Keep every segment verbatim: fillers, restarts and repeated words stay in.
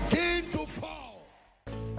to fall.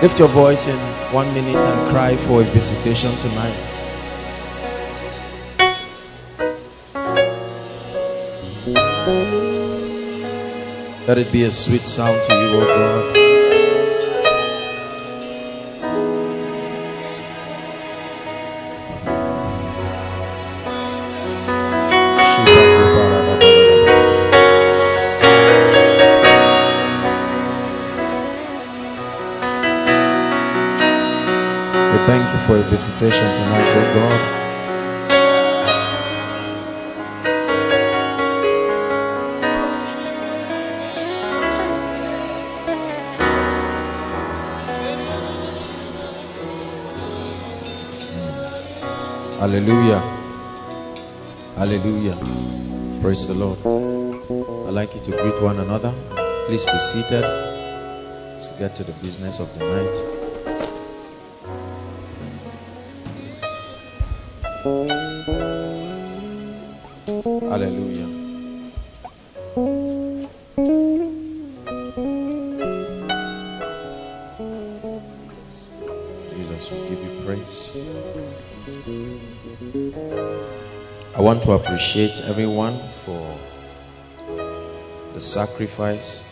Lift your voice in one minute and cry for a visitation tonight. Let it be a sweet sound to you, O God. Thank you for your visitation tonight, oh God. Hallelujah. Hallelujah. Praise the Lord. I'd like you to greet one another. Please be seated. Let's get to the business of the night. Hallelujah. Jesus, we give you praise. I want to appreciate everyone for the sacrifice.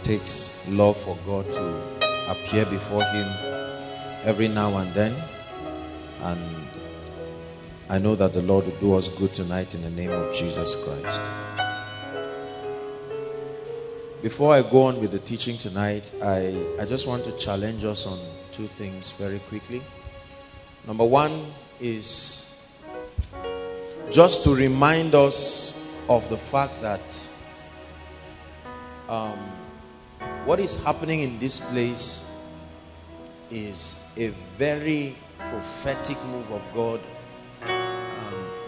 It takes love for God to appear before Him every now and then. And I know that the Lord will do us good tonight in the name of Jesus Christ. Before I go on with the teaching tonight, I, I just want to challenge us on two things very quickly. Number one is just to remind us of the fact that um, what is happening in this place is a very prophetic move of God.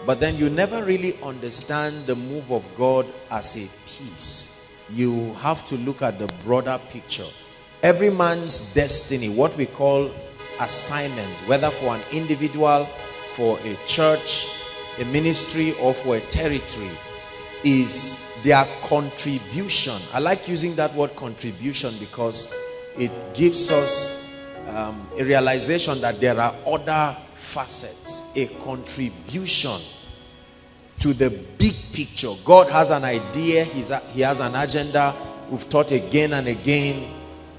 But then you never really understand the move of God as a piece. You have to look at the broader picture. Every man's destiny, what we call assignment, whether for an individual, for a church, a ministry, or for a territory, is their contribution. I like using that word contribution because it gives us um, a realization that there are other facets, a contribution to the big picture. God has an idea, he's a, he has an agenda. We've taught again and again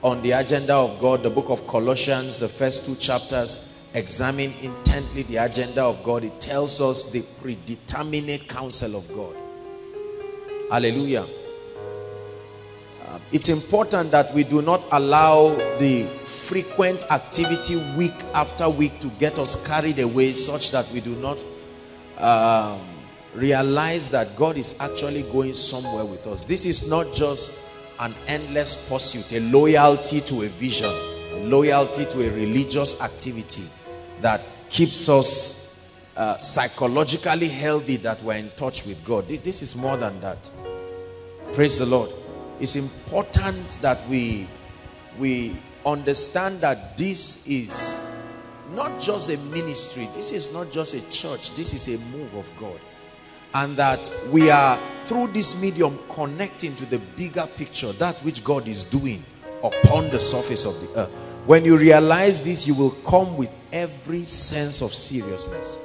on the agenda of God. The book of Colossians, the first two chapters, examine intently the agenda of God. It tells us the predeterminate counsel of God. Hallelujah. Uh, it's important that we do not allow the frequent activity week after week to get us carried away, such that we do not um, realize that God is actually going somewhere with us. This is not just an endless pursuit, a loyalty to a vision, a loyalty to a religious activity that keeps us uh, psychologically healthy, that we're in touch with God. This is more than that. Praise the Lord. It's important that we we understand that this is not just a ministry, this is not just a church, this is a move of God, and that we are, through this medium, connecting to the bigger picture, that which God is doing upon the surface of the earth. When you realize this, you will come with every sense of seriousness.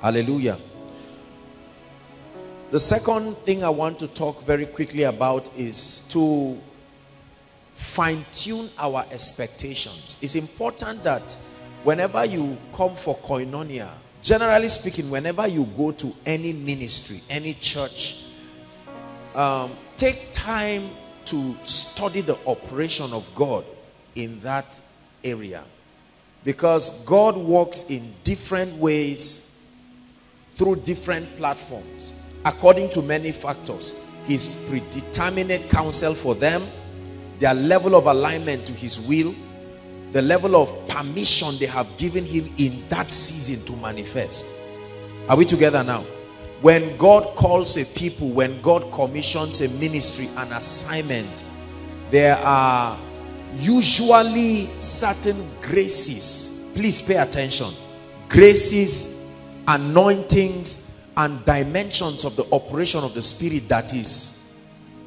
Hallelujah. The second thing I want to talk very quickly about is to fine-tune our expectations. It's important that whenever you come for Koinonia, Generally speaking, whenever you go to any ministry, any church, um, take time to study the operation of God in that area. Because God works in different ways through different platforms according to many factors. His predeterminate counsel for them, their level of alignment to his will, the level of permission they have given him in that season to manifest. Are we together now? When God calls a people, when God commissions a ministry, an assignment, there are usually certain graces. Please pay attention. Graces, anointings, and dimensions of the operation of the Spirit that is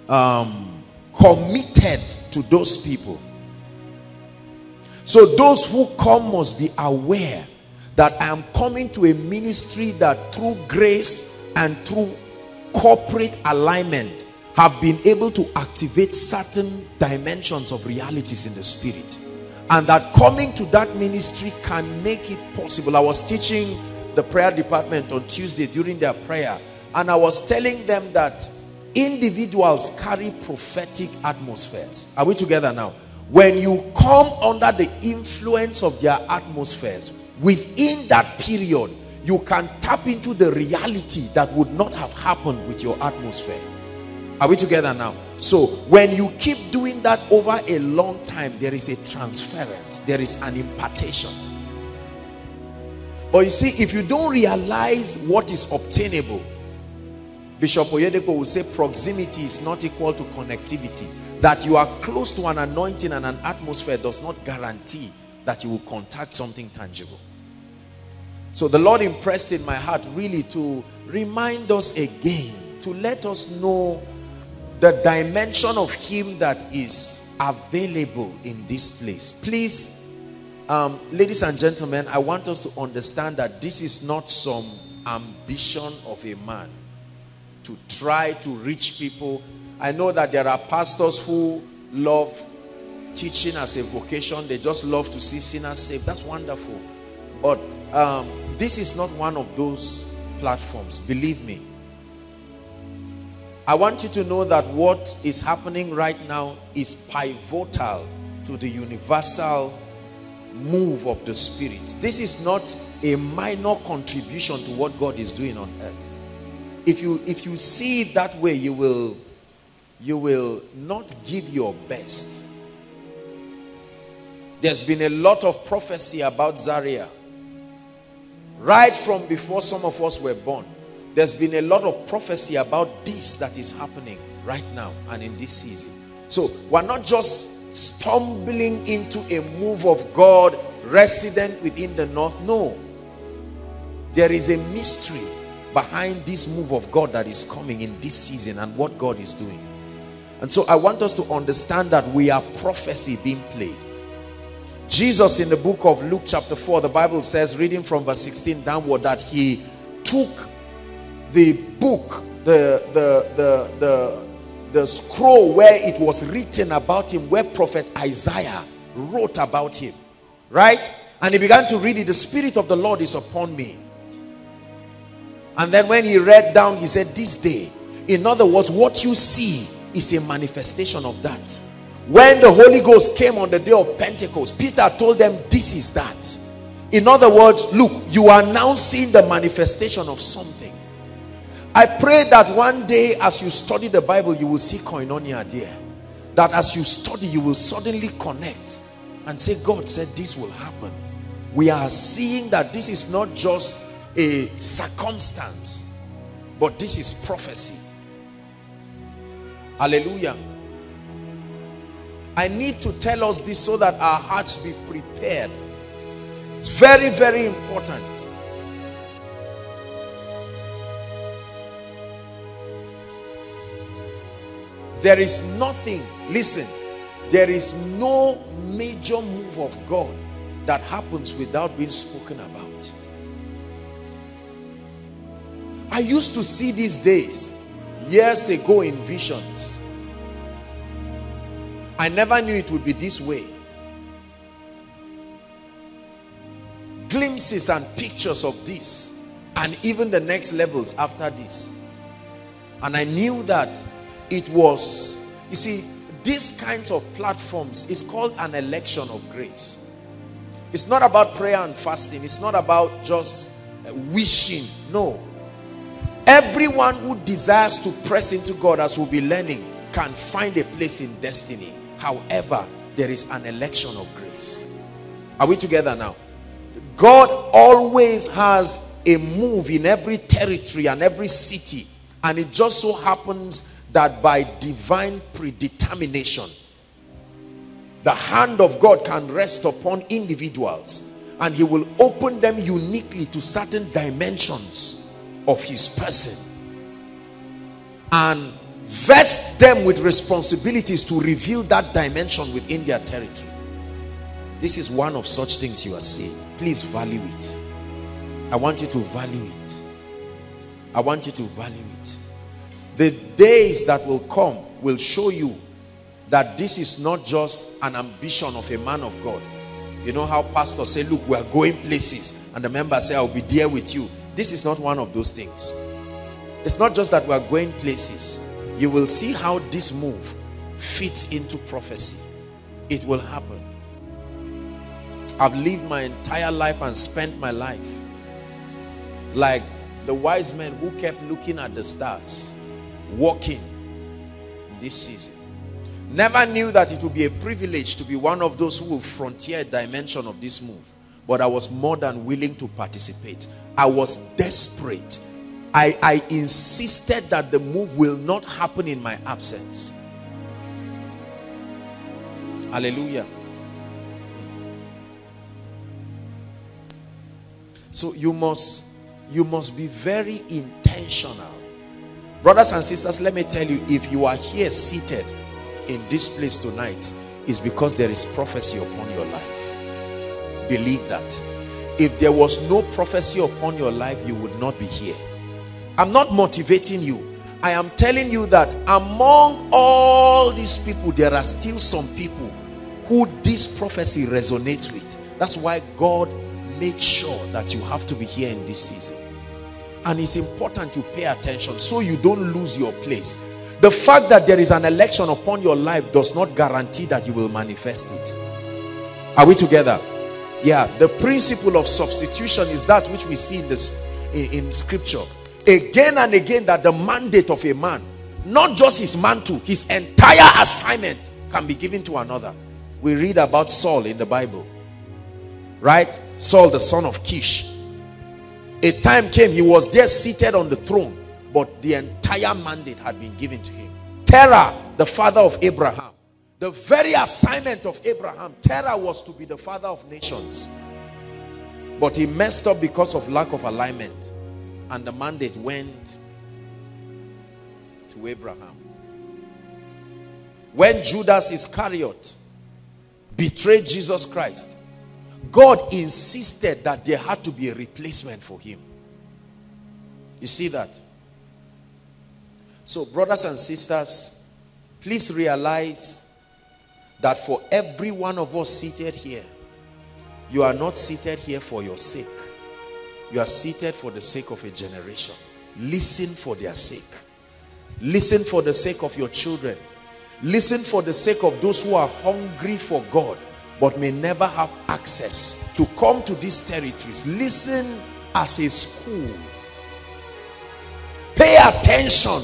um, committed to those people. So those who come must be aware that I am coming to a ministry that through grace and through corporate alignment have been able to activate certain dimensions of realities in the Spirit. And that coming to that ministry can make it possible. I was teaching the prayer department on Tuesday during their prayer, and I was telling them that individuals carry prophetic atmospheres. Are we together now? When you come under the influence of their atmospheres, within that period, you can tap into the reality that would not have happened with your atmosphere. Are we together now? So, when you keep doing that over a long time, there is a transference, there is an impartation. But you see, if you don't realize what is obtainable, Bishop Oyedepo will say proximity is not equal to connectivity. That you are close to an anointing and an atmosphere does not guarantee that you will contact something tangible. So the Lord impressed in my heart really to remind us again, to let us know the dimension of him that is available in this place. Please, um, ladies and gentlemen, I want us to understand that this is not some ambition of a man to try to reach people. I know that there are pastors who love teaching as a vocation. They just love to see sinners saved. That's wonderful. But um, this is not one of those platforms. Believe me. I want you to know that what is happening right now is pivotal to the universal move of the Spirit. This is not a minor contribution to what God is doing on earth. If you, if you see it that way, you will... you will not give your best. There's been a lot of prophecy about Zaria. Right from before some of us were born, there's been a lot of prophecy about this that is happening right now and in this season. So we're not just stumbling into a move of God resident within the north. No. There is a mystery behind this move of God that is coming in this season and what God is doing. And so I want us to understand that we are prophecy being played. Jesus, in the book of Luke chapter four, the Bible says, reading from verse sixteen downward, that he took the book, the, the, the, the, the scroll where it was written about him, where prophet Isaiah wrote about him. Right? And he began to read it. The Spirit of the Lord is upon me. And then when he read down, he said, this day. In other words, what you see is a manifestation of that. When the Holy Ghost came on the day of Pentecost, Peter told them, this is that. In other words, look, you are now seeing the manifestation of something. I pray that one day as you study the Bible, you will see Koinonia there. That as you study, you will suddenly connect and say, God said this will happen. We are seeing that this is not just a circumstance, but this is prophecy. Hallelujah. I need to tell us this so that our hearts be prepared. It's very, very important. There is nothing, listen, there is no major move of God that happens without being spoken about. I used to see these days years ago in visions. I never knew it would be this way. Glimpses and pictures of this. and even the next levels after this. And I knew that it was, you see, these kinds of platforms is called an election of grace. It's not about prayer and fasting. It's not about just wishing. No. Everyone who desires to press into God, as we'll be learning, can find a place in destiny. However, there is an election of grace. Are we together now? God always has a move in every territory and every city. And it just so happens that by divine predetermination, the hand of God can rest upon individuals, and he will open them uniquely to certain dimensions of his person and vest them with responsibilities to reveal that dimension within their territory. This is one of such things you are seeing. Please value it. I want you to value it. I want you to value it. The days that will come will show you that this is not just an ambition of a man of God. You know how pastors say, look, we are going places, and the members say, I'll be there with you. This is not one of those things. It's not just that we are going places. You will see how this move fits into prophecy. It will happen. I've lived my entire life and spent my life like the wise men who kept looking at the stars, walking this season. Never knew that it would be a privilege to be one of those who will frontier a dimension of this move. But I was more than willing to participate. I was desperate. I, I insisted that the move will not happen in my absence. Hallelujah. So you must, you must be very intentional. Brothers and sisters, let me tell you, if you are here seated in this place tonight, is because there is prophecy upon your life. Believe that. If there was no prophecy upon your life, you would not be here. I'm not motivating you. I am telling you that among all these people, there are still some people who this prophecy resonates with. That's why God made sure that you have to be here in this season. And it's important to pay attention so you don't lose your place. The fact that there is an election upon your life does not guarantee that you will manifest it. Are we together? Yeah. The principle of substitution is that which we see in this in, in scripture again and again, that the mandate of a man, not just his mantle, his entire assignment, can be given to another. We read about Saul in the Bible, right? Saul, the son of Kish. A time came, he was there seated on the throne, but the entire mandate had been given to him. Terah, the father of Abraham. The very assignment of Abraham. Terah was to be the father of nations. But he messed up because of lack of alignment. And the mandate went to Abraham. When Judas Iscariot betrayed Jesus Christ, God insisted that there had to be a replacement for him. You see that? So, brothers and sisters, please realize that for every one of us seated here, you are not seated here for your sake. You are seated for the sake of a generation. Listen for their sake. Listen for the sake of your children. Listen for the sake of those who are hungry for God, but may never have access to come to these territories. Listen as a school. Pay attention.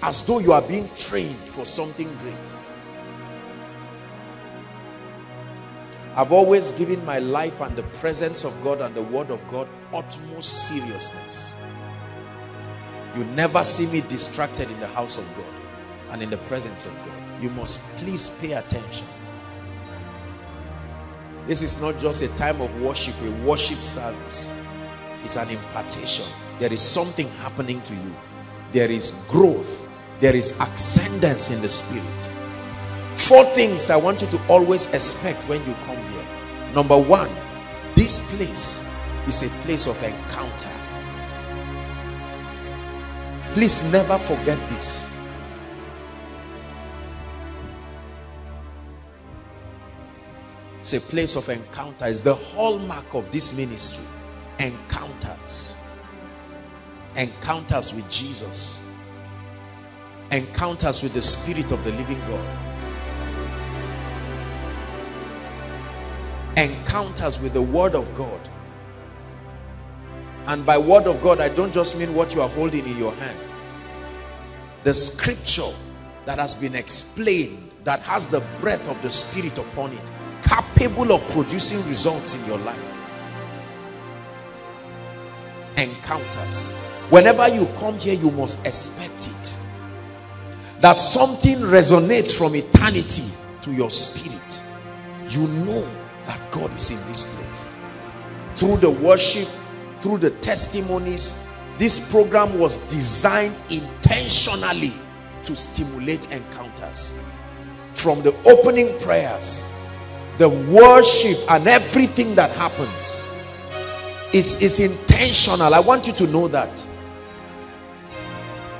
As though you are being trained for something great. I've always given my life and the presence of God and the word of God utmost seriousness. You never see me distracted in the house of God and in the presence of God. You must please pay attention. This is not just a time of worship, a worship service. It's an impartation. There is something happening to you. There is growth. There is ascendance in the spirit. Four things I want you to always expect when you come here. Number one, this place is a place of encounter. Please never forget this. It's a place of encounter. It's the hallmark of this ministry. Encounters. encounters with Jesus, encounters with the Spirit of the living God, encounters with the Word of God. And by Word of God, I don't just mean what you are holding in your hand. The scripture that has been explained, that has the breath of the Spirit upon it, capable of producing results in your life. Encounters. Whenever you come here, you must expect it, that something resonates from eternity to your spirit. You know that God is in this place through the worship, through the testimonies. This program was designed intentionally to stimulate encounters. From the opening prayers, the worship, and everything that happens, It's, it's intentional. I want you to know that.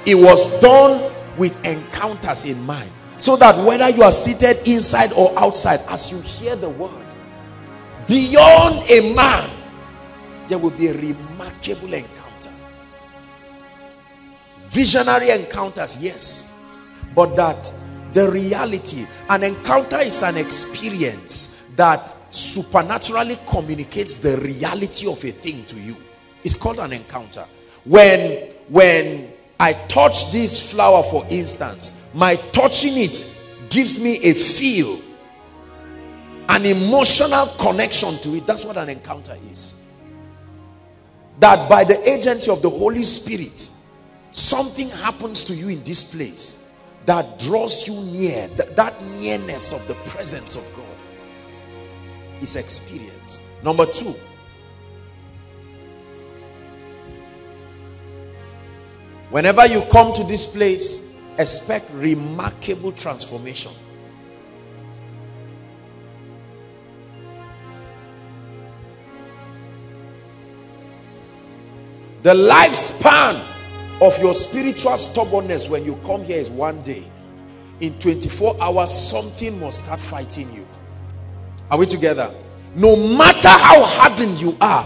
It was done with encounters in mind. So that whether you are seated inside or outside, as you hear the word, beyond a man, there will be a remarkable encounter. Visionary encounters, yes. But that the reality, an encounter is an experience that supernaturally communicates the reality of a thing to you. It's called an encounter. When, when I touch this flower, for instance, my touching it gives me a feel, an emotional connection to it. That's what an encounter is. That by the agency of the Holy Spirit, something happens to you in this place that draws you near. That, that nearness of the presence of God is experienced. Number two, whenever you come to this place, expect remarkable transformation. The lifespan of your spiritual stubbornness when you come here is one day. In twenty-four hours, something must start fighting you. Are we together? No matter how hardened you are,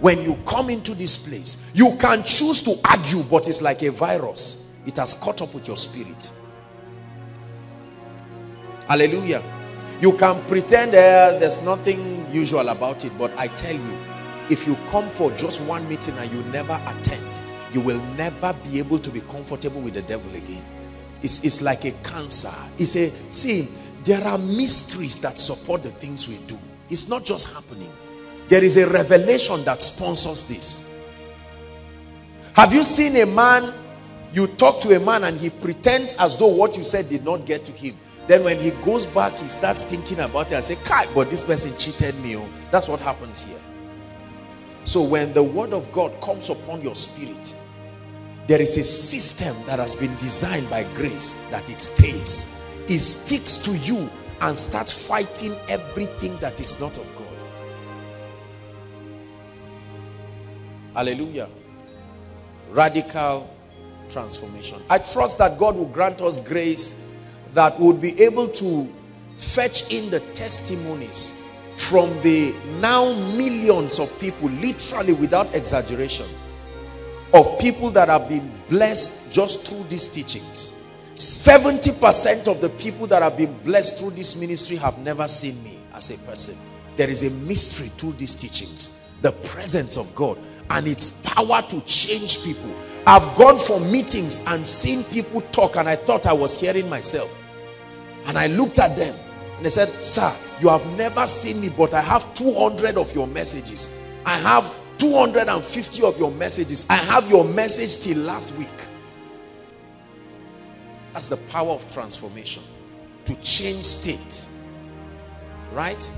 when you come into this place, you can choose to argue, but it's like a virus. It has caught up with your spirit. Hallelujah. You can pretend eh, there's nothing usual about it, but I tell you, if you come for just one meeting and you never attend, you will never be able to be comfortable with the devil again. It's, it's like a cancer. It's a, see, there are mysteries that support the things we do. It's not just happening. There is a revelation that sponsors this. Have you seen a man, you talk to a man and he pretends as though what you said did not get to him. Then when he goes back, he starts thinking about it and say, "God, but this person cheated me." Oh, that's what happens here. So when the word of God comes upon your spirit, there is a system that has been designed by grace that it stays. It sticks to you and starts fighting everything that is not of God. Hallelujah. Radical transformation. I trust that God will grant us grace that would be able to fetch in the testimonies from the now millions of people, literally without exaggeration, of people that have been blessed just through these teachings. seventy percent of the people that have been blessed through this ministry have never seen me as a person. There is a mystery through these teachings, the presence of God and its power to change people. I've gone for meetings and seen people talk and I thought I was hearing myself. And I looked at them and they said, "Sir, you have never seen me, but I have two hundred of your messages. I have two hundred fifty of your messages. I have your message till last week." That's the power of transformation, to change state, right?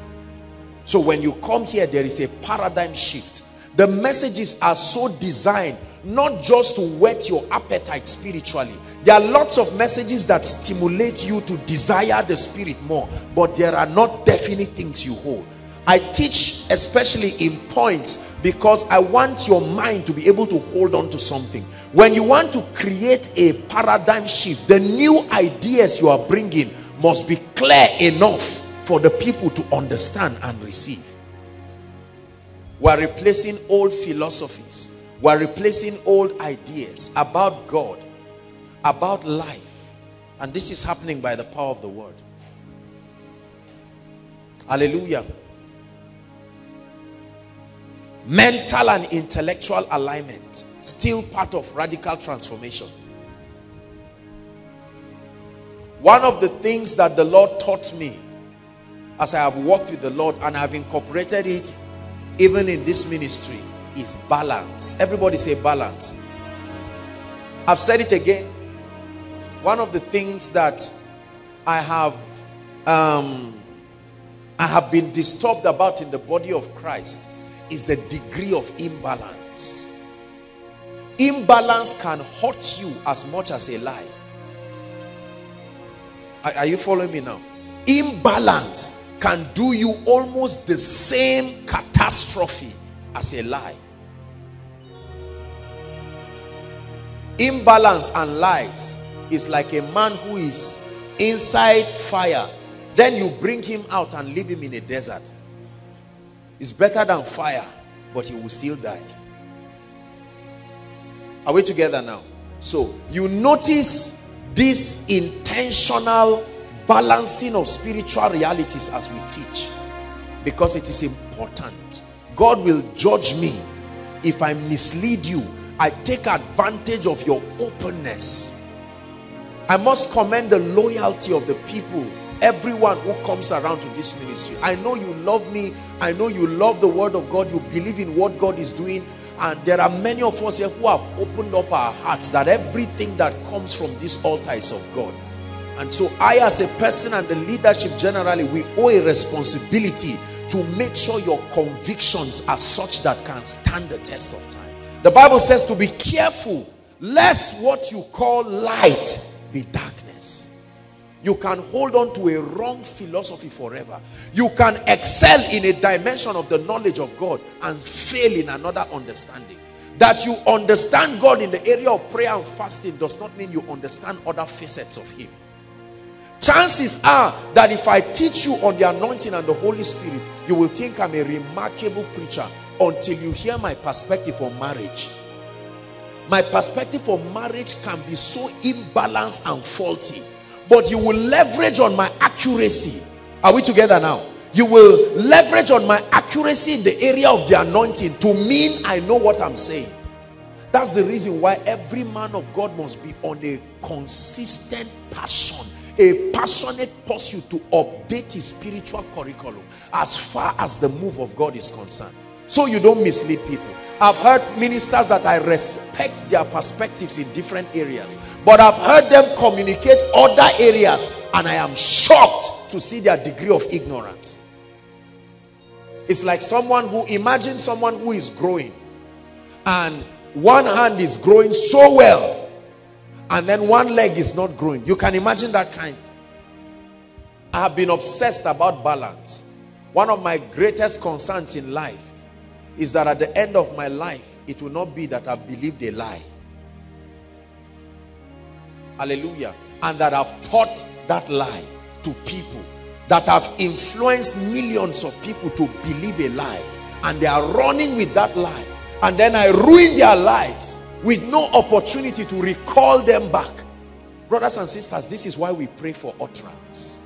So when you come here, there is a paradigm shift. The messages are so designed not just to whet your appetite spiritually. There are lots of messages that stimulate you to desire the spirit more, but there are not definite things you hold. I teach especially in points because I want your mind to be able to hold on to something. When you want to create a paradigm shift, the new ideas you are bringing must be clear enough for the people to understand and receive. We are replacing old philosophies. We're replacing old ideas about God, about life. And this is happening by the power of the word. Hallelujah. Mental and intellectual alignment, still part of radical transformation. One of the things that the Lord taught me as I have walked with the Lord and I've incorporated it even in this ministry is balance. Everybody say balance. I've said it again. One of the things that I have um, I have been disturbed about in the body of Christ is the degree of imbalance. Imbalance can hurt you as much as a lie. Are, are you following me now? Imbalance can do you almost the same catastrophe as a lie. Imbalance and lies is like a man who is inside fire, then you bring him out and leave him in a desert. It's better than fire, but he will still die. Are we together now? So you notice this intentional balancing of spiritual realities as we teach, because it is important. God will judge me if I mislead you. I take advantage of your openness. I must commend the loyalty of the people, everyone who comes around to this ministry. I know you love me. I know you love the word of God. You believe in what God is doing. And there are many of us here who have opened up our hearts that everything that comes from this altar is of God. And so I, as a person and the leadership generally, we owe a responsibility to make sure your convictions are such that can stand the test of time. The Bible says to be careful lest what you call light be darkness. You can hold on to a wrong philosophy forever. You can excel in a dimension of the knowledge of God and fail in another understanding. That you understand God in the area of prayer and fasting does not mean you understand other facets of him. Chances are that if I teach you on the anointing and the Holy Spirit, you will think I'm a remarkable preacher until you hear my perspective on marriage. My perspective on marriage can be so imbalanced and faulty, but you will leverage on my accuracy. Are we together now? You will leverage on my accuracy in the area of the anointing to mean I know what I'm saying. That's the reason why every man of God must be on a consistent passion, a passionate pursuit to update his spiritual curriculum as far as the move of God is concerned, so you don't mislead people. I've heard ministers that I respect their perspectives in different areas, but I've heard them communicate other areas and I am shocked to see their degree of ignorance. It's like someone who, imagine someone who is growing and one hand is growing so well and then one leg is not growing. You can imagine that kind. I have been obsessed about balance. One of my greatest concerns in life is that at the end of my life, it will not be that I believed a lie. Hallelujah. And that I've taught that lie to people. That I've influenced millions of people to believe a lie. And they are running with that lie. And then I ruin their lives with no opportunity to recall them back. Brothers and sisters, this is why we pray for utterance.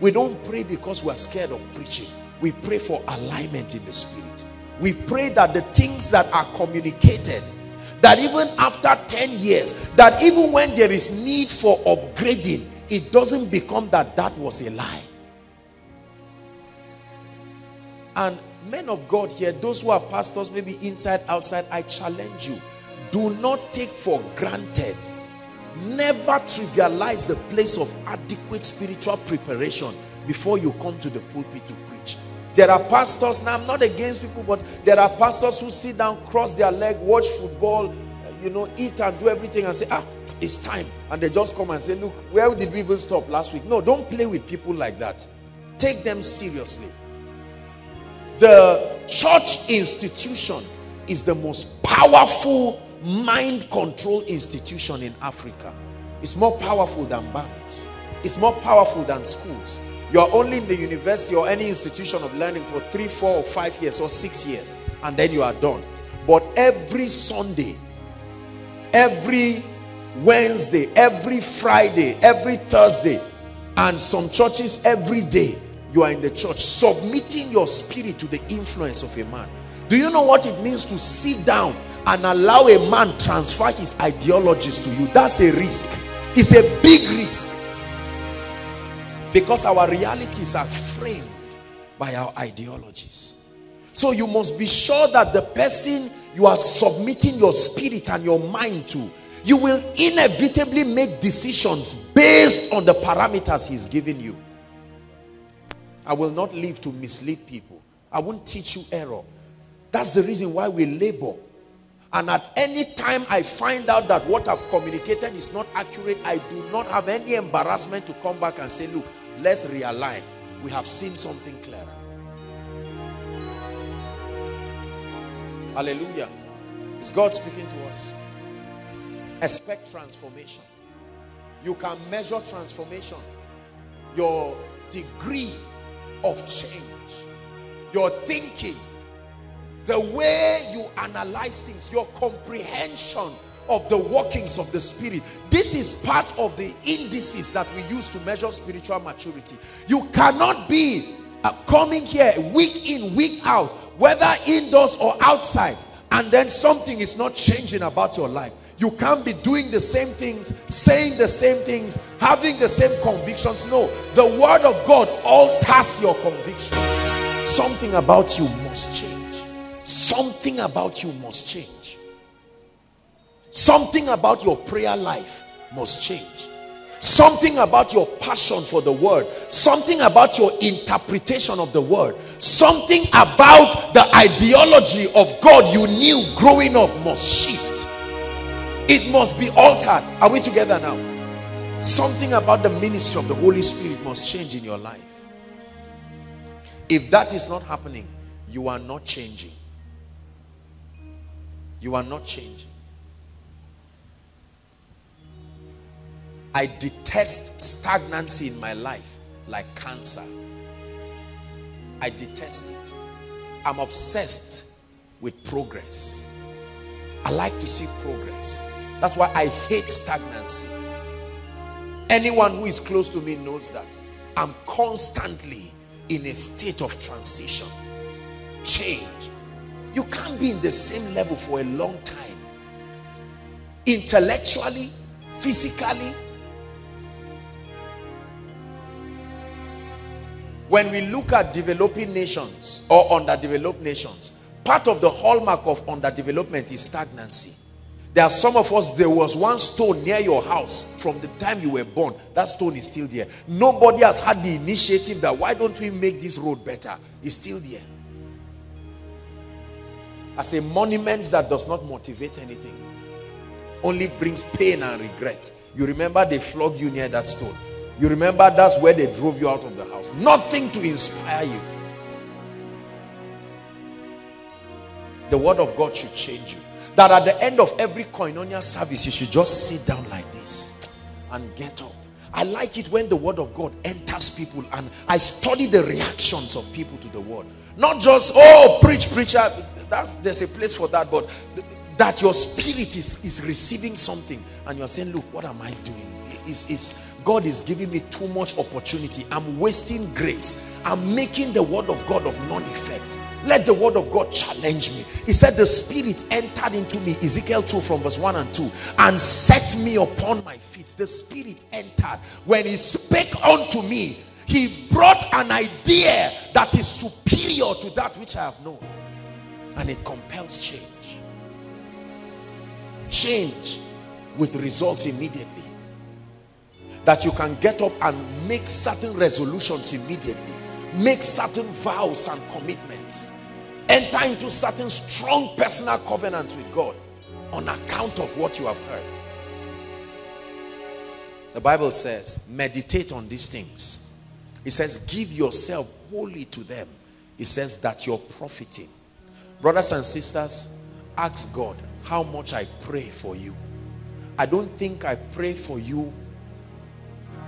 We don't pray because we are scared of preaching. We pray for alignment in the spirit. We pray that the things that are communicated, that even after ten years, that even when there is need for upgrading, it doesn't become that that was a lie. And men of God here, those who are pastors, maybe inside, outside, I challenge you. Do not take for granted. Never trivialize the place of adequate spiritual preparation before you come to the pulpit to preach. There are pastors, now I'm not against people, but there are pastors who sit down, cross their leg, watch football, you know, eat and do everything and say, ah, it's time. And they just come and say, look, where did we even stop last week? No, don't play with people like that. Take them seriously. The church institution is the most powerful mind control institution in Africa. It's more powerful than banks. It's more powerful than schools. You are only in the university or any institution of learning for three, four, or five years or six years, and then you are done. But every Sunday, every Wednesday, every Friday, every Thursday, and some churches every day, you are in the church submitting your spirit to the influence of a man. Do you know what it means to sit down and allow a man transfer his ideologies to you? That's a risk. It's a big risk, because our realities are framed by our ideologies. So you must be sure that the person you are submitting your spirit and your mind to, you will inevitably make decisions based on the parameters he's given you. I will not live to mislead people. I won't teach you error. That's the reason why we labor. And at any time I find out that what I've communicated is not accurate, I do not have any embarrassment to come back and say, look, let's realign. We have seen something clearer. Hallelujah. Is God speaking to us? Expect transformation. You can measure transformation. Your degree of change, your thinking, the way you analyze things, your comprehension of the workings of the Spirit. This is part of the indices that we use to measure spiritual maturity. You cannot be uh, coming here week in, week out, whether indoors or outside, and then something is not changing about your life. You can't be doing the same things, saying the same things, having the same convictions. No, the Word of God alters your convictions. Something about you must change. Something about you must change. Something about your prayer life must change. Something about your passion for the word. Something about your interpretation of the word. Something about the ideology of God you knew growing up must shift. It must be altered. Are we together now? Something about the ministry of the Holy Spirit must change in your life. If that is not happening, you are not changing. You are not changing. I detest stagnancy in my life like cancer. I detest it. I'm obsessed with progress. I like to see progress. That's why I hate stagnancy. Anyone who is close to me knows that. I'm constantly in a state of transition. Change. You can't be in the same level for a long time. Intellectually, physically. When we look at developing nations or underdeveloped nations, part of the hallmark of underdevelopment is stagnancy. There are some of us, there was one stone near your house from the time you were born. That stone is still there. Nobody has had the initiative that why don't we make this road better? It's still there. As a monument that does not motivate anything, only brings pain and regret. You remember they flogged you near that stone. You remember that's where they drove you out of the house. Nothing to inspire you. The word of God should change you. That at the end of every Koinonia service, you should just sit down like this and get up. I like it when the word of God enters people and I study the reactions of people to the word. Not just, oh, preach, preacher. That's, there's a place for that, but th that your spirit is, is receiving something and you're saying, look, what am I doing? Is is God is giving me too much opportunity. I'm wasting grace. I'm making the word of God of none effect. Let the word of God challenge me. He said the Spirit entered into me, Ezekiel two from verse one and two, and set me upon my feet. The Spirit entered. When he spake unto me, he brought an idea that is superior to that which I have known. And it compels change. Change with results immediately. That you can get up and make certain resolutions immediately. Make certain vows and commitments. Enter into certain strong personal covenants with God on account of what you have heard. The Bible says, meditate on these things. It says, give yourself wholly to them. It says that you're profiting. Brothers and sisters, ask God how much I pray for you. I don't think I pray for you.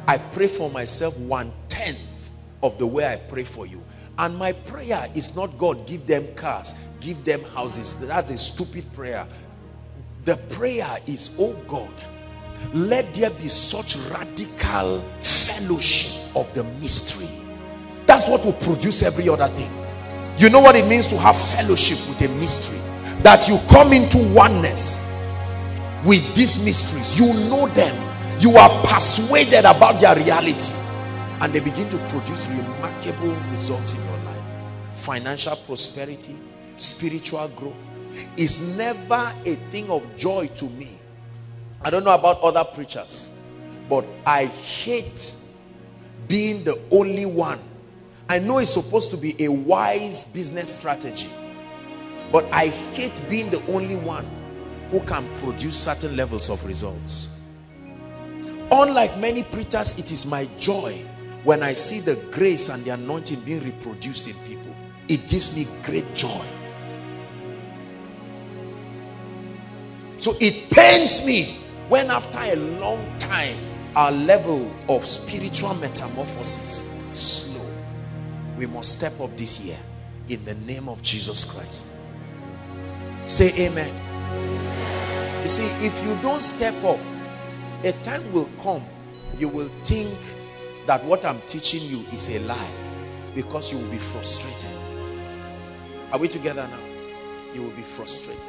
I pray for myself one tenth of the way I pray for you. And my prayer is not, God, give them cars, give them houses. That's a stupid prayer. The prayer is, oh God, let there be such radical fellowship of the mystery. That's what will produce every other thing. You know what it means to have fellowship with a mystery? That you come into oneness with these mysteries. You know them. You are persuaded about their reality. And they begin to produce remarkable results in your life. Financial prosperity, spiritual growth. It's never a thing of joy to me. I don't know about other preachers, but I hate being the only one. I know it's supposed to be a wise business strategy, but I hate being the only one who can produce certain levels of results. Unlike many preachers, it is my joy when I see the grace and the anointing being reproduced in people. It gives me great joy. So it pains me when after a long time, our level of spiritual metamorphosis is slow. We must step up this year in the name of Jesus Christ. Say amen. You see, if you don't step up, a time will come you will think that what I'm teaching you is a lie, because you will be frustrated. Are we together now? You will be frustrated.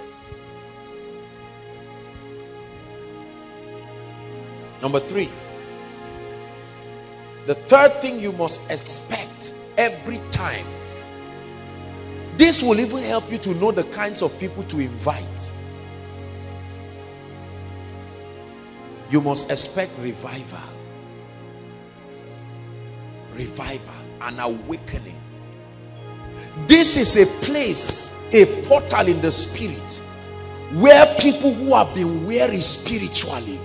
Number three, the third thing you must expect every time. This will even help you to know the kinds of people to invite. You must expect revival. Revival, an awakening. This is a place, a portal in the spirit, where people who have been weary spiritually,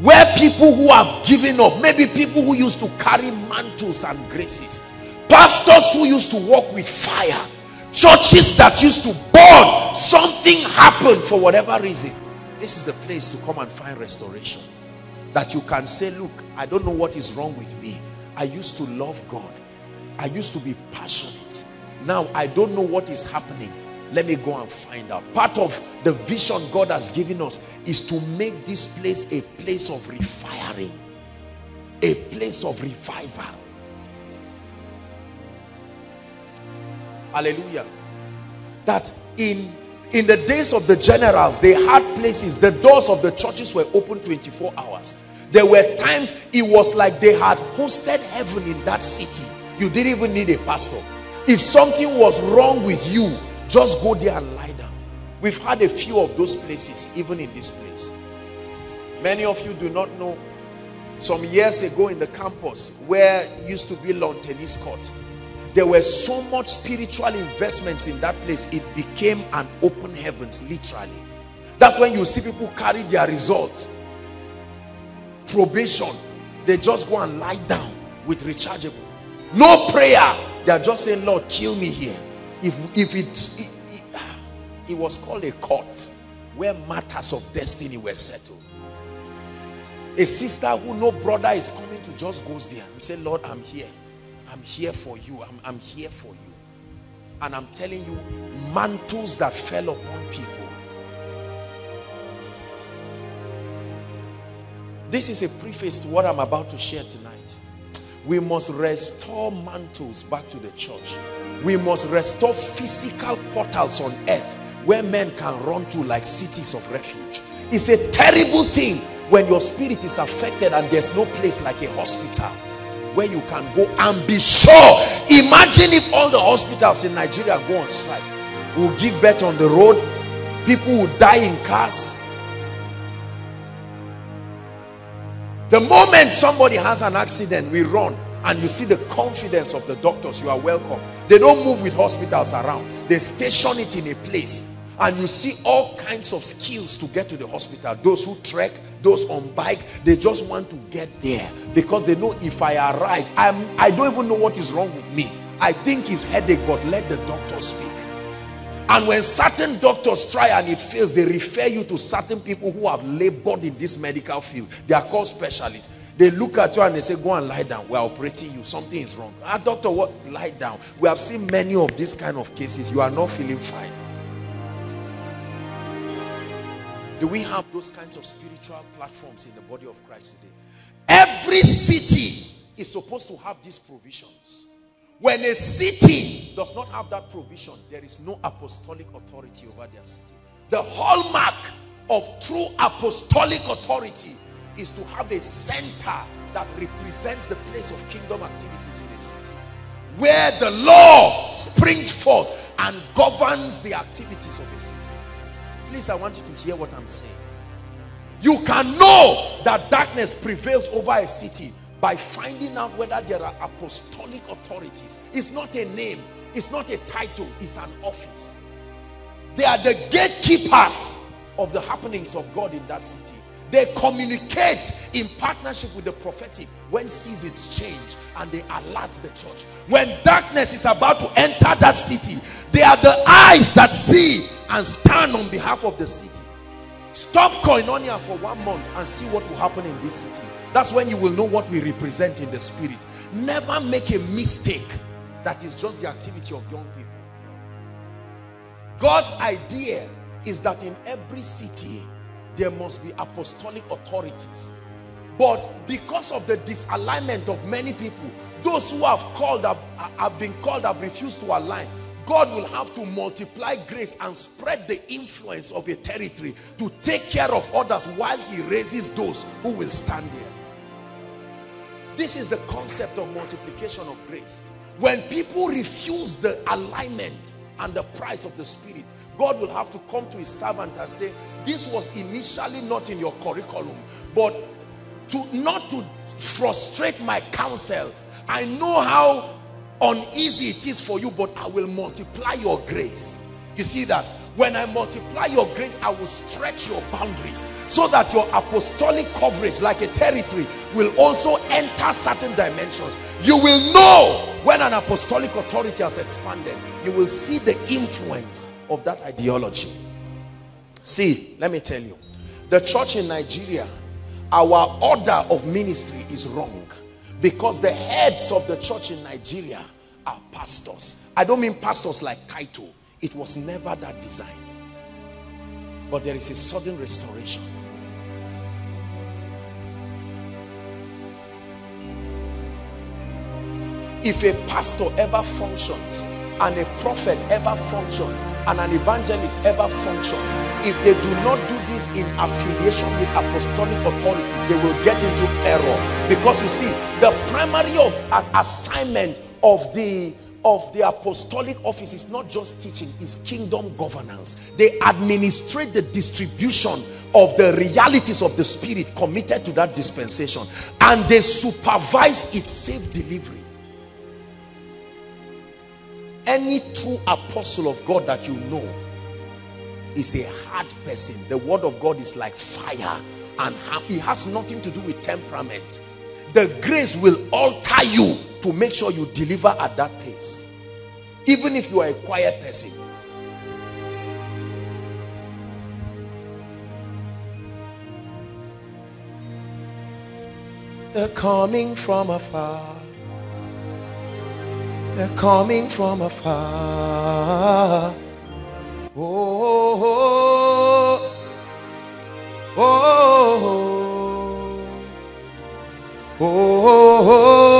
where people who have given up, maybe people who used to carry mantles and graces, pastors who used to walk with fire, churches that used to burn, something happened for whatever reason. This is the place to come and find restoration. That you can say, look, I don't know what is wrong with me. I used to love God. I used to be passionate. Now I don't know what is happening. Let me go and find out. Part of the vision God has given us is to make this place a place of refiring, a place of revival. Hallelujah. That in in the days of the generals, they had places, the doors of the churches were open twenty-four hours. There were times it was like they had hosted heaven in that city. You didn't even need a pastor. If something was wrong with you, just go there and lie down. We've had a few of those places, even in this place. Many of you do not know, some years ago in the campus, where used to be lawn tennis court, there were so much spiritual investments in that place, it became an open heavens, literally. That's when you see people carry their results. Probation, they just go and lie down with rechargeable. No prayer. They are just saying, Lord, kill me here. If, if it, it, it, it was called a court where matters of destiny were settled. A sister who no brother is coming to just goes there and say, Lord, I'm here. I'm here for you. I'm, I'm here for you. And I'm telling you, mantles that fell upon people. This is a preface to what I'm about to share tonight. We must restore mantles back to the church. We must restore physical portals on earth where men can run to like cities of refuge. It's a terrible thing when your spirit is affected and there's no place like a hospital where you can go and be sure. Imagine if all the hospitals in Nigeria go on strike. We'll give birth on the road. People will die in cars. The moment somebody has an accident, we run, and you see the confidence of the doctors. You are welcome. They don't move with hospitals around. They station it in a place, and you see all kinds of skills to get to the hospital. Those who trek, those on bike, they just want to get there because they know, if I arrive, I'm, I don't even know what is wrong with me. I think it's headache, but let the doctor speak. And when certain doctors try and it fails, they refer you to certain people who have labored in this medical field. They are called specialists. They look at you and they say, go and lie down. We are operating you. Something is wrong. Ah, doctor, what? Lie down. We have seen many of these kind of cases. You are not feeling fine. Do we have those kinds of spiritual platforms in the body of Christ today? Every city is supposed to have these provisions. When a city does not have that provision, there is no apostolic authority over their city. The hallmark of true apostolic authority is to have a center that represents the place of kingdom activities in a city, where the law springs forth and governs the activities of a city. Please, I want you to hear what I'm saying. You can know that darkness prevails over a city by finding out whether there are apostolic authorities. It's not a name, it's not a title, it's an office. They are the gatekeepers of the happenings of God in that city. They communicate in partnership with the prophetic when seasons change, and they alert the church. When darkness is about to enter that city, they are the eyes that see and stand on behalf of the city. Stop Koinonia for one month and see what will happen in this city. That's when you will know what we represent in the spirit. Never make a mistake that is just the activity of young people. God's idea is that in every city there must be apostolic authorities, but because of the disalignment of many people, those who have called have, have been called have refused to align. God will have to multiply grace and spread the influence of a territory to take care of others while he raises those who will stand there. This is the concept of multiplication of grace. When people refuse the alignment and the price of the spirit, God will have to come to his servant and say, this was initially not in your curriculum, but to not to frustrate my counsel, I know how uneasy it is for you, but I will multiply your grace. You see that? When I multiply your grace, I will stretch your boundaries so that your apostolic coverage, like a territory, will also enter certain dimensions. You will know when an apostolic authority has expanded. You will see the influence of that ideology. See, let me tell you, the church in Nigeria, our order of ministry is wrong, because the heads of the church in Nigeria are pastors. I don't mean pastors like title. It was never that design. But there is a sudden restoration. If a pastor ever functions, and a prophet ever functions, and an evangelist ever functions, if they do not do this in affiliation with apostolic authorities, they will get into error. Because you see, the primary of an assignment of the of the apostolic office is not just teaching, it's kingdom governance. They administrate the distribution of the realities of the spirit committed to that dispensation, and they supervise its safe delivery. Any true apostle of God that you know is a hard person. The word of God is like fire, and it has nothing to do with temperament. The grace will alter you to make sure you deliver at that pace, even if you are a quiet person. They're coming from afar. They're coming from afar. Oh, oh, oh, oh, oh, oh, oh, oh, oh.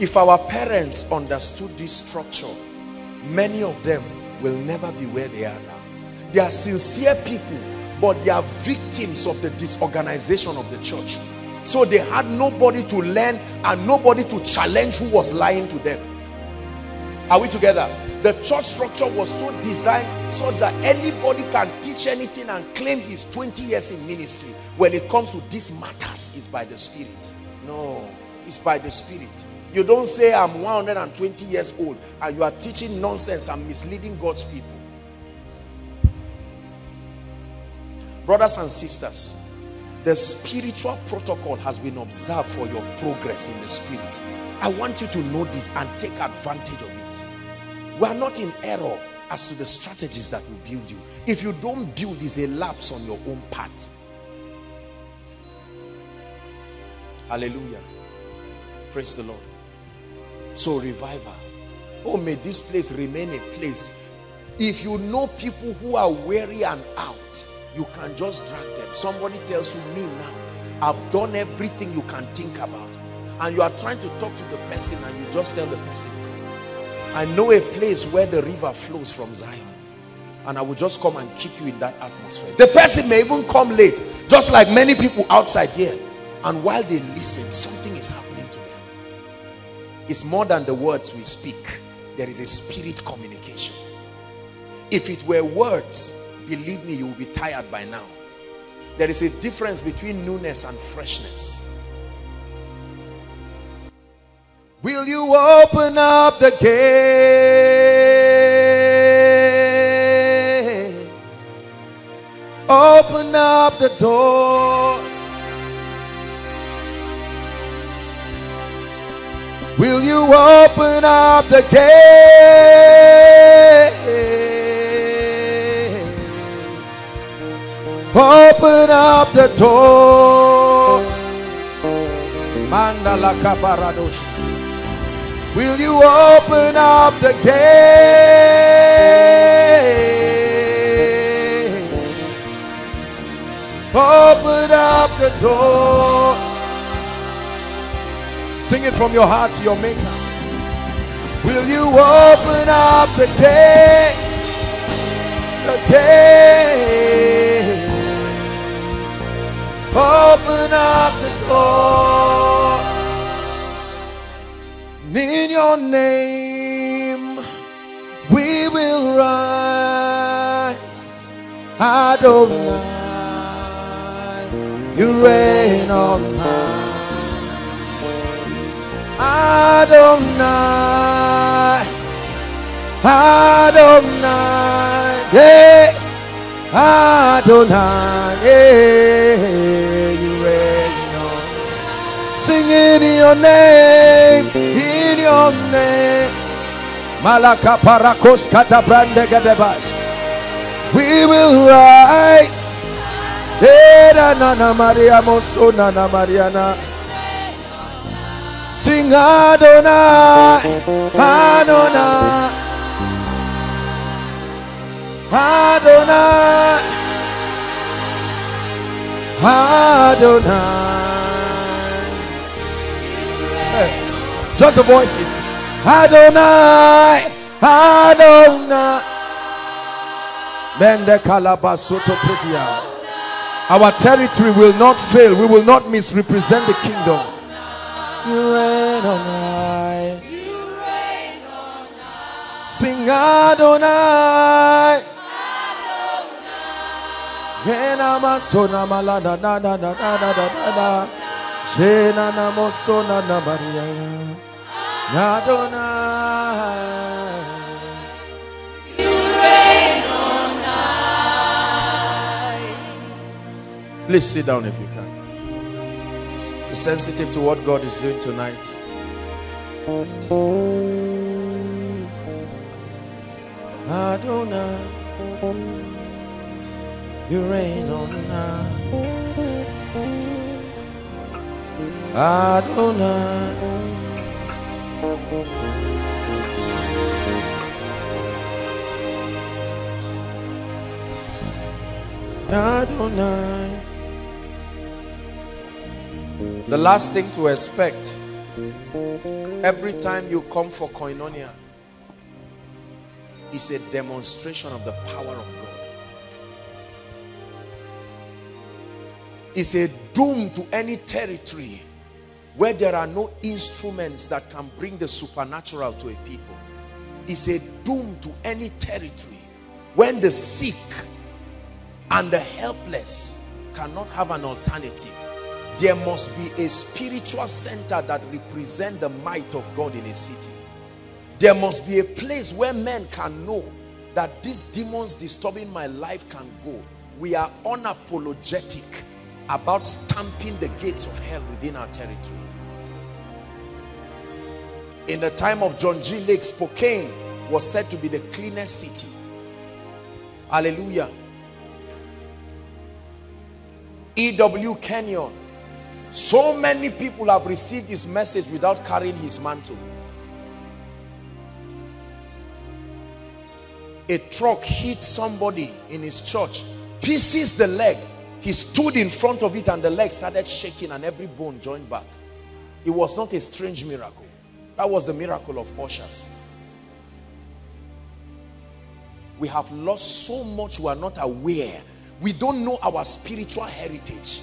If our parents understood this structure, many of them will never be where they are now. They are sincere people, but they are victims of the disorganization of the church. So they had nobody to learn and nobody to challenge who was lying to them. Are we together? The church structure was so designed such that anybody can teach anything and claim he's twenty years in ministry. When it comes to these matters, it's by the Spirit. No, it's by the Spirit. You don't say I'm one hundred twenty years old and you are teaching nonsense and misleading God's people. Brothers and sisters, the spiritual protocol has been observed for your progress in the spirit. I want you to know this and take advantage of it. We are not in error as to the strategies that will build you. If you don't build, it's a lapse on your own path. Hallelujah. Praise the Lord. So revival. Oh, may this place remain a place. If you know people who are weary and out, you can just drag them. Somebody tells you, me now, I've done everything you can think about. And you are trying to talk to the person and you just tell the person, I know a place where the river flows from Zion. And I will just come and keep you in that atmosphere. The person may even come late, just like many people outside here. And while they listen, something is happening to them. It's more than the words we speak. There is a spirit communication. If it were words, believe me, you will be tired by now. There is a difference between newness and freshness. Will you open up the gate? Open up the door. Will you open up the gate? Open up the doors. Mandala Kabaradosh. Will you open up the gate? Open up the door. Sing it from your heart to your maker. Will you open up the gates? The gates. Open up the doors. In your name we will rise. Adonai, you reign on high. Adonai, Adonai, yeah. Adonai, yeah. You reign on. Sing in your name, in your name. Malaka parakos katabrande gadebash. We will rise. Era nana Maria moso nana Mariana. Sing Adonai, Adonai, Adonai, Adonai. Just the voices. Adonai, Adonai. Mende kalabasoto putia. Our territory will not fail. We will not misrepresent the kingdom. You reign on high. You reign on high. Sing Adonai. Adonai. You reign on high. Please sit down if you can. Be sensitive to what God is doing tonight. Adonai, you reign on high. Adonai, Adonai. The last thing to expect every time you come for Koinonia is a demonstration of the power of God. It's a doom to any territory where there are no instruments that can bring the supernatural to a people. It's a doom to any territory when the sick and the helpless cannot have an alternative. There must be a spiritual center that represents the might of God in a city. There must be a place where men can know that these demons disturbing my life can go. we are unapologetic about stamping the gates of hell within our territory. In the time of John G. Lake, Spokane was said to be the cleanest city. Hallelujah. E W Kenyon. So many people have received his message without carrying his mantle. A truck hit somebody in his church, pieces the leg. He stood in front of it and the leg started shaking and every bone joined back. It was not a strange miracle. That was the miracle of ushers. We have lost so much. We are not aware. We don't know our spiritual heritage.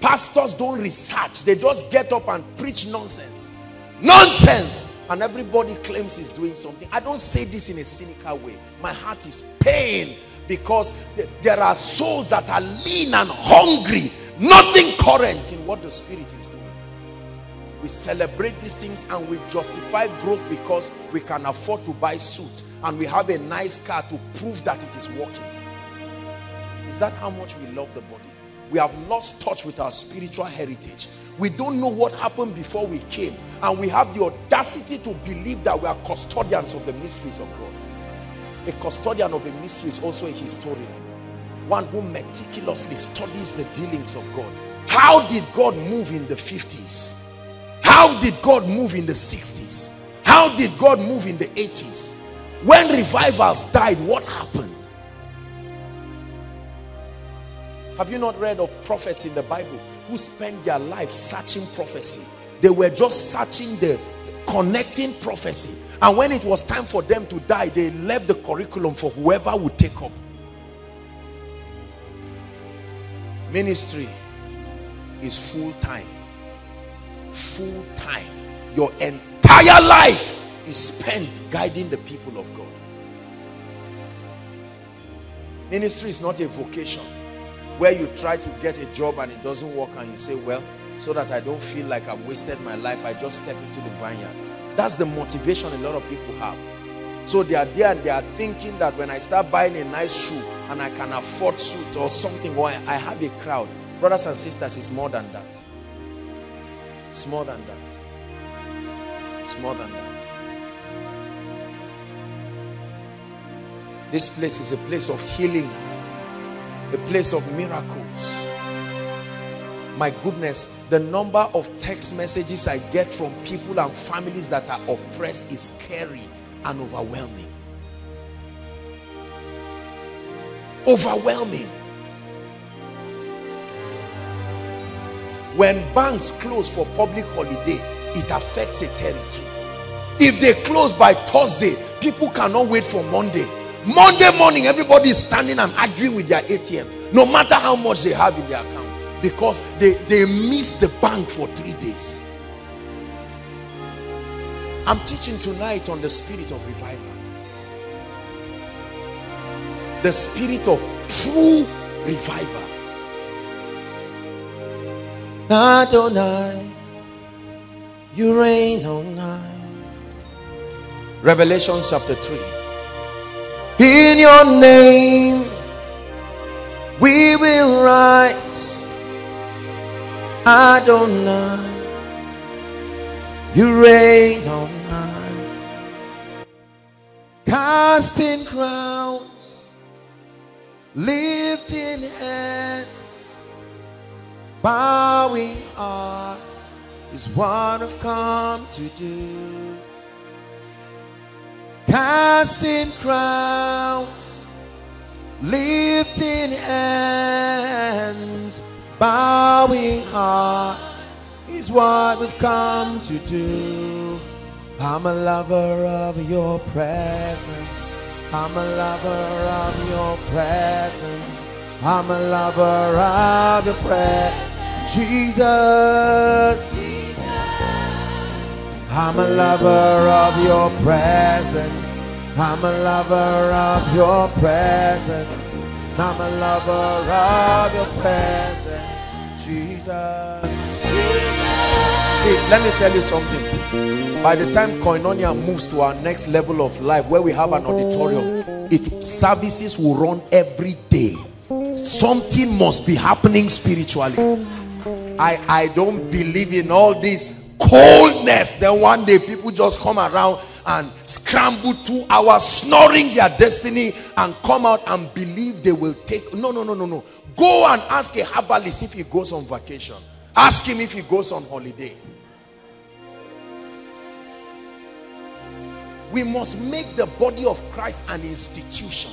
Pastors don't research. They just get up and preach nonsense. Nonsense! And everybody claims he's doing something. I don't say this in a cynical way. My heart is pained because th- there are souls that are lean and hungry. Nothing current in what the Spirit is doing. We celebrate these things and we justify growth because we can afford to buy suit. And we have a nice car to prove that it is working. Is that how much we love the body? We have lost touch with our spiritual heritage. We don't know what happened before we came. And we have the audacity to believe that we are custodians of the mysteries of God. A custodian of a mystery is also a historian. One who meticulously studies the dealings of God. How did God move in the fifties? How did God move in the sixties? How did God move in the eighties? When revivals died, what happened? Have you not read of prophets in the Bible who spent their life searching prophecy? They were just searching the connecting prophecy. And when it was time for them to die, they left the curriculum for whoever would take up. Ministry is full time. Full time. Your entire life is spent guiding the people of God. Ministry is not a vocation where you try to get a job and it doesn't work and you say, well, so that I don't feel like I've wasted my life, I just step into the vineyard. That's the motivation a lot of people have. So they are there and they are thinking that when I start buying a nice shoe and I can afford suit or something, or I have a crowd. Brothers and sisters, it's more than that. It's more than that. It's more than that. This place is a place of healing. The place of miracles. My goodness, the number of text messages I get from people and families that are oppressed is scary and overwhelming. Overwhelming. When banks close for public holiday, it affects a territory. If they close by Thursday, people cannot wait for Monday. Monday morning, everybody is standing and arguing with their A T Ms, no matter how much they have in their account, because they, they missed the bank for three days. I'm teaching tonight on the spirit of revival. The spirit of true revival. Adonai, you reign on high. Revelation chapter three. In your name we will rise. Adonai, you reign on high. Casting crowns, lifting hands, bowing hearts is what I've come to do. Casting crowns, lifting hands, bowing heart is what we've come to do. I'm a lover of your presence. I'm a lover of your presence. I'm a lover of your presence. Jesus, Jesus. I'm a lover of your presence. I'm a lover of your presence. I'm a lover of your presence. Jesus. See, let me tell you something. By the time Koinonia moves to our next level of life, where we have an auditorium, it services will run every day. Something must be happening spiritually. I, I don't believe in all this coldness. Then one day people just come around and scramble two hours snoring their destiny and come out and believe they will take. No, no, no, no, no. Go and ask a herbalist if he goes on vacation. Ask him if he goes on holiday. We must make the body of Christ an institution.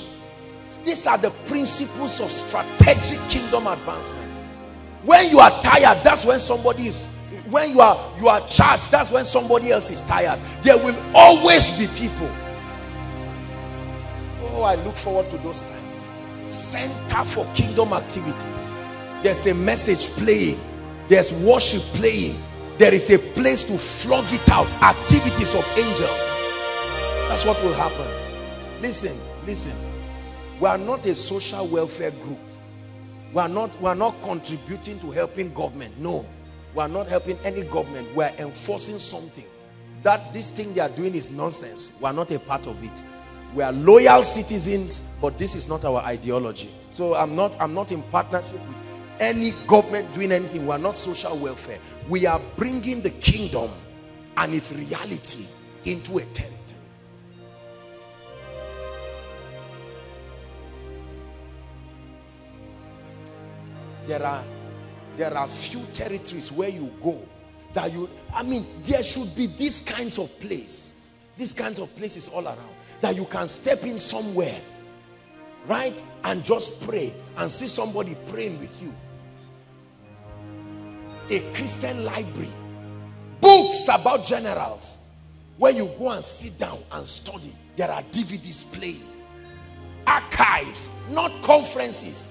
These are the principles of strategic kingdom advancement. When you are tired, that's when somebody is, when you are, you are charged, that's when somebody else is tired. There will always be people. Oh, I look forward to those times. Center for kingdom activities. There's a message playing. There's worship playing. There is a place to flog it out. Activities of angels. That's what will happen. Listen, listen. We are not a social welfare group. We are not, we are not contributing to helping government. No. We are not helping any government. We are enforcing something. That this thing they are doing is nonsense. We are not a part of it. We are loyal citizens, but this is not our ideology. So I'm not, I'm not in partnership with any government doing anything. We are not social welfare. We are bringing the kingdom and its reality into a tent. There are, there are few territories where you go that you, I mean, there should be these kinds of places. These kinds of places all around that you can step in somewhere, right? And just pray and see somebody praying with you. A Christian library, books about generals, where you go and sit down and study. There are D V Ds playing, archives, not conferences,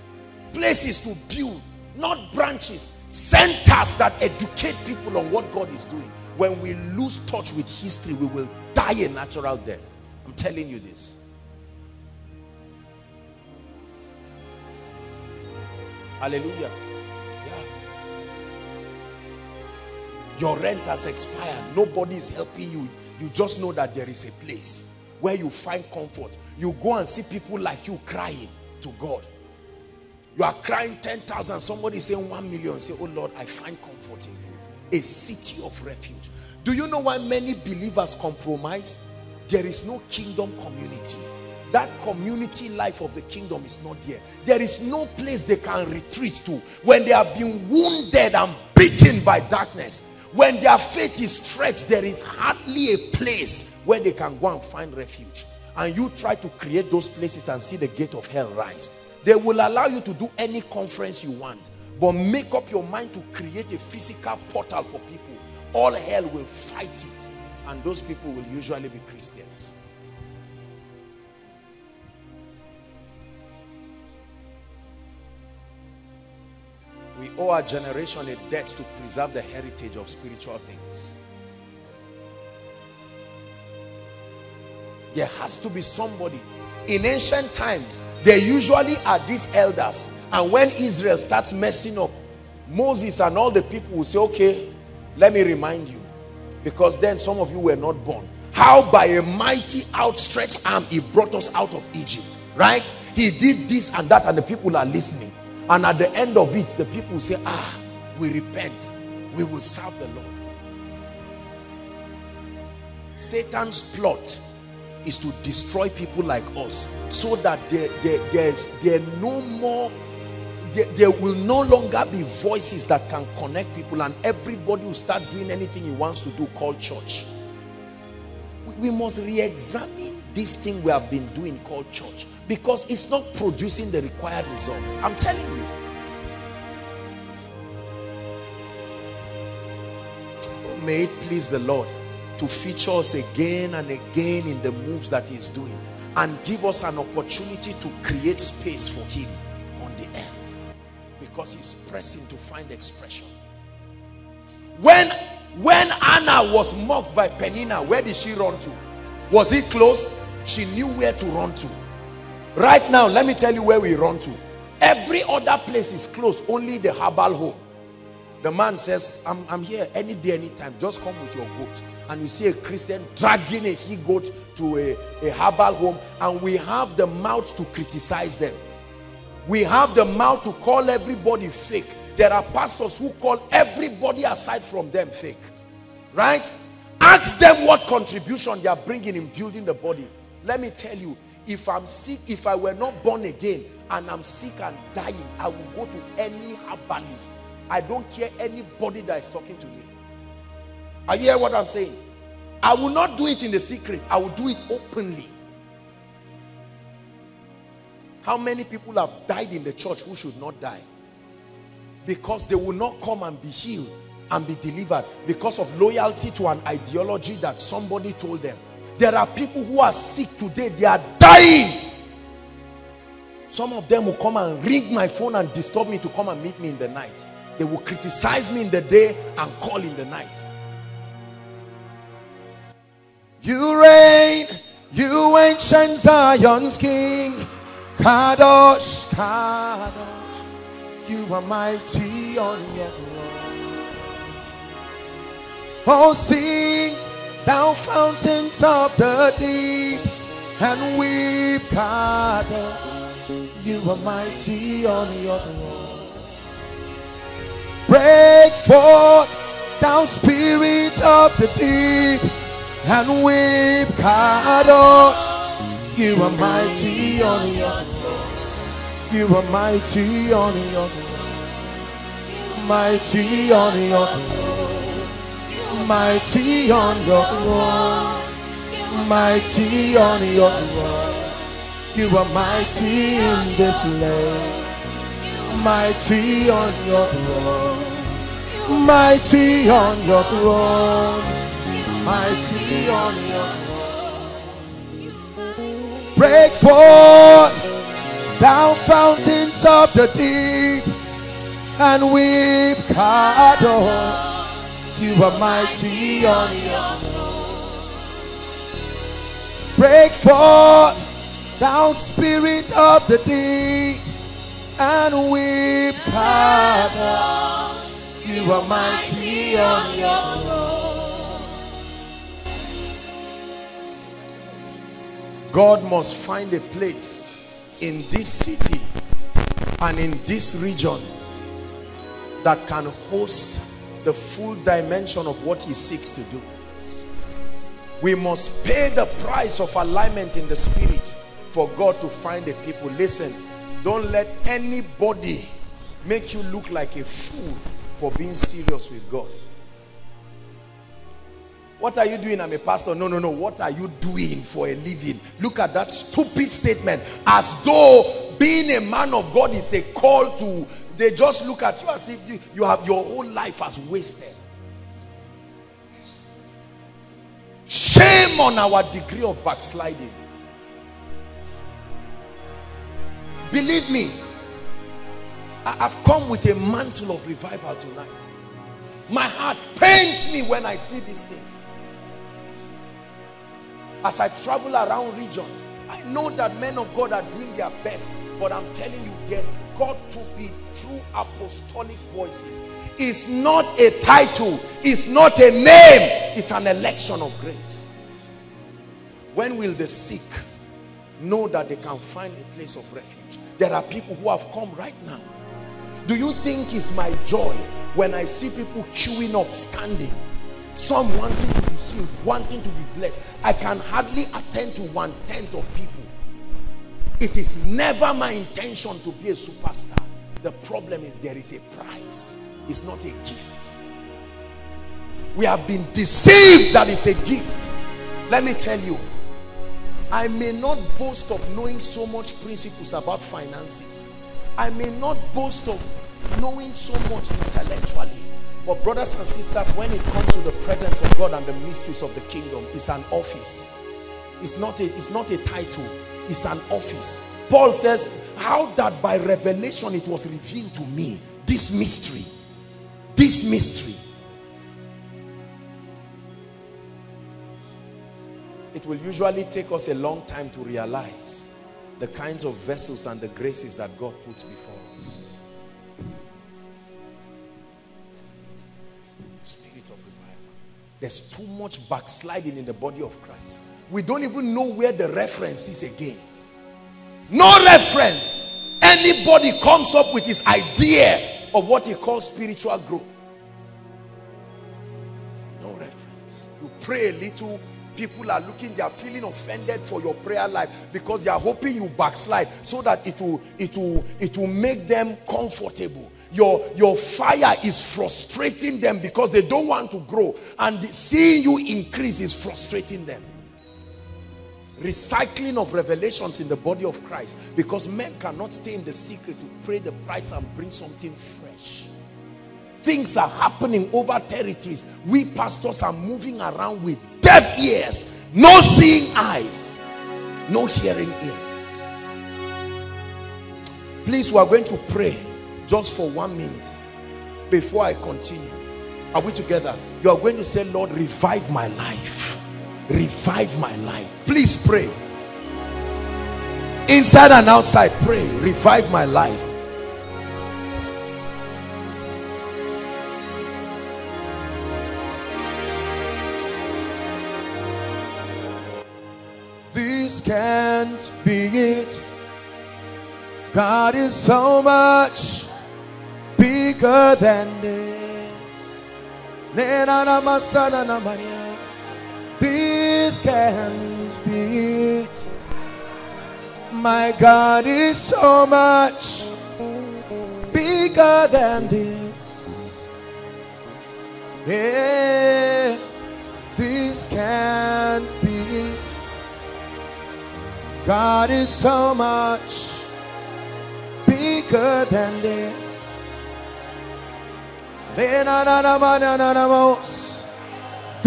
places to build, not branches, centers that educate people on what God is doing. When we lose touch with history, we will die a natural death. I'm telling you this. Hallelujah. Yeah. Your rent has expired. Nobody is helping you. You just know that there is a place where you find comfort. You go and see people like you crying to God. You are crying ten thousand. Somebody saying one million. Say, oh Lord, I find comfort in you. A city of refuge. Do you know why many believers compromise? There is no kingdom community. That community life of the kingdom is not there. There is no place they can retreat to when they have been wounded and beaten by darkness. When their faith is stretched, there is hardly a place where they can go and find refuge. And you try to create those places and see the gate of hell rise. They will allow you to do any conference you want, but make up your mind to create a physical portal for people. All hell will fight it, and those people will usually be Christians. We owe our generation a debt to preserve the heritage of spiritual things. There has to be somebody. In ancient times, they usually are these elders. And when Israel starts messing up, Moses and all the people will say, okay, let me remind you. Because then some of you were not born. How by a mighty outstretched arm he brought us out of Egypt. Right? He did this and that, and the people are listening. And at the end of it, the people say, ah, we repent. We will serve the Lord. Satan's plot is to destroy people like us so that there, there, there's, there no more, there, there will no longer be voices that can connect people, and everybody will start doing anything he wants to do called church. We, we must re-examine this thing we have been doing called church, because it's not producing the required result. I'm telling you. Oh, may it please the Lord to feature us again and again in the moves that he's doing, and give us an opportunity to create space for him on the earth, because he's pressing to find expression. When, when Anna was mocked by Penina, where did she run to? Was it closed? She knew where to run to. Right now, let me tell you where we run to. Every other place is closed, only the herbal home. The man says, I'm, I'm here any day, anytime. Just come with your goat. And you see a Christian dragging a he-goat to a, a herbal home, and we have the mouth to criticize them. We have the mouth to call everybody fake. There are pastors who call everybody aside from them fake. Right? Ask them what contribution they are bringing in building the body. Let me tell you, if I'm sick, if I were not born again and I'm sick and dying, I will go to any herbalist. I don't care anybody that is talking to me. Are you hearing what I'm saying? I will not do it in the secret. I will do it openly. How many people have died in the church who should not die? Because they will not come and be healed and be delivered because of loyalty to an ideology that somebody told them. There are people who are sick today. They are dying. Some of them will come and ring my phone and disturb me to come and meet me in the night. They will criticize me in the day and call in the night. You reign, you ancient Zion's king. Kadosh, Kadosh, you are mighty on your throne. Oh, sing, thou fountains of the deep, and weep, Kadosh, you are mighty on your throne. Break forth, thou spirit of the deep, and weep, Kadosh, you are mighty on your throne. You are mighty on your throne. Mighty on your throne. Mighty on your throne. Mighty on your throne. You are mighty in this place. Mighty on your throne. Mighty on your throne. Mighty on your throne. Break forth, thou fountains of the deep, and weep, Kadosh, you are mighty on your throne. Break forth, thou spirit of the deep, and weep, Kadosh, you are mighty on your throne. God must find a place in this city and in this region that can host the full dimension of what he seeks to do. We must pay the price of alignment in the spirit for God to find a people. Listen, don't let anybody make you look like a fool for being serious with God. What are you doing? I'm a pastor. No, no, no. What are you doing for a living? Look at that stupid statement. As though being a man of God is a call to... They just look at you as if you, you have your whole life as wasted. Shame on our degree of backsliding. Believe me, I've come with a mantle of revival tonight. My heart pains me when I see this thing. As I travel around regions, I know that men of God are doing their best, but I'm telling you, there's got to be true apostolic voices. It's not a title, it's not a name, it's an election of grace. When will the sick know that they can find a place of refuge? There are people who have come right now. Do you think it's my joy when I see people queuing up, standing, some wanting to be healed, wanting to be blessed? I can hardly attend to one-tenth of people. It is never my intention to be a superstar. The problem is there is a price. It's not a gift. We have been deceived that it's a gift. Let me tell you, I may not boast of knowing so much principles about finances. I may not boast of knowing so much intellectually. But brothers and sisters, when it comes to the presence of God and the mysteries of the kingdom, it's an office. It's not a, it's not a title. It's an office. Paul says, how that by revelation it was revealed to me, this mystery, this mystery. It will usually take us a long time to realize the kinds of vessels and the graces that God puts before us. Spirit of revival. There's too much backsliding in the body of Christ. We don't even know where the reference is again. No reference. anybody comes up with his idea of what he calls spiritual growth. No reference. You pray a little, people are looking, they are feeling offended for your prayer life because they are hoping you backslide so that it will, it will, it will make them comfortable. Your, your fire is frustrating them because they don't want to grow, and seeing you increase is frustrating them. Recycling of revelations in the body of Christ, because men cannot stay in the secret to pay the price and bring something fresh. Things are happening over territories. We pastors are moving around with deaf ears, no seeing eyes, no hearing ear. Please, we are going to pray just for one minute before I continue. Are we together? You are going to say, Lord, revive my life. Revive my life. Please pray. Inside and outside, pray. Revive my life. This can't be it. God is so much bigger than this. This can't be it. My God is so much bigger than this. Yeah, this can't be it. God is so much bigger than this.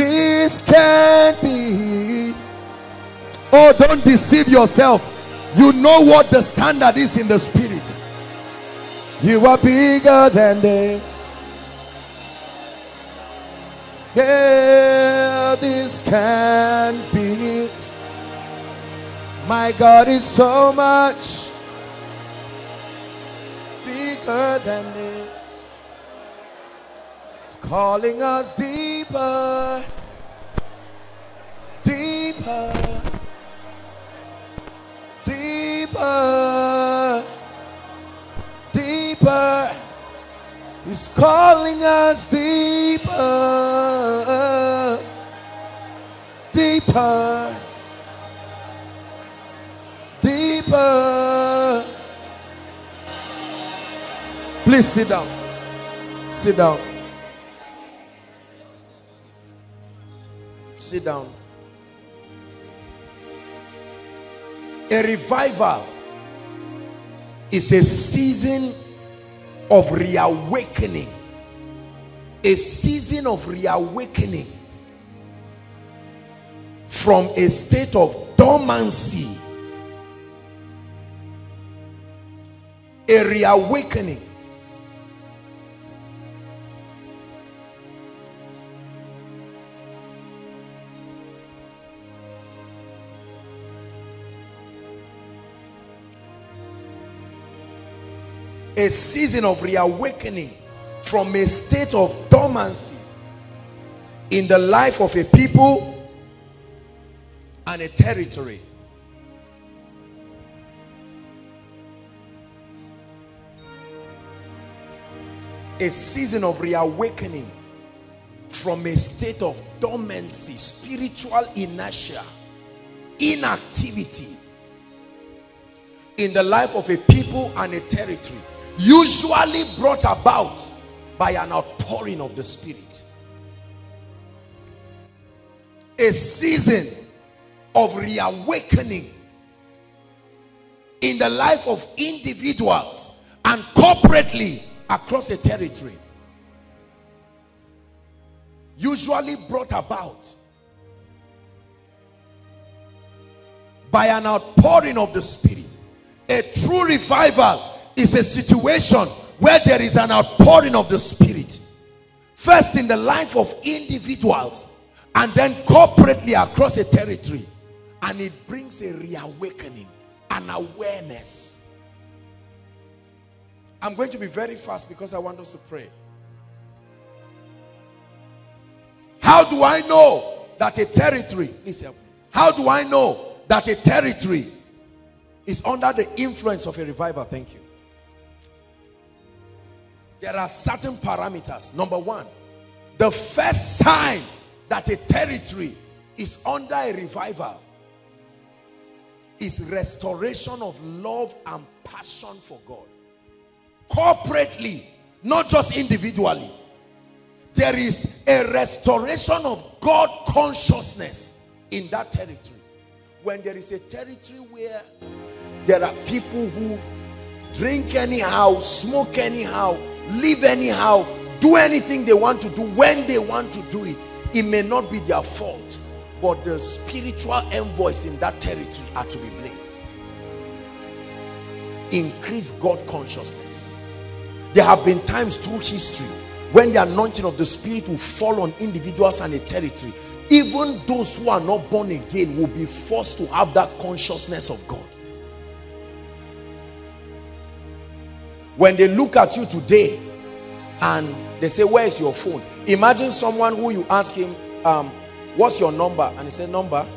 This can't be it. Oh, don't deceive yourself. You know what the standard is in the spirit. You are bigger than this. Yeah, this can't be it. My God is so much bigger than this. Calling us deeper, deeper, deeper, deeper. He's calling us deeper, deeper, deeper. Please sit down. Sit down. Sit down. A revival is a season of reawakening. A season of reawakening from a state of dormancy. A reawakening. A season of reawakening from a state of dormancy in the life of a people and a territory. A season of reawakening from a state of dormancy, spiritual inertia, inactivity in the life of a people and a territory. Usually brought about by an outpouring of the Spirit. A season of reawakening in the life of individuals and corporately across a territory. Usually brought about by an outpouring of the Spirit. A true revival is a situation where there is an outpouring of the Spirit. First in the life of individuals and then corporately across a territory. And it brings a reawakening, an awareness. I'm going to be very fast because I want us to pray. How do I know that a territory, please help me. How do I know that a territory is under the influence of a revival? Thank you. There are certain parameters. Number one, the first sign that a territory is under a revival is restoration of love and passion for God. Corporately, not just individually. There is a restoration of God consciousness in that territory. When there is a territory where there are people who drink anyhow, smoke anyhow, live anyhow, do anything they want to do when they want to do it, it may not be their fault, but the spiritual envoys in that territory are to be blamed. Increase God consciousness. There have been times through history when the anointing of the Spirit will fall on individuals and a territory. Even those who are not born again will be forced to have that consciousness of God. When they look at you today and they say, where is your phone? Imagine someone who you ask him, um, what's your number? And he said, number?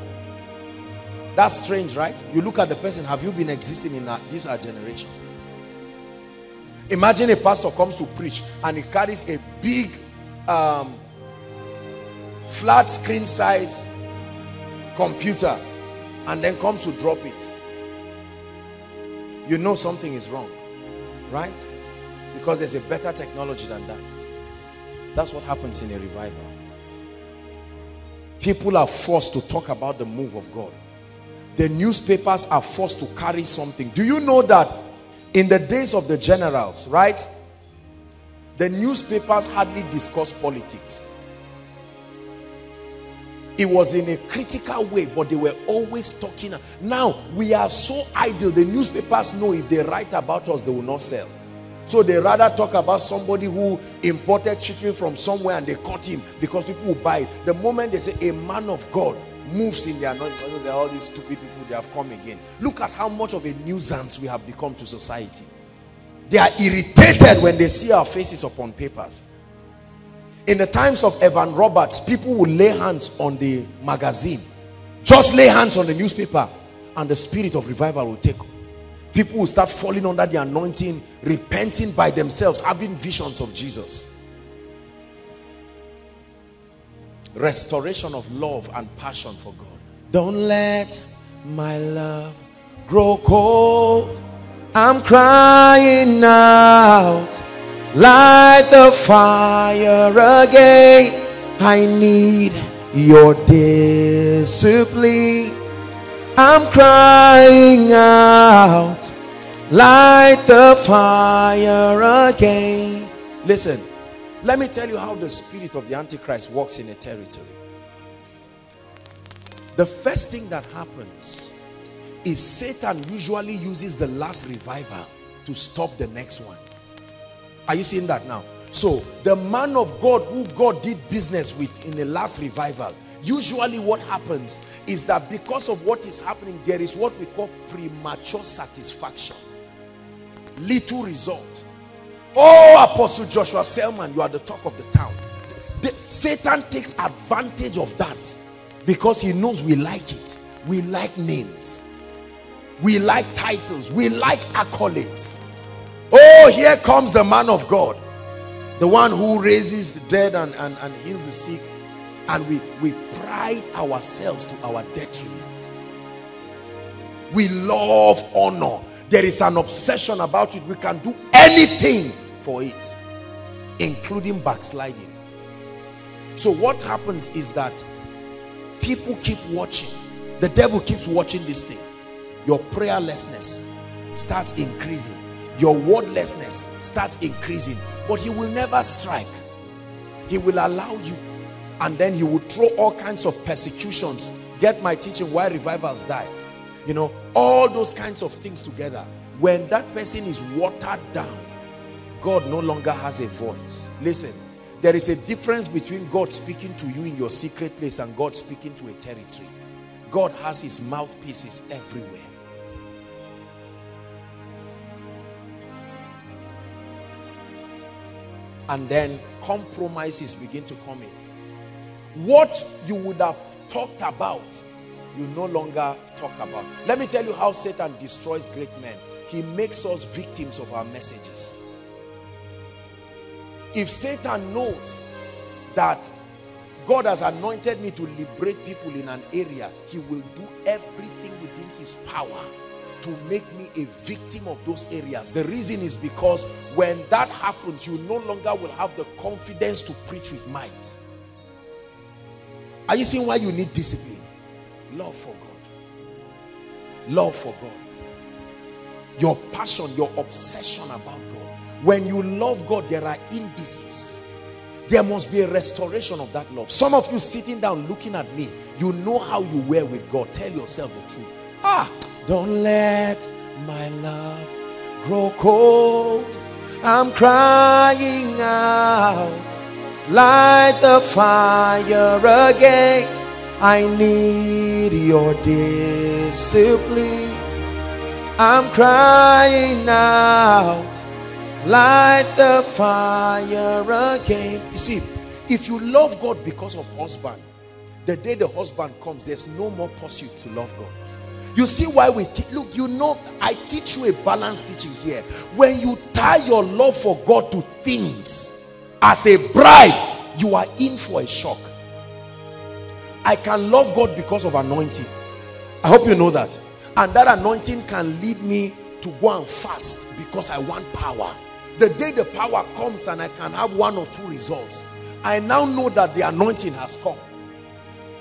That's strange, right? You look at the person, have you been existing in our, this our generation? Imagine a pastor comes to preach and he carries a big um, flat screen size computer and then comes to drop it. You know something is wrong, right? Because there's a better technology than that. That's what happens in a revival. People are forced to talk about the move of God. The newspapers are forced to carry something. Do you know that in the days of the generals, right, the newspapers hardly discussed politics? It was in a critical way, but they were always talking. Now, we are so idle. The newspapers know if they write about us, they will not sell. So they rather talk about somebody who imported chicken from somewhere and they caught him because people will buy it. The moment they say a man of God moves in their anointing, they're all these stupid people, they have come again. Look at how much of a nuisance we have become to society. They are irritated when they see our faces upon papers. In the times of Evan Roberts, people would lay hands on the magazine. Just lay hands on the newspaper and the spirit of revival will take over. People will start falling under the anointing, repenting by themselves, having visions of Jesus. Restoration of love and passion for God. Don't let my love grow cold. I'm crying out. Light the fire again. I need your discipline. I'm crying out, light the fire again. Listen, let me tell you how the spirit of the Antichrist works in a territory. The first thing that happens is Satan usually uses the last revival to stop the next one. Are you seeing that now? So, the man of God who God did business with in the last revival, usually what happens is that because of what is happening, there is what we call premature satisfaction. Little result. Oh, Apostle Joshua Selman, you are the talk of the town. The, the, Satan takes advantage of that because he knows we like it. We like names. We like titles. We like accolades. Oh, here comes the man of God. The one who raises the dead and, and, and heals the sick. And we, we pride ourselves to our detriment. We love honor. There is an obsession about it. We can do anything for it, including backsliding. So what happens is that people keep watching. The devil keeps watching this thing. Your prayerlessness starts increasing. Your wordlessness starts increasing. But he will never strike. He will allow you. And then he would throw all kinds of persecutions. Get my teaching, why revivals die. You know, all those kinds of things together. When that person is watered down, God no longer has a voice. Listen, there is a difference between God speaking to you in your secret place and God speaking to a territory. God has his mouthpieces everywhere. And then compromises begin to come in. What you would have talked about, you no longer talk about. Let me tell you how Satan destroys great men. He makes us victims of our messages. If Satan knows that God has anointed me to liberate people in an area, he will do everything within his power to make me a victim of those areas. The reason is because when that happens, you no longer will have the confidence to preach with might. Are you seeing why you need discipline? Love for God. Love for God. Your passion, your obsession about God. When you love God, there are indices. There must be a restoration of that love. Some of you sitting down looking at me, you know how you were with God. Tell yourself the truth. Ah, don't let my love grow cold. I'm crying out. Light the fire again. I need your discipline. I'm crying out. Light the fire again. You see, if you love God because of husband, the day the husband comes, there's no more pursuit to love God. You see why we teach. Look, you know, I teach you a balanced teaching here. When you tie your love for God to things as a bribe, you are in for a shock. I can love God because of anointing. I hope you know that. And that anointing can lead me to go and fast because I want power. The day the power comes and I can have one or two results, I now know that the anointing has come.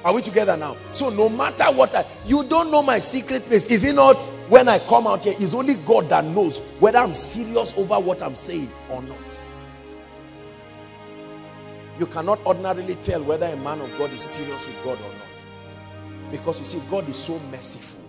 Are we together now? So no matter what, I, you don't know my secret place. Is it not when I come out here? It's only God that knows whether I'm serious over what I'm saying or not. You cannot ordinarily tell whether a man of God is serious with God or not. Because you see, God is so merciful.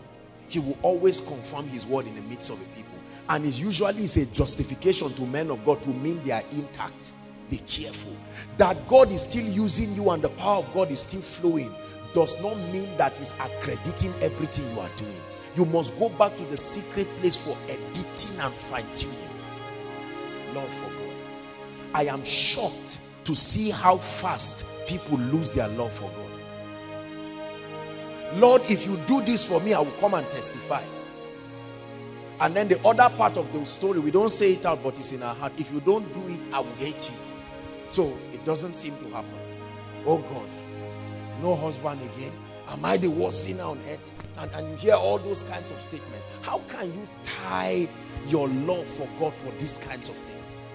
He will always confirm his word in the midst of the people. And it usually is a justification to men of God to mean they are intact. Be careful. That God is still using you and the power of God is still flowing does not mean that he's accrediting everything you are doing. You must go back to the secret place for editing and fine-tuning. Love for God. I am shocked to see how fast people lose their love for God. Lord, if you do this for me, I will come and testify. And then the other part of the story, we don't say it out, but it's in our heart. If you don't do it, I will hate you. So it doesn't seem to happen. Oh God, no husband again. Am I the worst sinner on earth? And, and you hear all those kinds of statements. How can you tie your love for God for these kinds of things?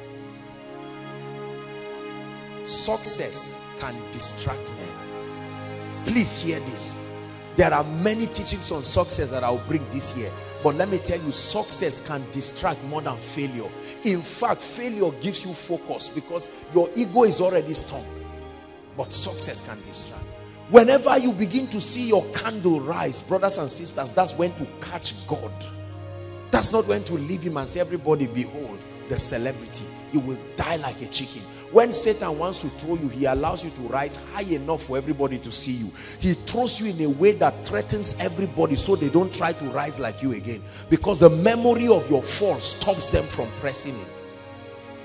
Success can distract men. Please hear this. There are many teachings on success that I'll bring this year. But let me tell you, success can distract more than failure. In fact, failure gives you focus because your ego is already strong. But success can distract. Whenever you begin to see your candle rise, brothers and sisters, that's when to catch God. That's not when to leave him and say, everybody, behold, the celebrity. You will die like a chicken. When Satan wants to throw you, he allows you to rise high enough for everybody to see you. He throws you in a way that threatens everybody so they don't try to rise like you again. Because the memory of your fall stops them from pressing in.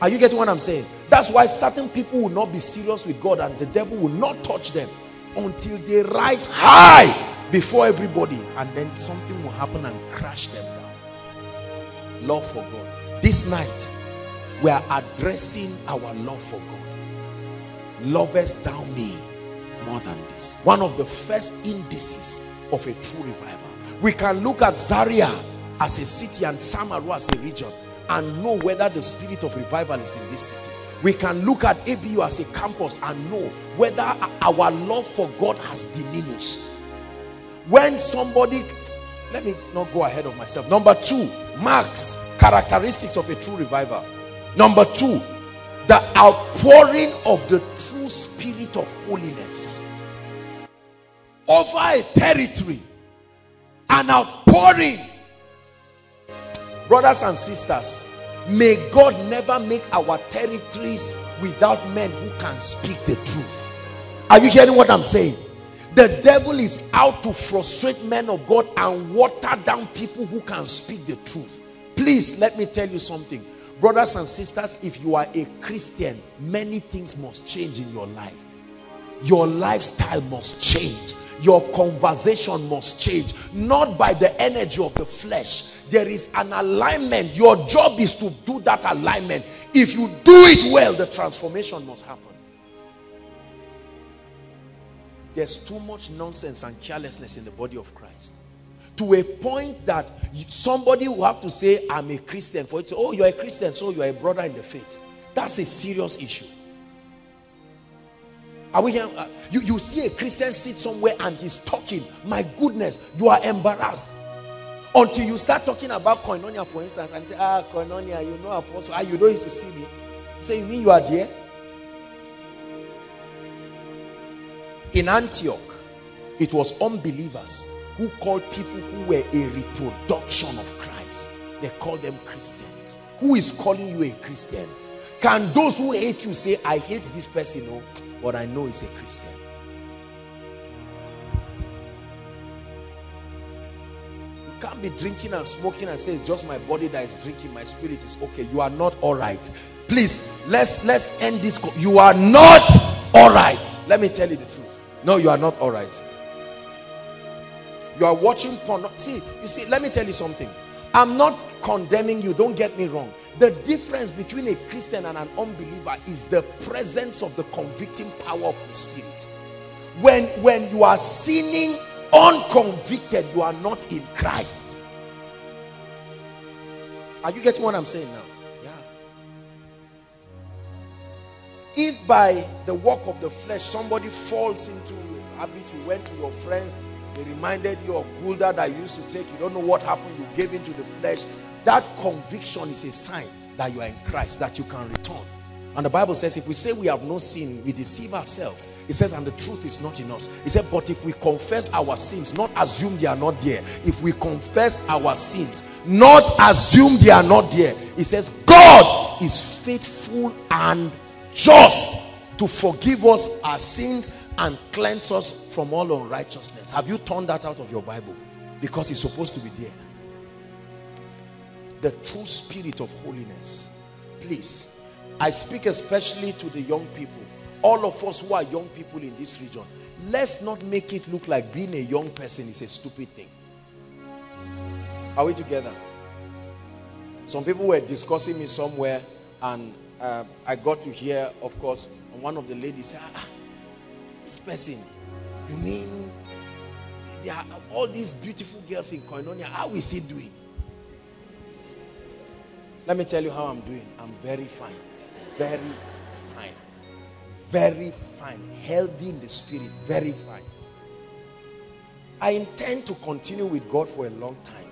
Are you getting what I'm saying? That's why certain people will not be serious with God and the devil will not touch them until they rise high before everybody. And then something will happen and crash them down. Love for God. This night, we are addressing our love for God. Lovest thou me more than this. One of the first indices of a true revival. We can look at Zaria as a city and Samaru as a region and know whether the spirit of revival is in this city. We can look at A B U as a campus and know whether our love for God has diminished. When somebody, let me not go ahead of myself. Number two, marks, characteristics of a true revival. Number two, the outpouring of the true spirit of holiness over a territory. An outpouring. Brothers and sisters, may God never make our territories without men who can speak the truth. Are you hearing what I'm saying? The devil is out to frustrate men of God and water down people who can speak the truth. Please, let me tell you something. Brothers and sisters, if you are a Christian, many things must change in your life. Your lifestyle must change. Your conversation must change, not by the energy of the flesh. There is an alignment. Your job is to do that alignment. If you do it well, the transformation must happen. There's too much nonsense and carelessness in the body of Christ, to a point that somebody will have to say, I'm a Christian, for it to, oh, you're a Christian, so you're a brother in the faith. That's a serious issue. Are we here? You, you see a Christian sit somewhere and he's talking. My goodness, you are embarrassed. Until you start talking about Koinonia, for instance, and you say, ah, Koinonia, you know, Apostle, ah, you don't used to see me. You say, you mean you are there? In Antioch, it was unbelievers who called people who were a reproduction of Christ. They called them Christians. Who is calling you a Christian? Can those who hate you say, I hate this person, no? But I know he's a Christian. You can't be drinking and smoking and say, it's just my body that is drinking, my spirit is okay. You are not all right. Please, let's, let's end this. You are not all right. Let me tell you the truth. No, you are not all right. You are watching porn. See, you see, let me tell you something. I'm not condemning you. Don't get me wrong. The difference between a Christian and an unbeliever is the presence of the convicting power of the Spirit. When, when you are sinning unconvicted, you are not in Christ. Are you getting what I'm saying now? Yeah. If by the work of the flesh somebody falls into a habit, you went to your friends, they reminded you of Gulda that you used to take, you don't know what happened, you gave into the flesh. That conviction is a sign that you are in Christ, that you can return. And the Bible says, if we say we have no sin, we deceive ourselves. It says, and the truth is not in us. It said, but if we confess our sins, not assume they are not there. If we confess our sins, not assume they are not there. It says, God is faithful and just to forgive us our sins and cleanse us from all unrighteousness. Have you torn that out of your Bible? Because it's supposed to be there. The true spirit of holiness. Please, I speak especially to the young people. All of us who are young people in this region, let's not make it look like being a young person is a stupid thing. Are we together? Some people were discussing me somewhere, and uh, I got to hear, of course, and one of the ladies said, ah, this person, you mean there are all these beautiful girls in Koinonia, how is he doing? Let me tell you how I'm doing. I'm very fine. Very fine. Very fine. Healthy in the spirit. Very fine. I intend to continue with God for a long time.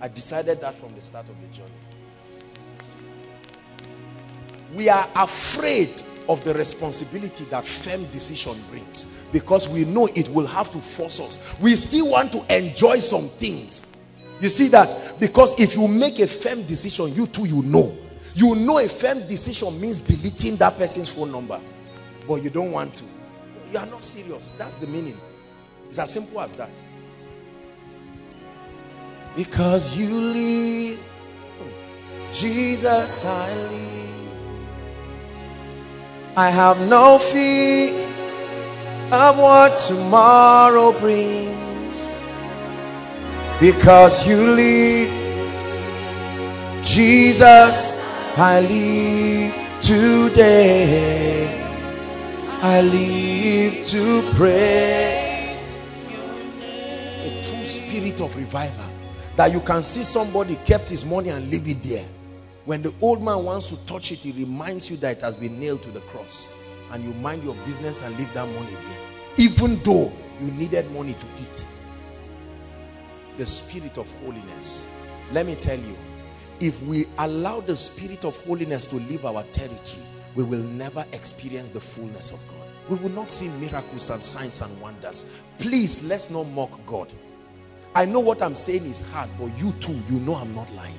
I decided that from the start of the journey. We are afraid of the responsibility that firm decision brings, because we know it will have to force us. We still want to enjoy some things. You see that? Because if you make a firm decision, you too, you know. You know a firm decision means deleting that person's phone number. But you don't want to. So you are not serious. That's the meaning. It's as simple as that. Because you live, Jesus, I live. I have no fear of what tomorrow brings. Because you live, Jesus, I live today. I live to pray. A true spirit of revival. That you can see somebody kept his money and leave it there. When the old man wants to touch it, he reminds you that it has been nailed to the cross. And you mind your business and leave that money there. Even though you needed money to eat. The spirit of holiness. Let me tell you, if we allow the spirit of holiness to leave our territory, we will never experience the fullness of God. We will not see miracles and signs and wonders. Please, let's not mock God. I know what I'm saying is hard, but you too, you know I'm not lying.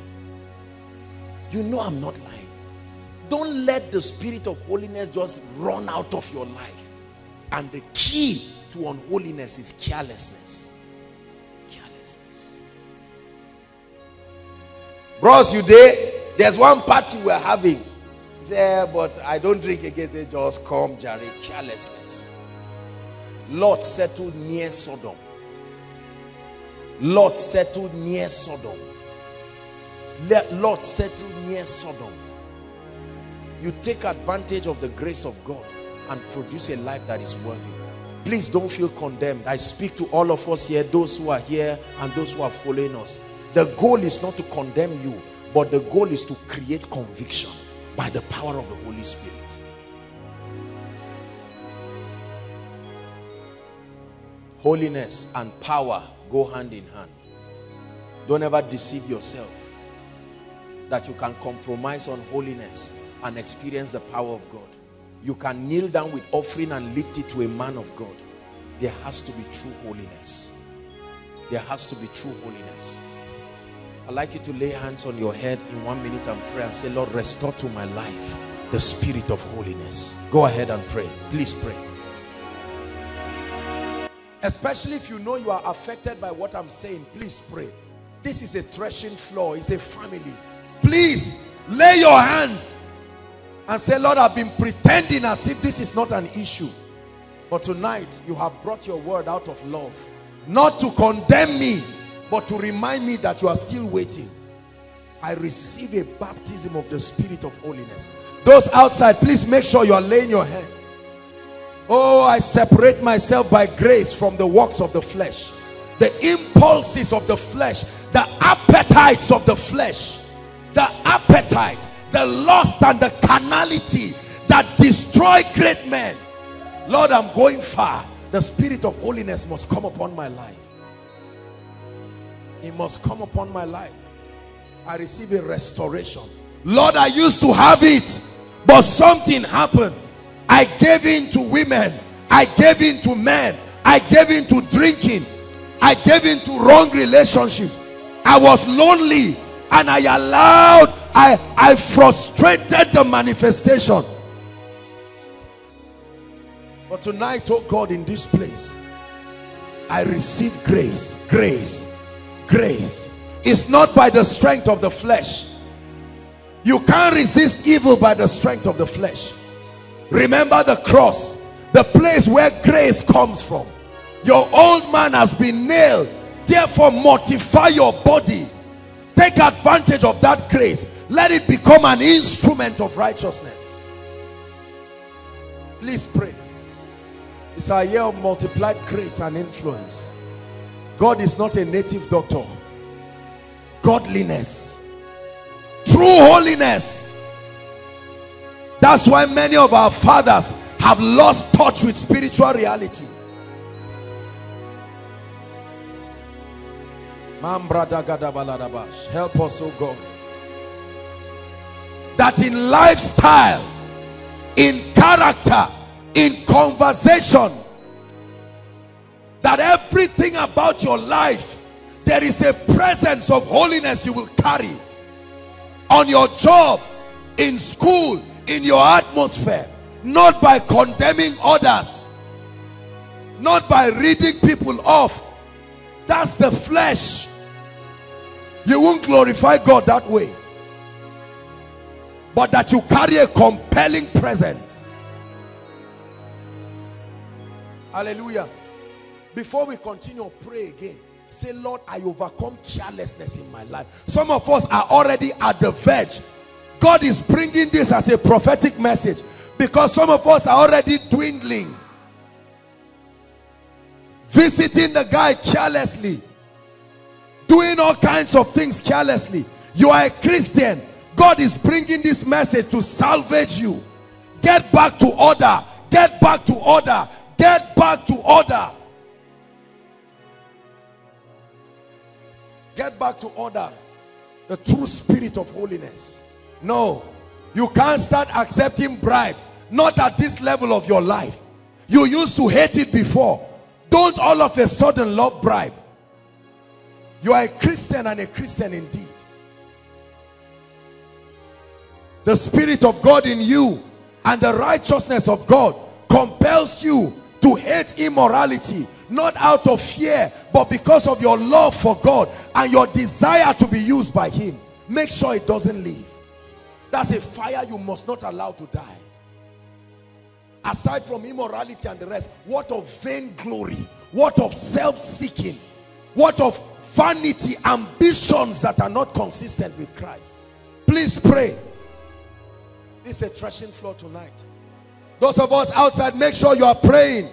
You know I'm not lying. Don't let the spirit of holiness just run out of your life. And the key to unholiness is carelessness. Bros, you there? There's one party we're having. He said, but I don't drink again. They just come, Jerry. Carelessness. Lot settled near Sodom. Lot settled near Sodom. Lot settled near Sodom. You take advantage of the grace of God and produce a life that is worthy. Please don't feel condemned. I speak to all of us here, those who are here and those who are following us. The goal is not to condemn you, but the goal is to create conviction by the power of the Holy Spirit. Holiness and power go hand in hand. Don't ever deceive yourself that you can compromise on holiness and experience the power of God. You can kneel down with offering and lift it to a man of God. There has to be true holiness. There has to be true holiness. I'd like you to lay hands on your head in one minute and pray and say, Lord, restore to my life the spirit of holiness. Go ahead and pray. Please pray. Especially if you know you are affected by what I'm saying, please pray. This is a threshing floor. It's a family. Please lay your hands and say, Lord, I've been pretending as if this is not an issue. But tonight, you have brought your word out of love. Not to condemn me, but to remind me that you are still waiting. I receive a baptism of the Spirit of holiness. Those outside, please make sure you are laying your hand. Oh, I separate myself by grace from the works of the flesh. The impulses of the flesh. The appetites of the flesh. The appetite. The lust and the carnality that destroy great men. Lord, I'm going far. The spirit of holiness must come upon my life. It must come upon my life. I receive a restoration. Lord, I used to have it, but something happened. I gave in to women. I gave in to men. I gave in to drinking. I gave in to wrong relationships. I was lonely and I allowed I, I frustrated the manifestation. But tonight, oh God, in this place, I receive grace, grace, grace. It's not by the strength of the flesh. You can't resist evil by the strength of the flesh. Remember the cross, the place where grace comes from. Your old man has been nailed, therefore mortify your body. Take advantage of that grace. Let it become an instrument of righteousness. Please pray. It's a year of multiplied grace and influence. God is not a native doctor. Godliness. True holiness. That's why many of our fathers have lost touch with spiritual reality. Help us, oh God. That in lifestyle, in character, in conversation, that everything about your life, there is a presence of holiness you will carry. On your job, in school, in your atmosphere. Not by condemning others. Not by reading people off. That's the flesh. You won't glorify God that way. But that you carry a compelling presence. Hallelujah. Before we continue, pray again. Say, Lord, I overcome carelessness in my life. Some of us are already at the verge. God is bringing this as a prophetic message. Because some of us are already dwindling. Visiting the guy carelessly. Doing all kinds of things carelessly. You are a Christian. God is bringing this message to salvage you. Get back to order. Get back to order. Get back to order. Get back to order. The true spirit of holiness. No. You can't start accepting bribe. Not at this level of your life. You used to hate it before. Don't all of a sudden love bribe. You are a Christian and a Christian indeed. The Spirit of God in you and the righteousness of God compels you to hate immorality, not out of fear, but because of your love for God and your desire to be used by Him. Make sure it doesn't leave. That's a fire you must not allow to die. aside from immorality and the rest, what of vainglory, what of self-seeking, what of vanity, ambitions that are not consistent with Christ. Please pray. This is a threshing floor tonight. Those of us outside, make sure you are praying.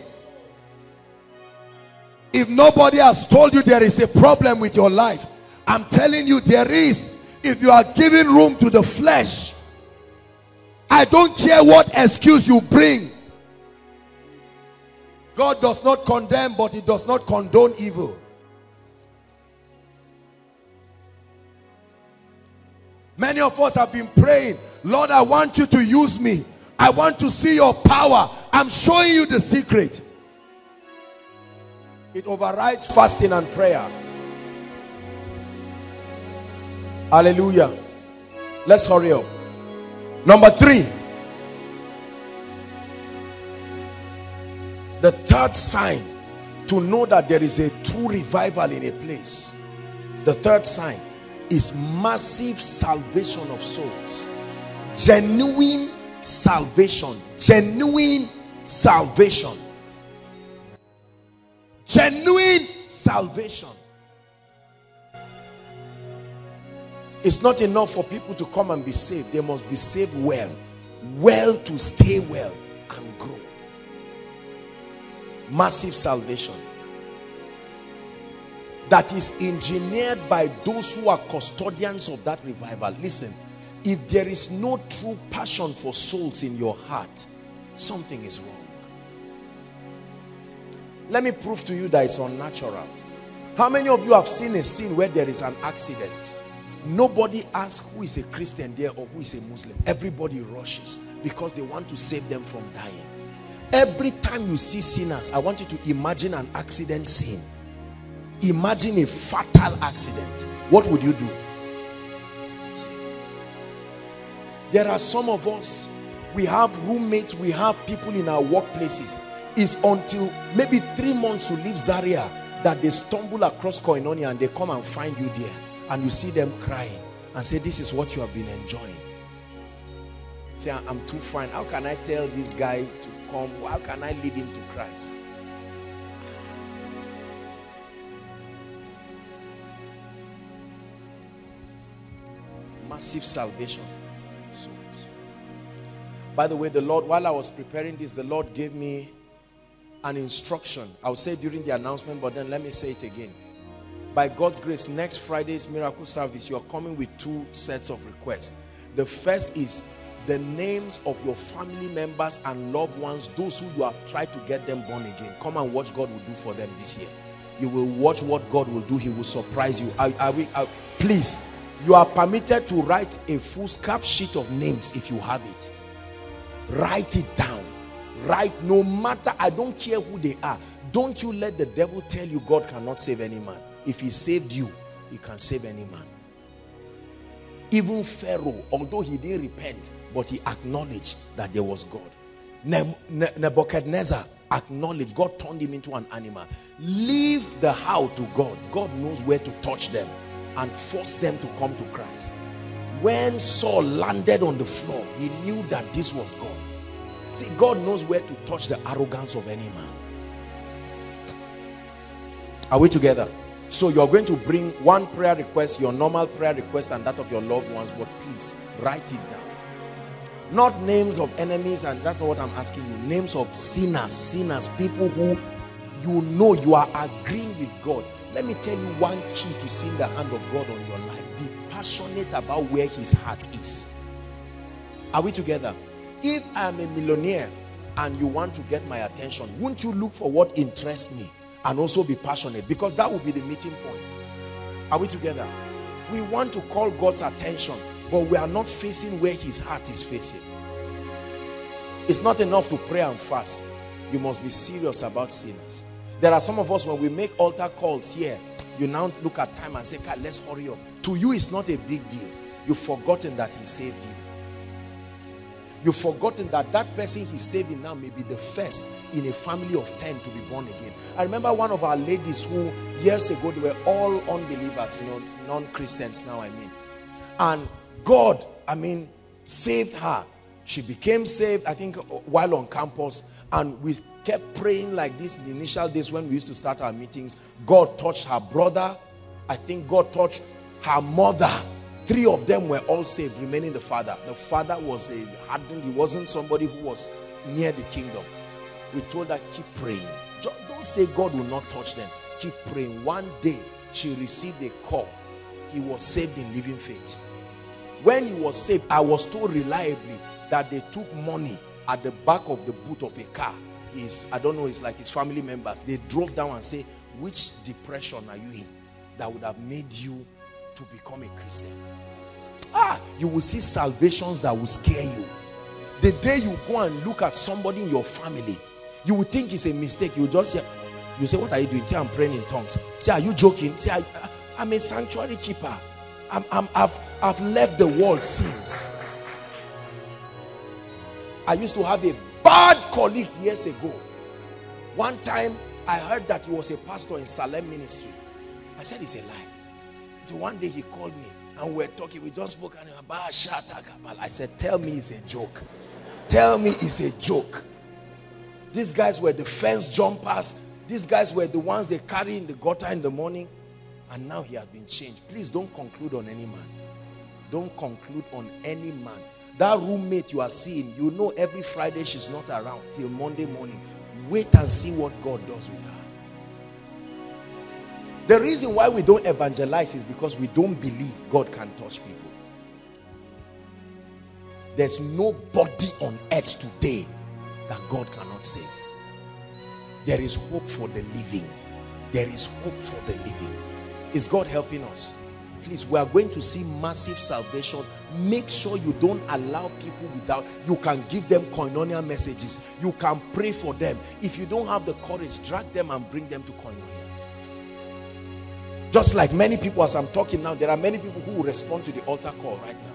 If nobody has told you there is a problem with your life, I'm telling you there is. If you are giving room to the flesh, I don't care what excuse you bring. God does not condemn, but he does not condone evil. Many of us have been praying, Lord, I want you to use me. I want to see your power. I'm showing you the secret. It overrides fasting and prayer. Hallelujah. Let's hurry up. Number three. The third sign to know that there is a true revival in a place. The third sign is massive salvation of souls. Genuine salvation. Genuine salvation. Genuine salvation. It's not enough for people to come and be saved. They must be saved well. Well to stay well and grow. Massive salvation. That is engineered by those who are custodians of that revival. Listen, if there is no true passion for souls in your heart, something is wrong. Let me prove to you that it's unnatural. How many of you have seen a scene where there is an accident? Nobody asks who is a Christian there or who is a Muslim. Everybody rushes because they want to save them from dying. Every time you see sinners, I want you to imagine an accident scene. Imagine a fatal accident. What would you do? There are some of us, we have roommates, we have people in our workplaces. It's until maybe three months to leave Zaria that they stumble across Koinonia and they come and find you there. And you see them crying and say, this is what you have been enjoying. Say, I'm too fine. How can I tell this guy to come? How can I lead him to Christ? Massive salvation. So, by the way, the Lord, while I was preparing this, the Lord gave me an instruction. I'll say during the announcement, but then let me say it again. By God's grace, next Friday's miracle service, you are coming with two sets of requests. The first is the names of your family members and loved ones, those who you have tried to get them born again. Come and watch God will do for them this year. You will watch what God will do. He will surprise you. I, I, I, please, you are permitted to write a foolscap sheet of names if you have it. Write it down. Write, no matter, I don't care who they are. Don't you let the devil tell you God cannot save any man. If he saved you, he can save any man. Even Pharaoh, although he didn't repent, but he acknowledged that there was God. Ne ne Nebuchadnezzar acknowledged God turned him into an animal. Leave the how to God. God knows where to touch them and force them to come to Christ. When Saul landed on the floor, he knew that this was God. See, God knows where to touch the arrogance of any man. Are we together? So you're going to bring one prayer request, your normal prayer request, and that of your loved ones, but please write it down. Not names of enemies, and that's not what I'm asking you. Names of sinners, sinners, people who you know you are agreeing with God. Let me tell you one key to seeing the hand of God on your life. Be passionate about where his heart is. Are we together? If I'm a millionaire and you want to get my attention, won't you look for what interests me? And also be passionate, because that will be the meeting point. Are we together? We want to call God's attention, but we are not facing where his heart is facing. It's not enough to pray and fast. You must be serious about sinners. There are some of us, when we make altar calls here, you now look at time and say, God, let's hurry up. To you, it's not a big deal. You've forgotten that he saved you. You've forgotten that that person he's saving now may be the first in a family of ten to be born again. I remember one of our ladies who years ago, they were all unbelievers, you know, non-Christians now, I mean. And God, I mean, saved her. She became saved, I think, while on campus. And we kept praying like this in the initial days when we used to start our meetings. God touched her brother. I think God touched her mother. Three of them were all saved, remaining the father. The father was a hardened. He wasn't somebody who was near the kingdom. We told her, keep praying. Don't say God will not touch them. Keep praying. One day, she received a call. He was saved in living faith. When he was saved, I was told reliably that they took money at the back of the boot of a car. His, I don't know, it's like his family members. They drove down and say, which depression are you in that would have made you to become a Christian? Ah, you will see salvations that will scare you. The day you go and look at somebody in your family, you will think it's a mistake. You just say, you say, what are you doing? Say, I'm praying in tongues. Say, are you joking? Say, I, I'm a sanctuary keeper. I'm, I'm, I've, I've left the world since. I used to have a bad colleague years ago. One time, I heard that he was a pastor in Salem ministry. I said, it's a lie. So one day he called me and we were talking. We just spoke and I said, tell me it's a joke. Tell me it's a joke. These guys were the fence jumpers. These guys were the ones they carry in the gutter in the morning. And now he has been changed. Please don't conclude on any man. Don't conclude on any man. That roommate you are seeing, you know every Friday she's not around till Monday morning. Wait and see what God does with her. The reason why we don't evangelize is because we don't believe God can touch people. There's nobody on earth today that God cannot save. There is hope for the living. There is hope for the living. Is God helping us? Please, we are going to see massive salvation. Make sure you don't allow people without. You can give them Koinonia messages. You can pray for them. If you don't have the courage, drag them and bring them to Koinonia. Just like many people, as I'm talking now, there are many people who will respond to the altar call right now.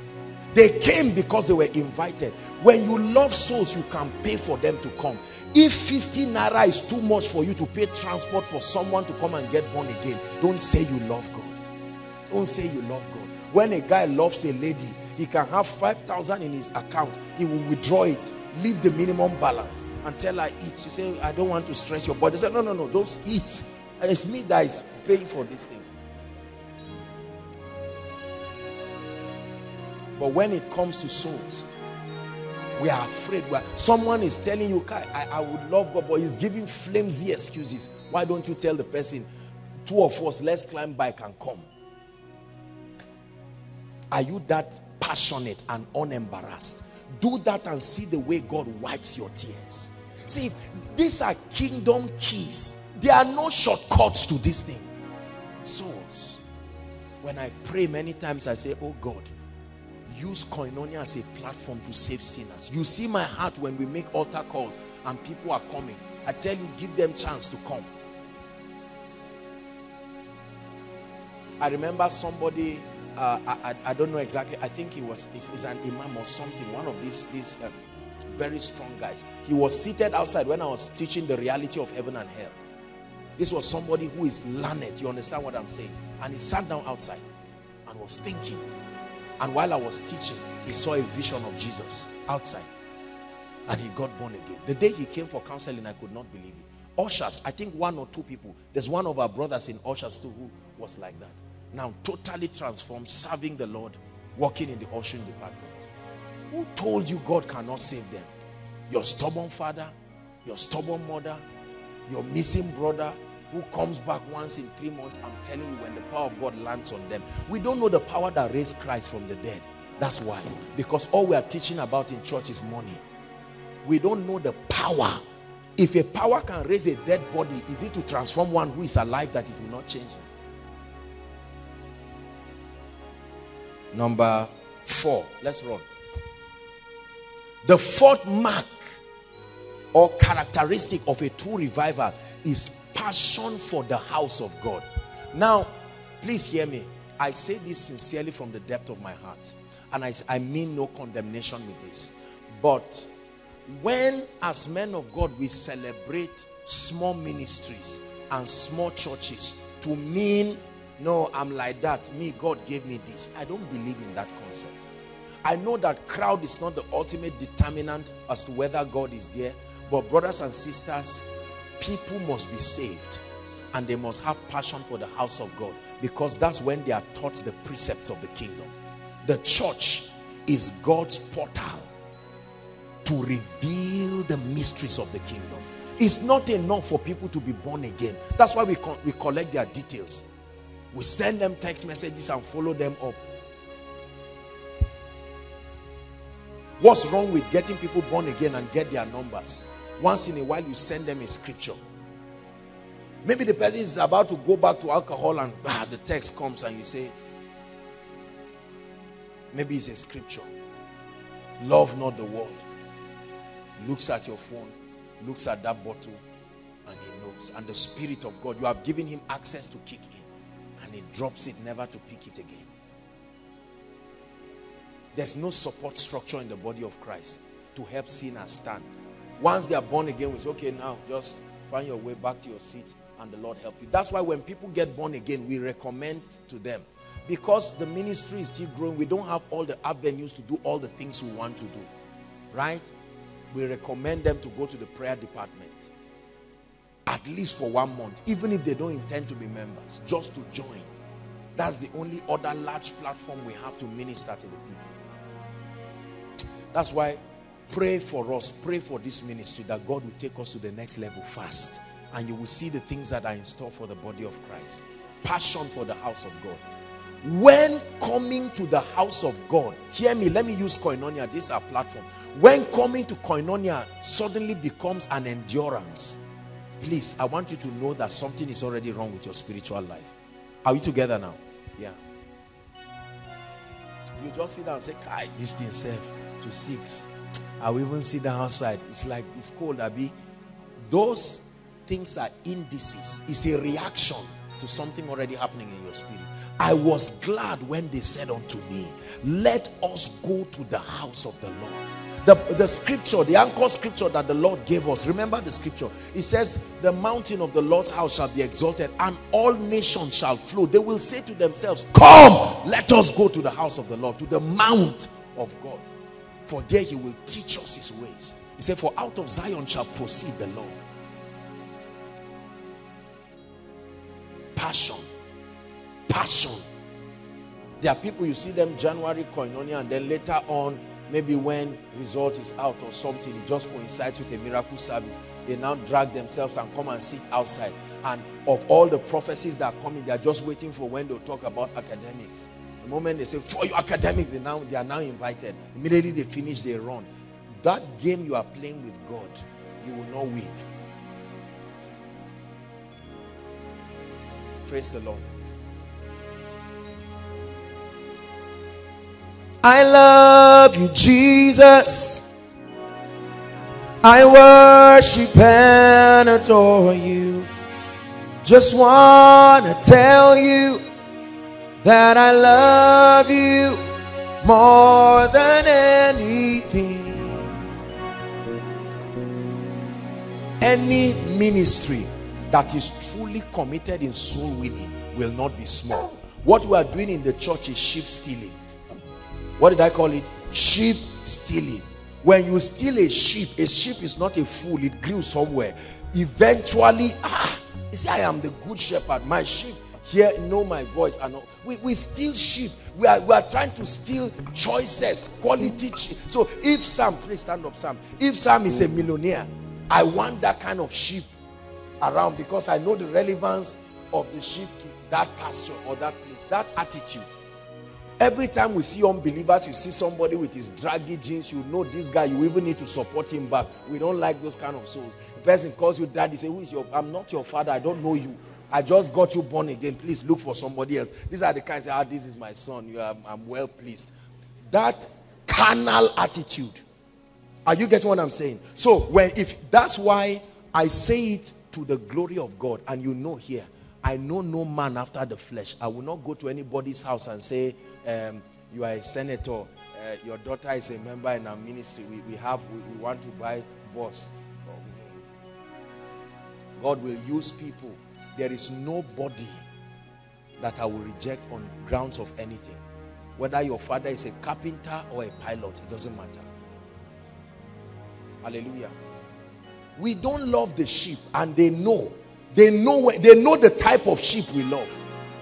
They came because they were invited. When you love souls, you can pay for them to come. If fifty naira is too much for you to pay transport for someone to come and get born again, don't say you love God. Don't say you love God. When a guy loves a lady, he can have five thousand in his account. He will withdraw it, leave the minimum balance, and tell her, eat. She say, I don't want to stress your body. They say, no, no, no, don't eat. It's me that is paying for this thing. But when it comes to souls, we are afraid. We are, someone is telling you, I, I would love God, but he's giving flimsy excuses. Why don't you tell the person, two of us, let's climb bike and come? Are you that passionate and unembarrassed? Do that and see the way God wipes your tears. See, these are kingdom keys. There are no shortcuts to this thing. Souls. When I pray many times, I say, oh God, use Koinonia as a platform to save sinners. You see my heart when we make altar calls and people are coming. I tell you, give them chance to come. I remember somebody, uh, I, I, I don't know exactly, I think he was it's, it's an imam or something, one of these, these uh, very strong guys. He was seated outside when I was teaching the reality of heaven and hell. This was somebody who is learned. You understand what I'm saying? And he sat down outside and was thinking. And while I was teaching, he saw a vision of Jesus outside. And he got born again. The day he came for counseling, I could not believe it. Ushers, I think one or two people. There's one of our brothers in ushers too who was like that. Now totally transformed, serving the Lord, working in the ushering department. Who told you God cannot save them? Your stubborn father, your stubborn mother, your missing brother who comes back once in three months. I'm telling you, when the power of God lands on them, we don't know the power that raised Christ from the dead. That's why. Because all we are teaching about in church is money. We don't know the power. If a power can raise a dead body, is it to transform one who is alive that it will not change him? Number four. Let's run. The fourth mark or characteristic of a true revival is passion for the house of God. Now, please hear me. I say this sincerely from the depth of my heart. And I, I mean no condemnation with this. But when, as men of God, we celebrate small ministries and small churches to mean, no, I'm like that. Me, God gave me this. I don't believe in that concept. I know that crowd is not the ultimate determinant as to whether God is there, but brothers and sisters, people must be saved and they must have passion for the house of God, because that's when they are taught the precepts of the kingdom. The church is God's portal to reveal the mysteries of the kingdom. It's not enough for people to be born again. That's why we, co we collect their details. We send them text messages and follow them up. What's wrong with getting people born again and get their numbers? Once in a while you send them a scripture. Maybe the person is about to go back to alcohol and ah, the text comes and you say, maybe it's a scripture. Love not the world. Looks at your phone, looks at that bottle, and he knows. And the Spirit of God, you have given him access to kick in, and he drops it never to pick it again. There's no support structure in the body of Christ to help sinners stand. Once they are born again, we say, okay, now just find your way back to your seat and the Lord help you. That's why when people get born again, we recommend to them. Because the ministry is still growing, we don't have all the avenues to do all the things we want to do. Right? We recommend them to go to the prayer department at least for one month, even if they don't intend to be members, just to join. That's the only other large platform we have to minister to the people. That's why pray for us, pray for this ministry, that God will take us to the next level fast, and you will see the things that are in store for the body of Christ. Passion for the house of God. When coming to the house of God, hear me, let me use Koinonia, this is our platform. When coming to Koinonia suddenly becomes an endurance, please, I want you to know that something is already wrong with your spiritual life. Are we together now? Yeah. You just sit down and say, Kai, this thing serve to six. I will even sit down outside. It's like, it's cold, Abi. Those things are indices. It's a reaction to something already happening in your spirit. I was glad when they said unto me, let us go to the house of the Lord. The, the scripture, the anchor scripture that the Lord gave us, remember the scripture. It says, the mountain of the Lord's house shall be exalted and all nations shall flow. They will say to themselves, come, let us go to the house of the Lord, to the mount of God. For there he will teach us his ways. He said, for out of Zion shall proceed the law. Passion. Passion. There are people, you see them January Koinonia, and then later on, maybe when result is out or something, it just coincides with a miracle service. They now drag themselves and come and sit outside. And of all the prophecies that are coming, they are just waiting for when they'll talk about academics. The moment they say, for your academics, they, now, they are now invited. Immediately they finish, they run. That game you are playing with God, you will not win. Praise the Lord. I love you, Jesus. I worship and adore you. Just want to tell you that I love you more than anything. Any ministry that is truly committed in soul winning will not be small. What we are doing in the church is sheep stealing. What did I call it? Sheep stealing. When you steal a sheep, a sheep is not a fool. It grew somewhere. Eventually, ah, you see, I am the good shepherd. My sheep hear, know my voice. And all. We, we steal sheep. We are, we are trying to steal choices, quality. So if Sam, please stand up, Sam. If Sam is a millionaire, I want that kind of sheep around, because I know the relevance of the sheep to that pasture or that place, that attitude. Every time we see unbelievers, you see somebody with his draggy jeans, you know this guy, you even need to support him back. We don't like those kind of souls. The person calls you daddy, say, who is your, I'm not your father, I don't know you. I just got you born again. Please look for somebody else. These are the kinds of, ah, this is my son. You are, I'm well pleased. That carnal attitude. Are you getting what I'm saying? So when, if that's why I say it to the glory of God, and you know here, I know no man after the flesh. I will not go to anybody's house and say, um, you are a senator, uh, your daughter is a member in our ministry, we, we have, we, we want to buy bus. God will use people. There is nobody that I will reject on grounds of anything. Whether your father is a carpenter or a pilot, it doesn't matter. Hallelujah. We don't love the sheep, and they know. They know, they know the type of sheep we love.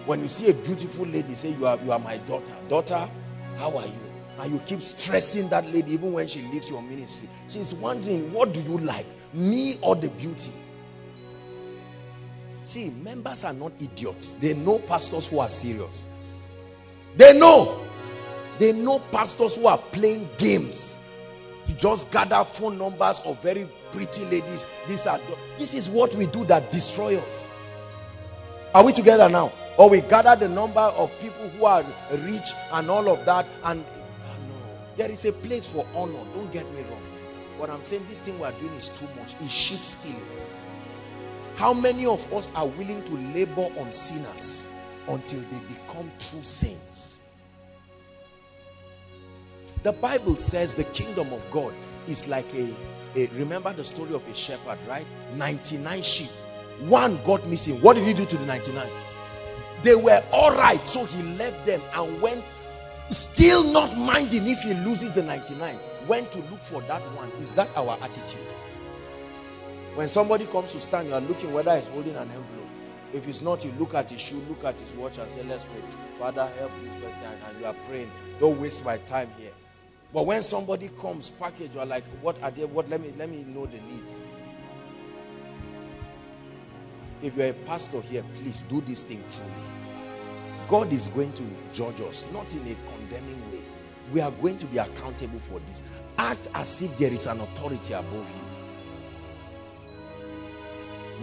When you see a beautiful lady, say, you are, you are my daughter. Daughter, how are you? And you keep stressing that lady even when she leaves your ministry. She's wondering, what do you like? Me or the beauty? See, members are not idiots. They know pastors who are serious. They know. They know pastors who are playing games. You just gather phone numbers of very pretty ladies. These are, this is what we do that destroys us. Are we together now? Or we gather the number of people who are rich and all of that. And oh no, there is a place for honor. Don't get me wrong. What I'm saying, this thing we are doing is too much. It's sheep stealing. How many of us are willing to labor on sinners until they become true saints? The Bible says the kingdom of God is like a, a remember the story of a shepherd, right? ninety-nine sheep. One got missing. What did he do to the ninety-nine? They were all right, so he left them and went, still not minding if he loses the ninety-nine, went to look for that one. Is that our attitude? When somebody comes to stand, you are looking whether he's holding an envelope. If it's not, you look at his shoe, look at his watch and say, let's pray. Father, help this person. And you are praying. Don't waste my time here. But when somebody comes, package, you are like, what are they? What? Let me, let me know the needs. If you're a pastor here, please do this thing truly. God is going to judge us, not in a condemning way. We are going to be accountable for this. Act as if there is an authority above you.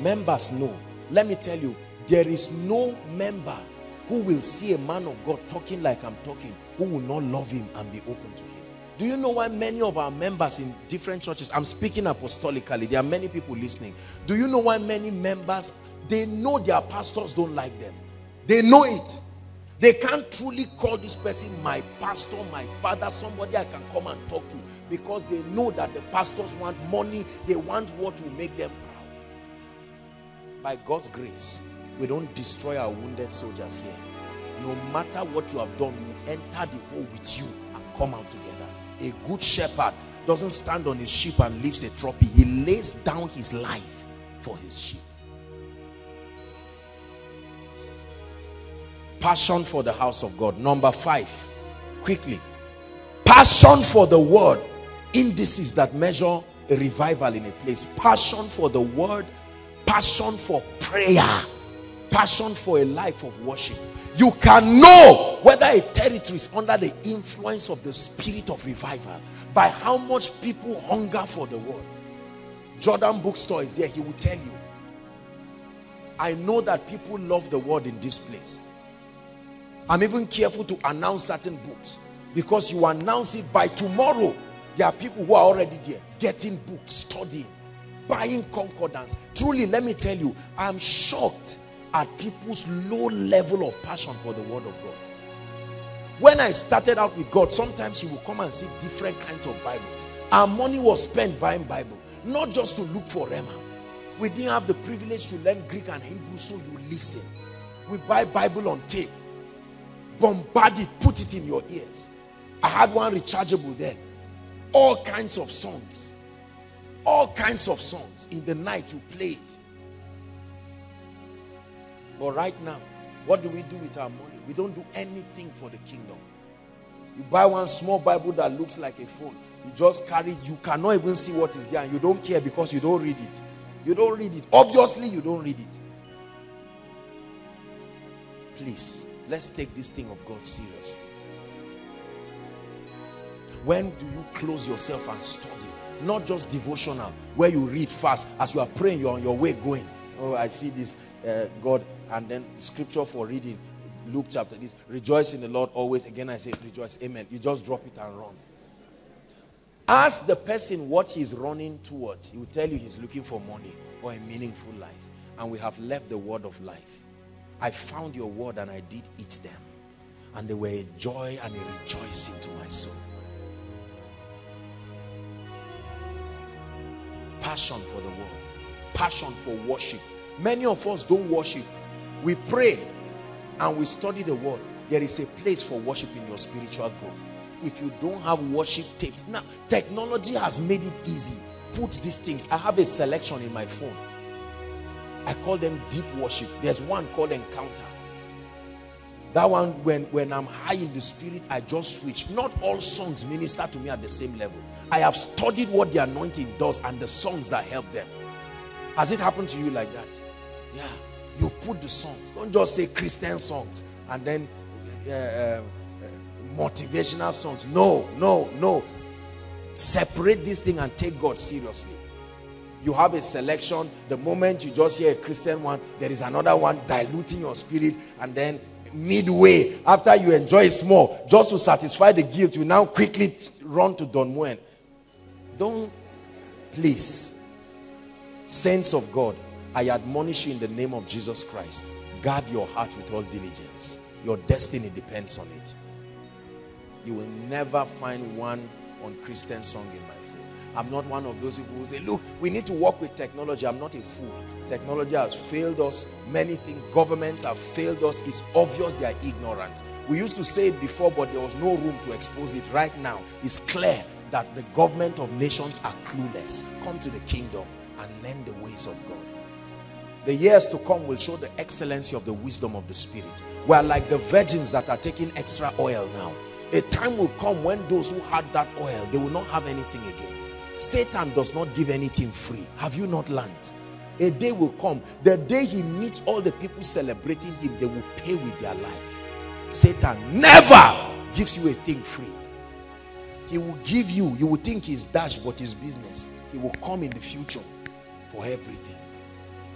Members know. Let me tell you, there is no member who will see a man of God talking like I'm talking who will not love him and be open to him. Do you know why many of our members in different churches, I'm speaking apostolically, there are many people listening. Do you know why many members, they know their pastors don't like them? They know it. They can't truly call this person my pastor, my father, somebody I can come and talk to, because they know that the pastors want money, they want what will make them. By God's grace, we don't destroy our wounded soldiers here. No matter what you have done, we enter the war with you and come out together. A good shepherd doesn't stand on his sheep and leaves a trophy. He lays down his life for his sheep. Passion for the house of God. Number five, quickly. Passion for the word. Indices that measure a revival in a place. Passion for the word. Passion for prayer. Passion for a life of worship. You can know whether a territory is under the influence of the spirit of revival by how much people hunger for the word. Jordan Bookstore is there. He will tell you. I know that people love the word in this place. I'm even careful to announce certain books, because you announce it, by tomorrow there are people who are already there getting books, studying, buying concordance. Truly, let me tell you, I'm shocked at people's low level of passion for the word of God. When I started out with God, sometimes you will come and see different kinds of Bibles. Our money was spent buying Bible, not just to look for Rema. We didn't have the privilege to learn Greek and Hebrew, so you listen. We buy Bible on tape, bombard it, put it in your ears. I had one rechargeable then. All kinds of songs. All kinds of songs. In the night you play it. But right now, what do we do with our money? We don't do anything for the kingdom. You buy one small Bible that looks like a phone. You just carry it. You cannot even see what is there. And you don't care, because you don't read it. You don't read it. Obviously, you don't read it. Please, let's take this thing of God seriously. When do you close yourself and study? Not just devotional, where you read fast. As you are praying, you're on your way going. Oh, I see this, uh, God. And then scripture for reading. Luke chapter this. Rejoice in the Lord always. Again, I say rejoice. Amen. You just drop it and run. Ask the person what he's running towards. He will tell you he's looking for money or a meaningful life. And we have left the word of life. I found your word and I did eat them. And they were a joy and a rejoicing to my soul. Passion for the world. Passion for worship. Many of us don't worship. We pray and we study the word, There is a place for worship in your spiritual growth. If you don't have worship tapes, now technology has made it easy. Put these things. I have a selection in my phone. I call them deep worship. There's one called Encounter. That one, when, when I'm high in the spirit, I just switch. Not all songs minister to me at the same level. I have studied what the anointing does and the songs that help them. Has it happened to you like that? Yeah. You put the songs. Don't just say Christian songs and then uh, uh, motivational songs. No, no, no. Separate this thing and take God seriously. You have a selection. The moment you just hear a Christian one, there is another one diluting your spirit, and then midway, after you enjoy it small, just to satisfy the guilt, you now quickly run to Don Moen. Don't, please. Saints of God, I admonish you in the name of Jesus Christ. Guard your heart with all diligence. Your destiny depends on it. You will never find one on Christian song in my phone. I'm not one of those people who say, look, we need to work with technology. I'm not a fool. Technology has failed us. Many things, governments have failed us. It's obvious they are ignorant. We used to say it before, but there was no room to expose it. Right now, it's clear that the government of nations are clueless. Come to the kingdom and learn the ways of God. The years to come will show the excellency of the wisdom of the Spirit. We are like the virgins that are taking extra oil now. A time will come when those who had that oil, they will not have anything again. Satan does not give anything free. Have you not learned? A day will come. The day he meets all the people celebrating him, they will pay with their life. Satan never gives you a thing free. He will give you, you will think he's dashed, but his business. He will come in the future for everything.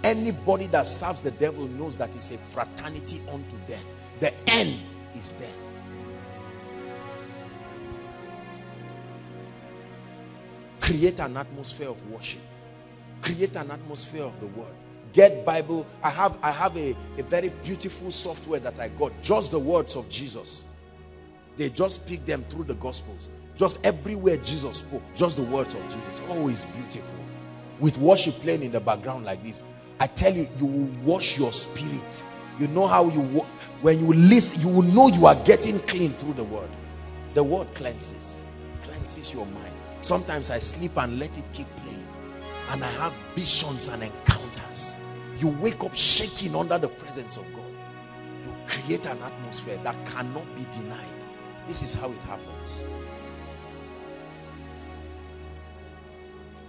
Anybody that serves the devil knows that it's a fraternity unto death. The end is death. Create an atmosphere of worship. Create an atmosphere of the word. Get Bible. I have, I have a, a very beautiful software that I got. Just the words of Jesus. They just pick them through the Gospels. Just everywhere Jesus spoke. Just the words of Jesus. Always beautiful. With worship playing in the background like this. I tell you, you will wash your spirit. You know how you, when you listen, you will know you are getting clean through the word. The word cleanses, cleanses your mind. Sometimes I sleep and let it keep playing. And I have visions and encounters. You wake up shaking under the presence of God. You create an atmosphere that cannot be denied. This is how it happens.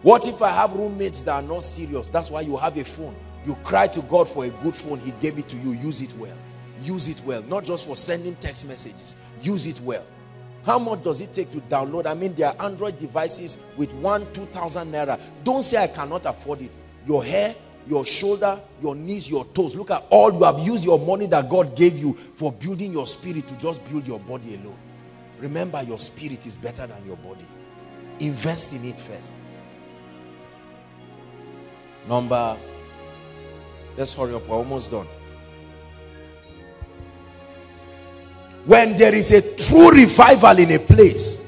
What if I have roommates that are not serious? That's why you have a phone. You cry to God for a good phone. He gave it to you. Use it well. Use it well. Not just for sending text messages. Use it well. How much does it take to download? I mean, there are Android devices with one, two thousand naira. Don't say I cannot afford it. Your hair, your shoulder, your knees, your toes. Look at all you have used your money that God gave you for building your spirit to just build your body alone. Remember, your spirit is better than your body. Invest in it first. Number, let's hurry up, we're almost done. When there is a true revival in a place,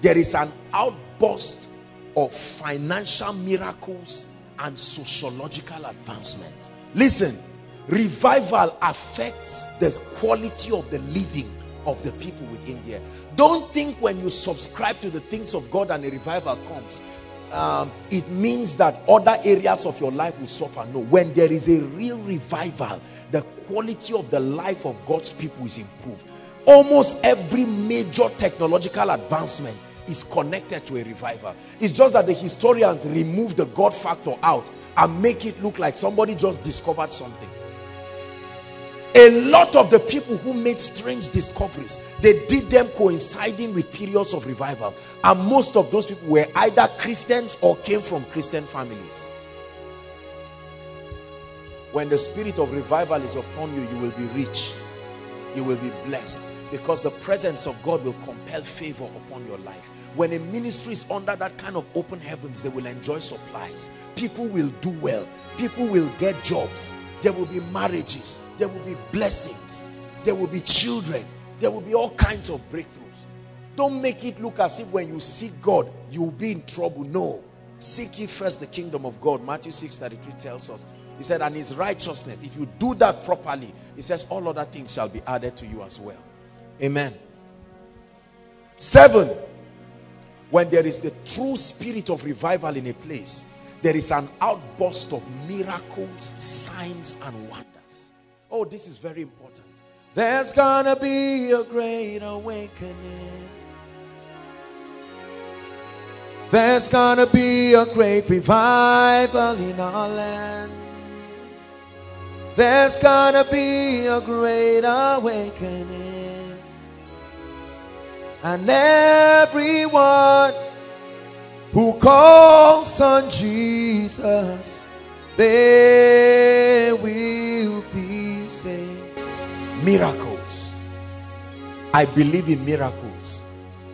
there is an outburst of financial miracles and sociological advancement. Listen, revival affects the quality of the living of the people within there. Don't think when you subscribe to the things of God and a revival comes, Um, it means that other areas of your life will suffer. No, when there is a real revival, the quality of the life of God's people is improved. Almost every major technological advancement is connected to a revival. It's just that the historians remove the God factor out and make it look like somebody just discovered something. A lot of the people who made strange discoveries, they did them coinciding with periods of revival. And most of those people were either Christians or came from Christian families. When the spirit of revival is upon you, you will be rich. You will be blessed. Because the presence of God will compel favor upon your life. When a ministry is under that kind of open heavens, they will enjoy supplies. People will do well. People will get jobs. There will be marriages. There will be blessings. There will be children. There will be all kinds of breakthroughs. Don't make it look as if when you seek God, you'll be in trouble. No. Seek ye first the kingdom of God. Matthew six thirty-three tells us, He said, and his righteousness, if you do that properly, he says, all other things shall be added to you as well. Amen. Seven, when there is the true spirit of revival in a place, there is an outburst of miracles, signs, and wonders. Oh, this is very important. There's gonna be a great awakening. There's gonna be a great revival in our land. There's gonna be a great awakening. And everyone who calls on Jesus, they will be saved. Miracles. I believe in miracles.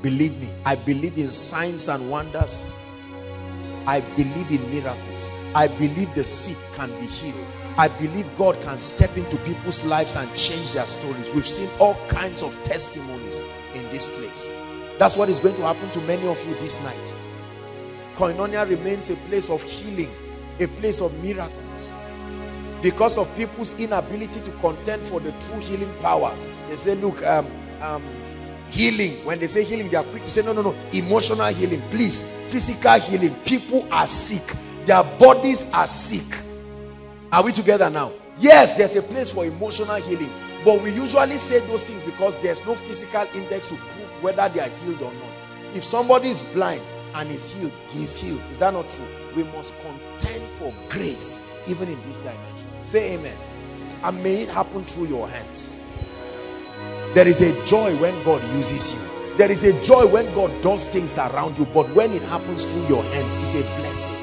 Believe me, I believe in signs and wonders. I believe in miracles. I believe the sick can be healed. I believe God can step into people's lives and change their stories. We've seen all kinds of testimonies in this place. That's what is going to happen to many of you this night. Koinonia remains a place of healing, a place of miracles. Because of people's inability to contend for the true healing power, they say, look, um, um, healing. When they say healing, they are quick to say, no, no, no. Emotional healing, please. Physical healing. People are sick. Their bodies are sick. Are we together now? Yes, there's a place for emotional healing. But we usually say those things because there's no physical index to prove whether they are healed or not. If somebody is blind and is healed, he is healed. Is that not true? We must contend for grace even in this dimension. Say amen. And may it happen through your hands. There is a joy when God uses you. There is a joy when God does things around you, but when it happens through your hands, it's a blessing.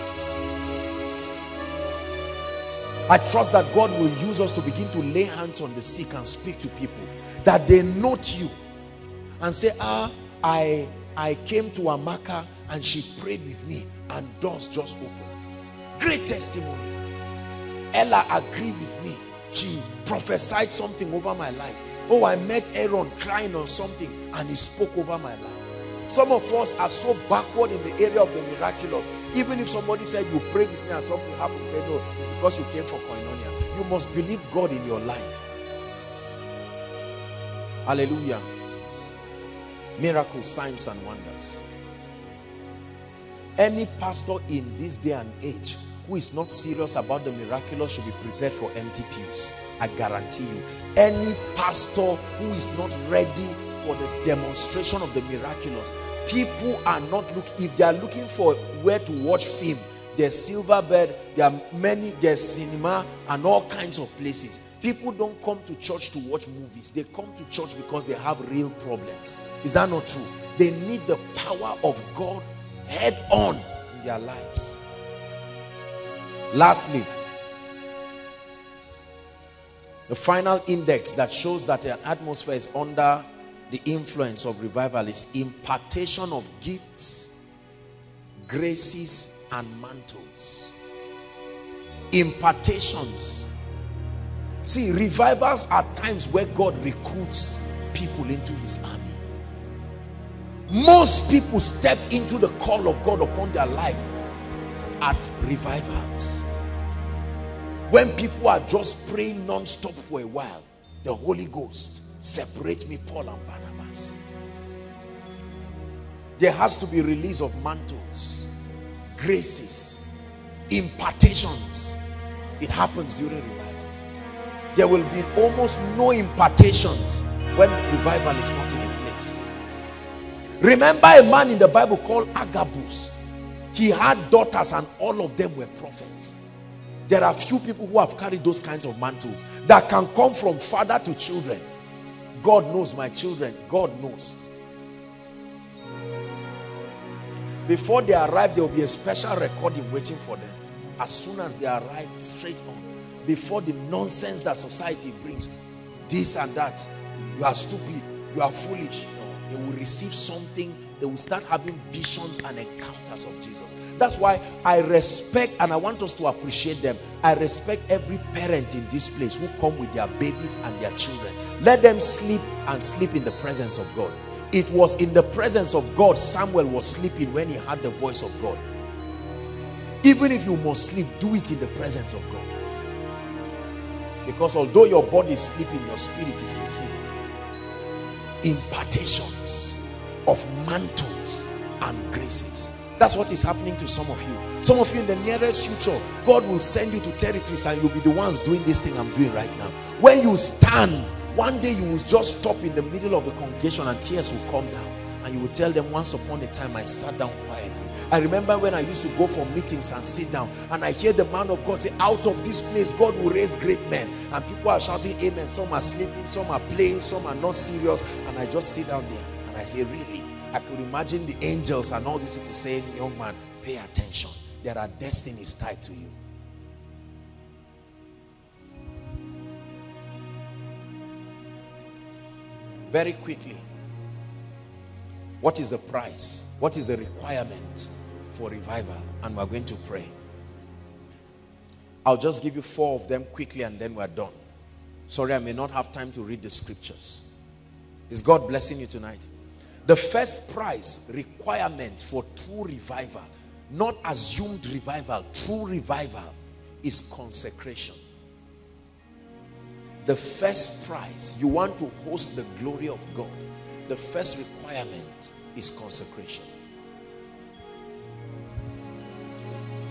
I trust that God will use us to begin to lay hands on the sick and speak to people, that they note you and say, ah, I, I came to Amaka and she prayed with me and doors just opened. Great testimony. Ella agreed with me. She prophesied something over my life. Oh, I met Aaron crying on something and he spoke over my life. Some of us are so backward in the area of the miraculous. Even if somebody said, you prayed with me and something happened, say, no, it's because you came for Koinonia. You must believe God in your life. Hallelujah. Miracles, signs, and wonders. Any pastor in this day and age who is not serious about the miraculous should be prepared for empty pews. I guarantee you, any pastor who is not ready for the demonstration of the miraculous, people are not looking. If they are looking for where to watch film, there's Silverbed, there are many, there's cinema and all kinds of places. People don't come to church to watch movies. They come to church because they have real problems. Is that not true? They need the power of God head on in their lives. Lastly, the final index that shows that an atmosphere is under the influence of revival is impartation of gifts, graces, and mantles. Impartations. See, revivals are times where God recruits people into his army. Most people stepped into the call of God upon their life at revivals. When people are just praying non-stop for a while, the Holy Ghost, separate me, Paul and Barnabas. There has to be release of mantles, graces, impartations. It happens during revivals. There will be almost no impartations when revival is not in place. Remember a man in the Bible called Agabus. He had daughters and all of them were prophets. There are few people who have carried those kinds of mantles that can come from father to children. God knows my children. God knows. Before they arrive, there will be a special recording waiting for them. As soon as they arrive, straight on. Before the nonsense that society brings, this and that, you are stupid, you are foolish. No, they will receive something. They will start having visions and encounters of Jesus. That's why I respect, and I want us to appreciate them. I respect every parent in this place who come with their babies and their children. Let them sleep and sleep in the presence of God. It was in the presence of God Samuel was sleeping when he heard the voice of God. Even if you must sleep, do it in the presence of God. Because although your body is sleeping, your spirit is receiving. Impartations of mantles and graces. That's what is happening to some of you. Some of you in the nearest future, God will send you to territories and you'll be the ones doing this thing I'm doing right now. When you stand, one day you will just stop in the middle of the congregation and tears will come down. And you will tell them, once upon a time, I sat down quietly. I remember when I used to go for meetings and sit down, and I hear the man of God say, out of this place, God will raise great men. And people are shouting amen. Some are sleeping, some are playing, some are not serious. And I just sit down there and I say, really? I could imagine the angels and all these people saying, young man, pay attention. There are destinies tied to you. Very quickly. What is the price? What is the requirement for revival? And we're going to pray. I'll just give you four of them quickly and then we're done. Sorry, I may not have time to read the scriptures. Is God blessing you tonight? The first price, requirement for true revival, not assumed revival, true revival, is consecration. The first price, you want to host the glory of God. The first requirement is consecration.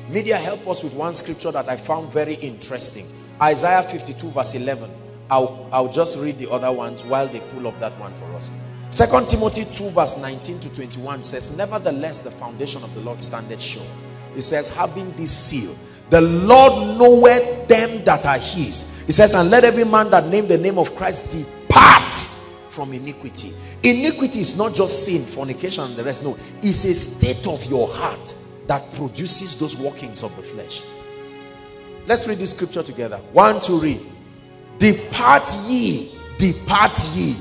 Media, help us with one scripture that I found very interesting. Isaiah fifty-two verse eleven. I'll, I'll just read the other ones while they pull up that one for us. Second Timothy two verse nineteen to twenty-one says, nevertheless, the foundation of the Lord standeth sure. It says, having this seal, the Lord knoweth them that are his. It says, and let every man that name the name of Christ depart from iniquity. Iniquity is not just sin, fornication, and the rest. No, it's a state of your heart that produces those workings of the flesh. Let's read this scripture together. One, two, read. Depart ye, depart ye,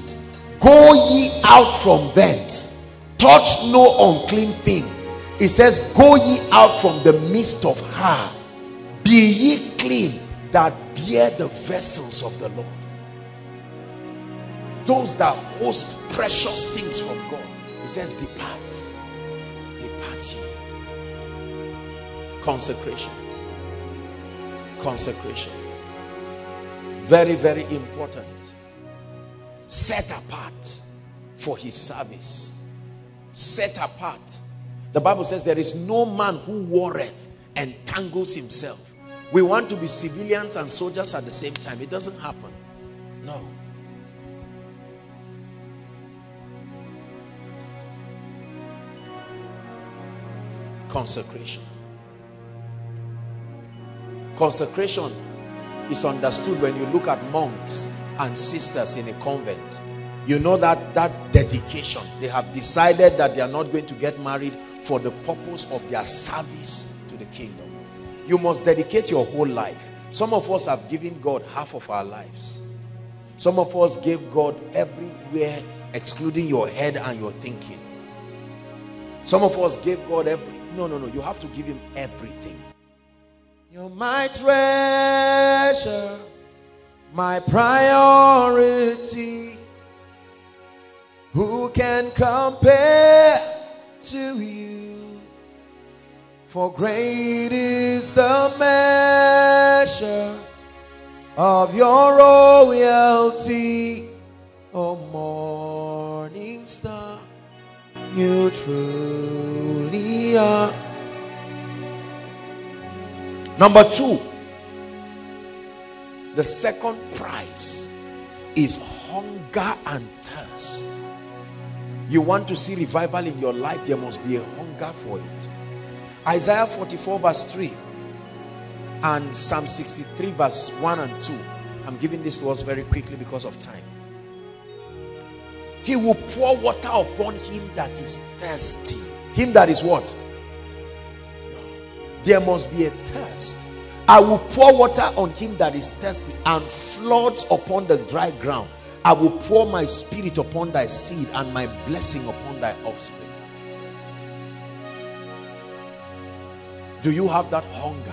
go ye out from thence, touch no unclean thing. It says, go ye out from the midst of her, be ye clean that bear the vessels of the Lord. Those that host precious things from God. It says, depart. Depart ye. Consecration. Consecration. Very, very important. Set apart for his service. Set apart. The Bible says there is no man who warreth and entangles himself. We want to be civilians and soldiers at the same time. It doesn't happen. No. Consecration. Consecration is understood when you look at monks and sisters in a convent. You know that that dedication. They have decided that they are not going to get married for the purpose of their service to the kingdom. You must dedicate your whole life. Some of us have given God half of our lives. Some of us gave God everywhere, excluding your head and your thinking. Some of us gave God everything. No, no, no. You have to give him everything. You're my treasure, my priority. Who can compare to you? For great is the measure of your royalty, O morning star. You truly are. Number two, the second prize is hunger and thirst. You want to see revival in your life, there must be a hunger for it. Isaiah forty-four verse three and Psalm sixty-three verse one and two. I'm giving this to us very quickly because of time. He will pour water upon him that is thirsty. Him that is what? No. There must be a thirst. I will pour water on him that is thirsty and floods upon the dry ground. I will pour my spirit upon thy seed and my blessing upon thy offspring. Do you have that hunger?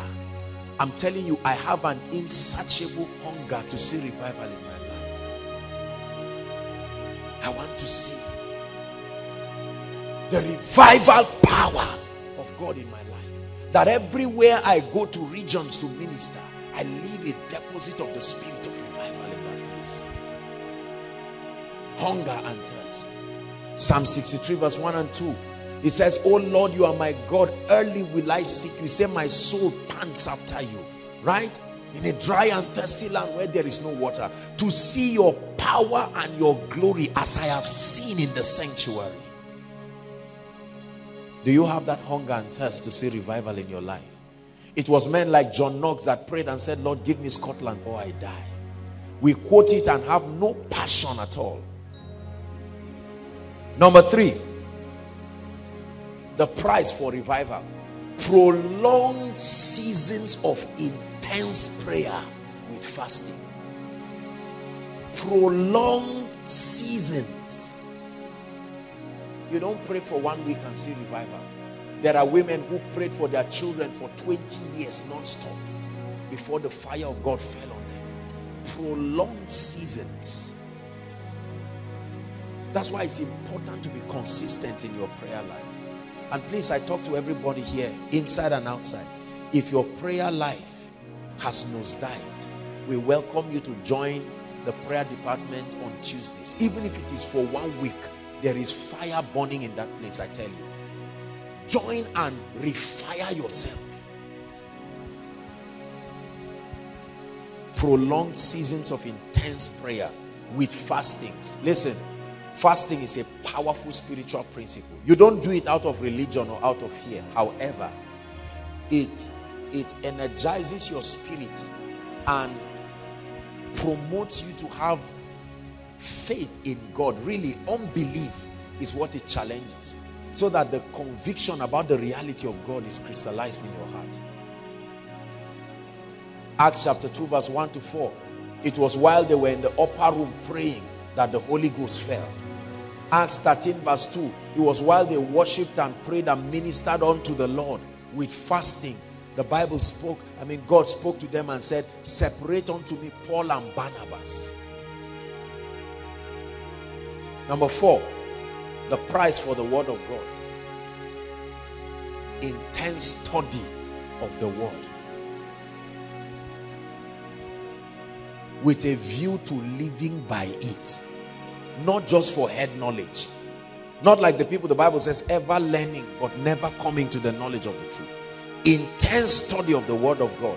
I'm telling you, I have an insatiable hunger to see revival in my life. I want to see the revival power of God in my life. That everywhere I go to regions to minister, I leave a deposit of the Spirit of God. hunger and thirst. Psalm sixty-three verse one and two. It says, "Oh Lord, you are my God. Early will I seek you. Say, my soul pants after you." Right? In a dry and thirsty land where there is no water. To see your power and your glory as I have seen in the sanctuary. Do you have that hunger and thirst to see revival in your life? It was men like John Knox that prayed and said, "Lord, give me Scotland or I die." We quote it and have no passion at all. Number three, the price for revival. Prolonged seasons of intense prayer with fasting. Prolonged seasons. You don't pray for one week and see revival. There are women who prayed for their children for twenty years non-stop before the fire of God fell on them. Prolonged seasons. That's why it's important to be consistent in your prayer life. And please, I talk to everybody here, inside and outside. If your prayer life has nosedived, we welcome you to join the prayer department on Tuesdays. Even if it is for one week, there is fire burning in that place, I tell you. Join and refire yourself. Prolonged seasons of intense prayer with fastings. Listen, fasting is a powerful spiritual principle. You don't do it out of religion or out of fear. However, it, it energizes your spirit and promotes you to have faith in God. Really, unbelief is what it challenges, so that the conviction about the reality of God is crystallized in your heart. Acts chapter two verse one to four. It was while they were in the upper room praying that the Holy Ghost fell. Acts thirteen verse two. It was while they worshipped and prayed and ministered unto the Lord with fasting. The Bible spoke, I mean God spoke to them and said, "Separate unto me Paul and Barnabas." Number four, the price for the word of God. Intense study of the word with a view to living by it, not just for head knowledge. Not like the people the Bible says, ever learning but never coming to the knowledge of the truth. Intense study of the word of God.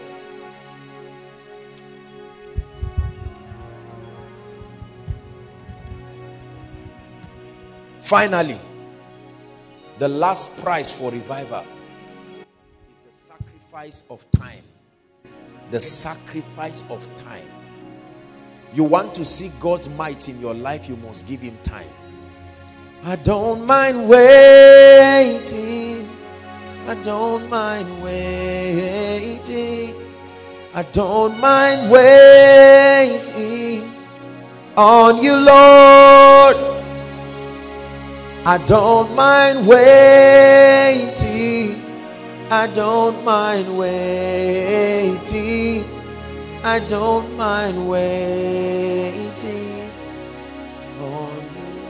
Finally, the last price for revival is the sacrifice of time. The sacrifice of time. You want to see God's might in your life, you must give him time. I don't mind waiting. I don't mind waiting. I don't mind waiting on you, Lord. I don't mind waiting. I don't mind waiting. I don't mind waiting on you.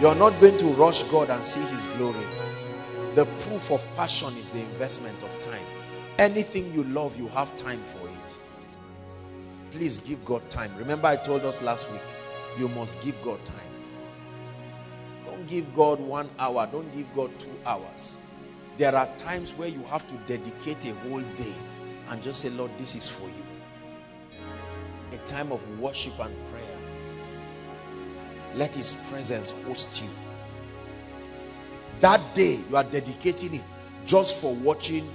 You're not going to rush God and see his glory. The proof of passion is the investment of time. Anything you love, you have time for it. Please give God time. Remember, I told us last week, you must give God time. Don't give God one hour. Don't give God two hours. There are times where you have to dedicate a whole day and just say, Lord, this is for you. A time of worship and prayer. Let his presence host you. That day, you are dedicating it just for watching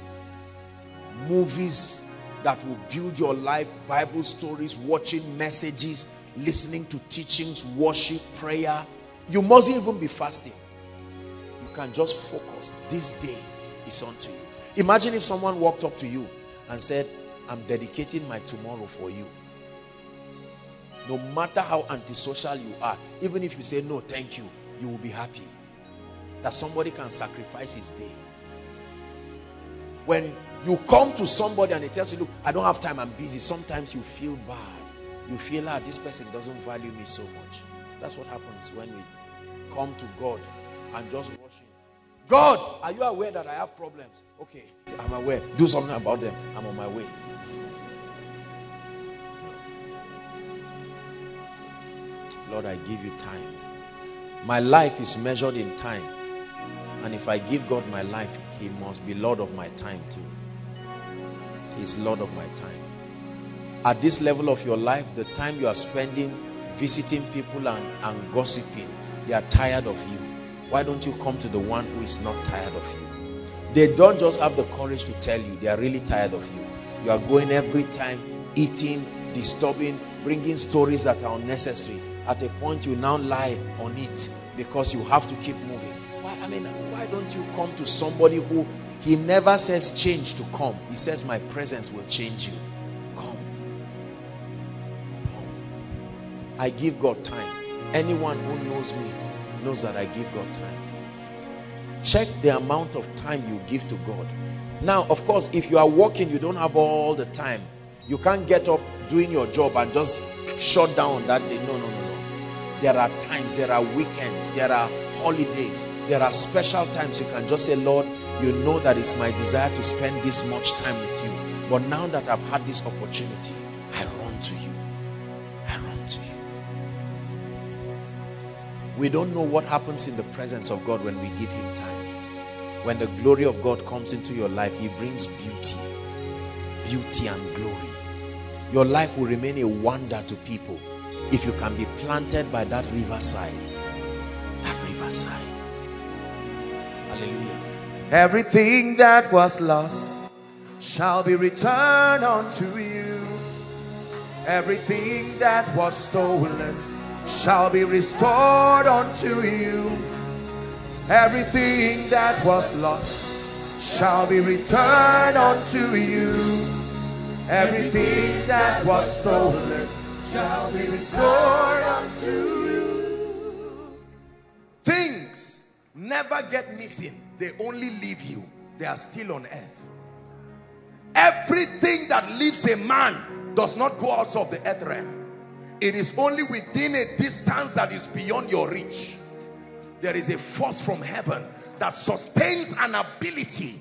movies that will build your life, Bible stories, watching messages, listening to teachings, worship, prayer. You mustn't even be fasting. You can just focus. This day is unto you. Imagine if someone walked up to you and said, I'm dedicating my tomorrow for you. No matter how antisocial you are, even if you say no, thank you, you will be happy that somebody can sacrifice his day. When you come to somebody and he tells you, look, I don't have time, I'm busy, sometimes you feel bad. You feel, ah, this person doesn't value me so much. That's what happens when we come to God and just rush him. God, are you aware that I have problems? Okay, I'm aware. Do something about them. I'm on my way. Lord, I give you time. My life is measured in time. And if I give God my life, he must be Lord of my time too. He's Lord of my time. At this level of your life, the time you are spending visiting people and, and gossiping, they are tired of you. Why don't you come to the one who is not tired of you? They don't just have the courage to tell you. They are really tired of you. You are going every time, eating, disturbing, bringing stories that are unnecessary. At a point, you now lie on it because you have to keep moving. Why, I mean, why don't you come to somebody who, he never says change to come. He says my presence will change you. Come. Come. I give God time. Anyone who knows me knows that I give God time. Check the amount of time you give to God. Now, of course, if you are working, you don't have all the time. You can't get up doing your job and just shut down that day. No, no, no, no. There are times, there are weekends, there are holidays, there are special times you can just say, Lord, you know that it's my desire to spend this much time with you. But now that I've had this opportunity, I run to you. I run to you. We don't know what happens in the presence of God when we give him time. When the glory of God comes into your life, he brings beauty, beauty and glory. Your life will remain a wonder to people if you can be planted by that riverside. That riverside. Hallelujah. Everything that was lost shall be returned unto you. Everything that was stolen shall be restored unto you. Everything that was lost shall be returned unto you. Everything that was stolen shall be restored unto you. Things never get missing. They only leave you. They are still on earth. Everything that leaves a man does not go outside of the earth realm. It is only within a distance that is beyond your reach. There is a force from heaven that sustains an ability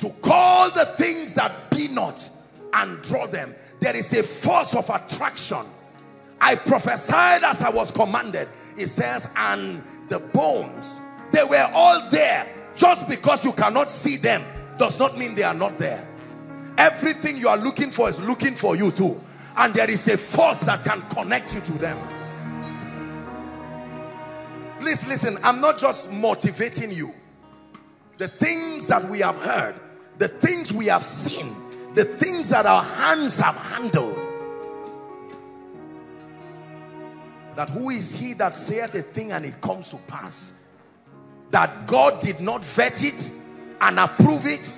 to call the things that be not and draw them. There is a force of attraction. I prophesied as I was commanded. It says, and the bones, they were all there. Just because you cannot see them does not mean they are not there. Everything you are looking for is looking for you too. And there is a force that can connect you to them. Please listen, I'm not just motivating you. The things that we have heard, the things we have seen, the things that our hands have handled. That who is he that saith a thing and it comes to pass? That God did not vet it and approve it?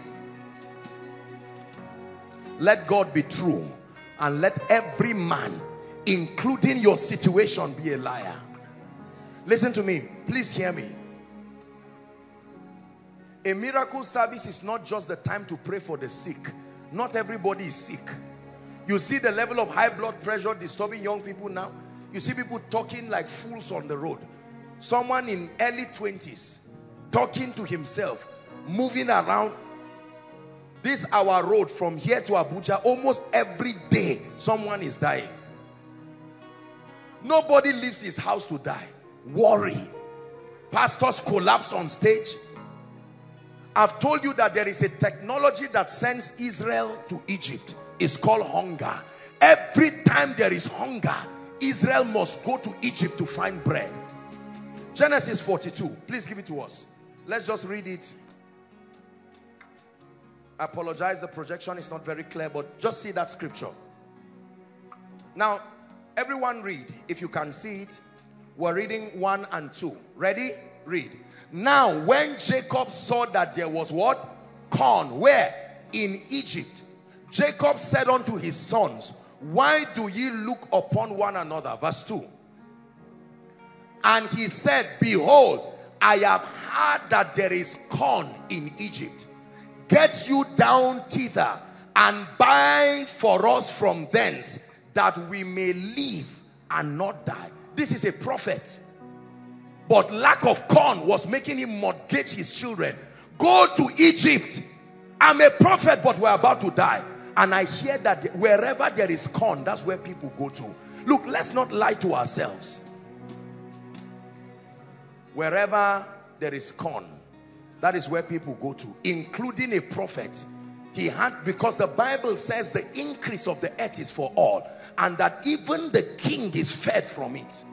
Let God be true. And let every man, including your situation, be a liar. Listen to me. Please hear me. A miracle service is not just the time to pray for the sick. Not everybody is sick. You see the level of high blood pressure disturbing young people now. You see people talking like fools on the road. Someone in early twenties talking to himself, moving around. This our road from here to Abuja, almost every day someone is dying. Nobody leaves his house to die. Worry. Pastors collapse on stage. I've told you that there is a technology that sends Israel to Egypt. It's called hunger. Every time there is hunger, Israel must go to Egypt to find bread. Genesis forty-two. Please give it to us. Let's just read it. I apologize, the projection is not very clear, but just see that scripture. Now, everyone read, if you can see it. We're reading one and two. Ready? Read. Now, when Jacob saw that there was what? Corn. Where? In Egypt. Jacob said unto his sons, why do ye look upon one another? Verse two. And he said, behold, I have heard that there is corn in Egypt. Get you down thither and buy for us from thence, that we may live and not die. This is a prophet. But lack of corn was making him mortgage his children. Go to Egypt. I'm a prophet, but we're about to die. And I hear that wherever there is corn, that's where people go to. Look, let's not lie to ourselves. Wherever there is corn, that is where people go to, including a prophet. He had, because the Bible says the increase of the earth is for all, and that even the king is fed from it.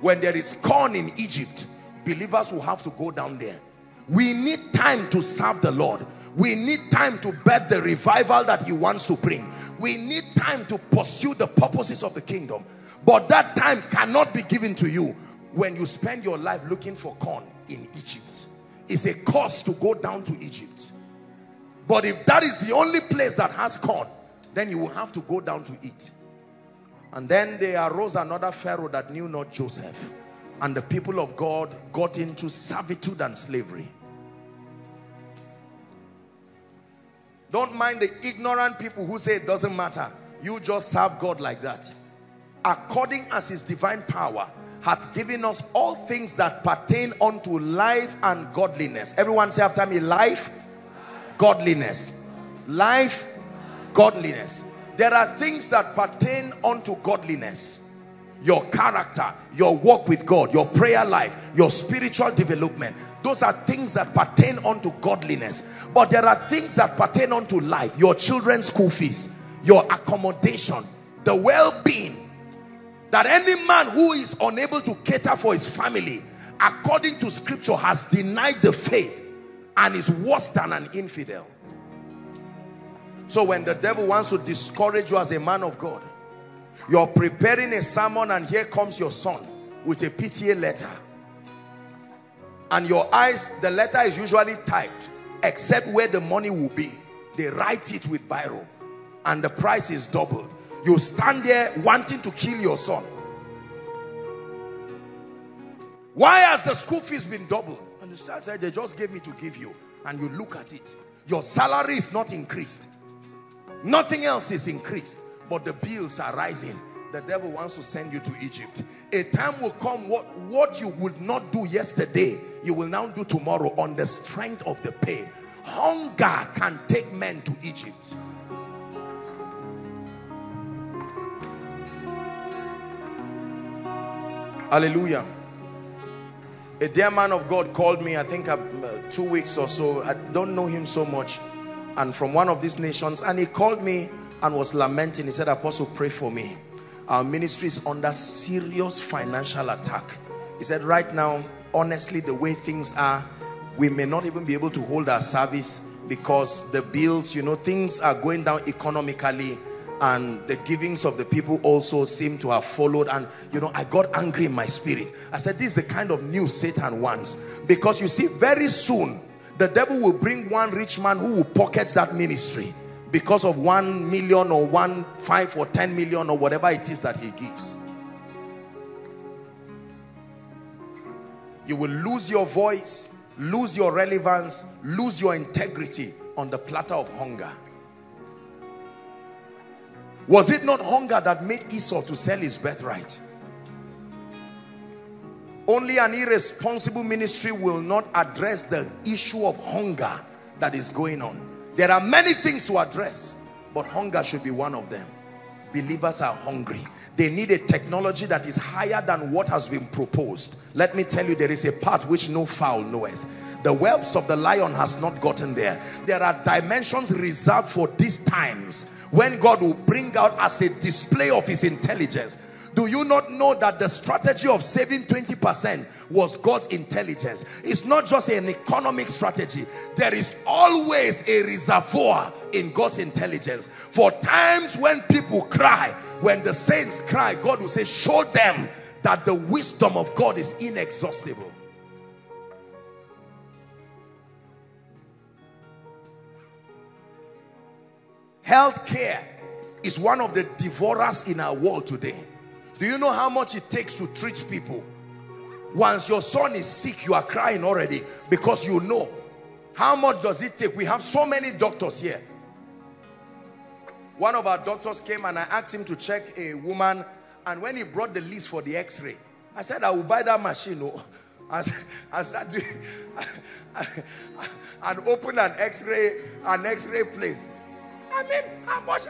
When there is corn in Egypt, believers will have to go down there. We need time to serve the Lord. We need time to birth the revival that he wants to bring. We need time to pursue the purposes of the kingdom. But that time cannot be given to you when you spend your life looking for corn in Egypt. It's a curse to go down to Egypt. But if that is the only place that has corn, then you will have to go down to it. And then there arose another Pharaoh that knew not Joseph. And the people of God got into servitude and slavery. Don't mind the ignorant people who say it doesn't matter. You just serve God like that. According as his divine power hath given us all things that pertain unto life and godliness. Everyone say after me, life, godliness. Life, godliness. There are things that pertain unto godliness. Your character, your walk with God, your prayer life, your spiritual development. Those are things that pertain unto godliness. But there are things that pertain unto life. Your children's school fees, your accommodation, the well-being. That any man who is unable to cater for his family, according to scripture, has denied the faith and is worse than an infidel. So when the devil wants to discourage you as a man of God, you're preparing a sermon and here comes your son with a P T A letter. And your eyes, the letter is usually typed, except where the money will be. They write it with biro and the price is doubled. You stand there wanting to kill your son. Why has the school fees been doubled? And the child said, they just gave me to give you. And you look at it. Your salary is not increased. Nothing else is increased. But the bills are rising. The devil wants to send you to Egypt. A time will come, what, what you would not do yesterday, you will now do tomorrow on the strength of the pain. Hunger can take men to Egypt. Hallelujah. A dear man of God called me, I think uh, two weeks or so. I don't know him so much. And from one of these nations. And he called me and was lamenting. He said, Apostle, pray for me. Our ministry is under serious financial attack. He said, right now, honestly, the way things are, we may not even be able to hold our service because the bills, you know, things are going down economically. And the givings of the people also seem to have followed. And, you know, I got angry in my spirit. I said, this is the kind of news Satan wants. Because you see, very soon, the devil will bring one rich man who will pocket that ministry because of one million or one, five or ten million or whatever it is that he gives. You will lose your voice, lose your relevance, lose your integrity on the platter of hunger. Was it not hunger that made Esau to sell his birthright? Only an irresponsible ministry will not address the issue of hunger that is going on. There are many things to address, but hunger should be one of them. Believers are hungry. They need a technology that is higher than what has been proposed. Let me tell you, there is a path which no fowl knoweth. The whelps of the lion has not gotten there. There are dimensions reserved for these times when God will bring out as a display of his intelligence. Do you not know that the strategy of saving twenty percent was God's intelligence? It's not just an economic strategy. There is always a reservoir in God's intelligence. For times when people cry, when the saints cry, God will say, show them that the wisdom of God is inexhaustible. Healthcare is one of the devourers in our world today. Do you know how much it takes to treat people? Once your son is sick, you are crying already because you know. How much does it take? We have so many doctors here. One of our doctors came and I asked him to check a woman, and when he brought the list for the x-ray, I said, I will buy that machine. I, I started and opened an x-ray, an x-ray place. I mean, how much?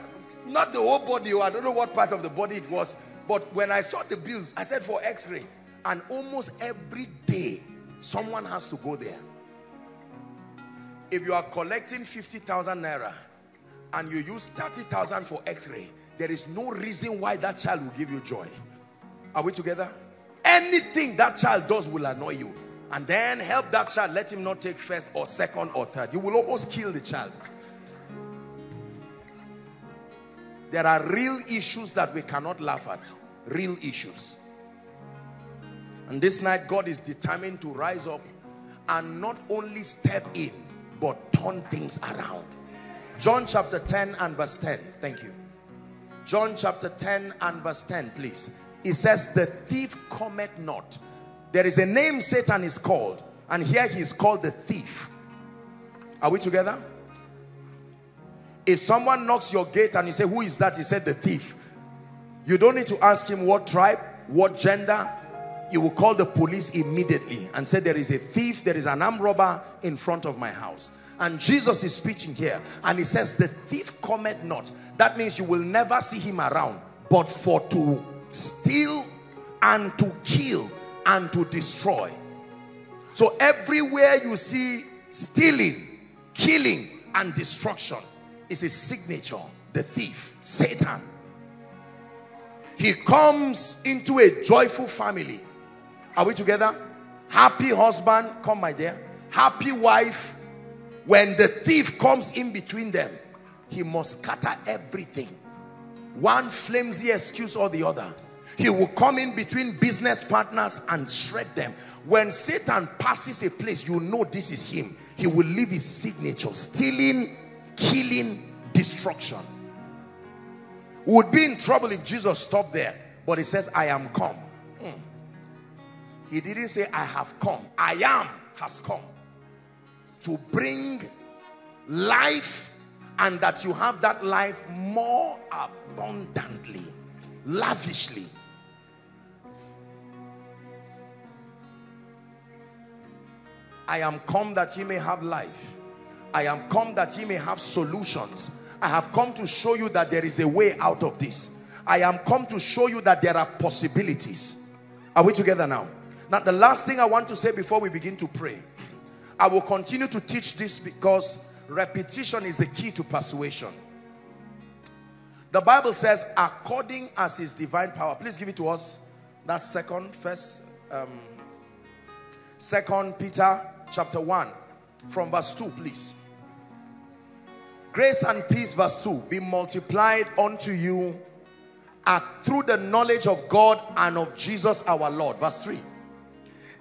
Not the whole body, I don't know what part of the body it was. But when I saw the bills, I said for x-ray, and almost every day Someone has to go there. If you are collecting fifty thousand naira and you use thirty thousand for x-ray, there is no reason why that child will give you joy. Are we together? Anything that child does will annoy you. And then help that child. Let him not take first or second or third. You will almost kill the child. There are real issues that we cannot laugh at. Real issues. And this night, God is determined to rise up and not only step in, but turn things around. John chapter ten and verse ten. Thank you. John chapter ten and verse ten, please. It says, the thief cometh not. There is a name Satan is called, and here he is called the thief. Are we together? If someone knocks your gate and you say, who is that? He said, the thief. You don't need to ask him what tribe, what gender. You will call the police immediately and say, there is a thief, there is an armed robber in front of my house. And Jesus is preaching here, and he says, the thief cometh not. That means you will never see him around, but for to steal and to kill and to destroy. So everywhere you see stealing, killing, and destruction is his signature, the thief, Satan. He comes into a joyful family. Are we together? Happy husband, come my dear. Happy wife. When the thief comes in between them, he must scatter everything. One flimsy excuse or the other. He will come in between business partners and shred them. When Satan passes a place, you know this is him. He will leave his signature. Stealing, killing, destruction. We would be in trouble if Jesus stopped there. But he says, I am come. Mm. He didn't say, I have come. I am has come. To bring life, and that you have that life more abundantly, lavishly. I am come that ye may have life. I am come that ye may have solutions. I have come to show you that there is a way out of this. I am come to show you that there are possibilities. Are we together now? Now, the last thing I want to say before we begin to pray, I will continue to teach this because repetition is the key to persuasion. The Bible says, according as his divine power. Please give it to us. That's second, first, um, second Peter chapter one, from verse two, please. Grace and peace, verse two, be multiplied unto you at, through the knowledge of God and of Jesus our Lord. Verse three.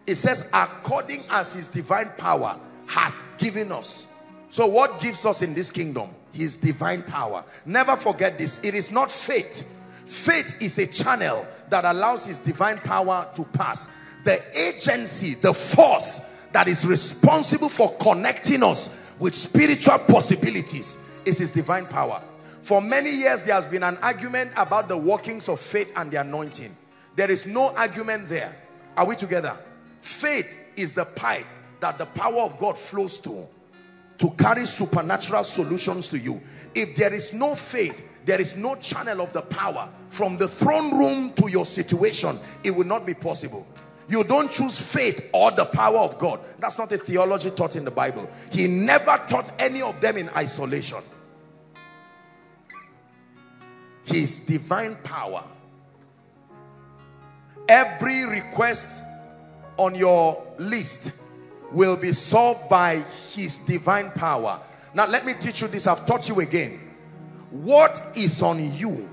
It says, according as his divine power hath given us. So what gives us in this kingdom? His divine power. Never forget this. It is not fate. Fate is a channel that allows his divine power to pass. The agency, the force that is responsible for connecting us with spiritual possibilities is his divine power. For many years, there has been an argument about the workings of faith and the anointing. There is no argument there. Are we together? Faith is the pipe that the power of God flows to, to carry supernatural solutions to you. If there is no faith, there is no channel of the power from the throne room to your situation. It will not be possible. You don't choose faith or the power of God. That's not a theology taught in the Bible. He never taught any of them in isolation. His divine power. Every request on your list will be solved by his divine power. Now let me teach you this. I've taught you again. What is on you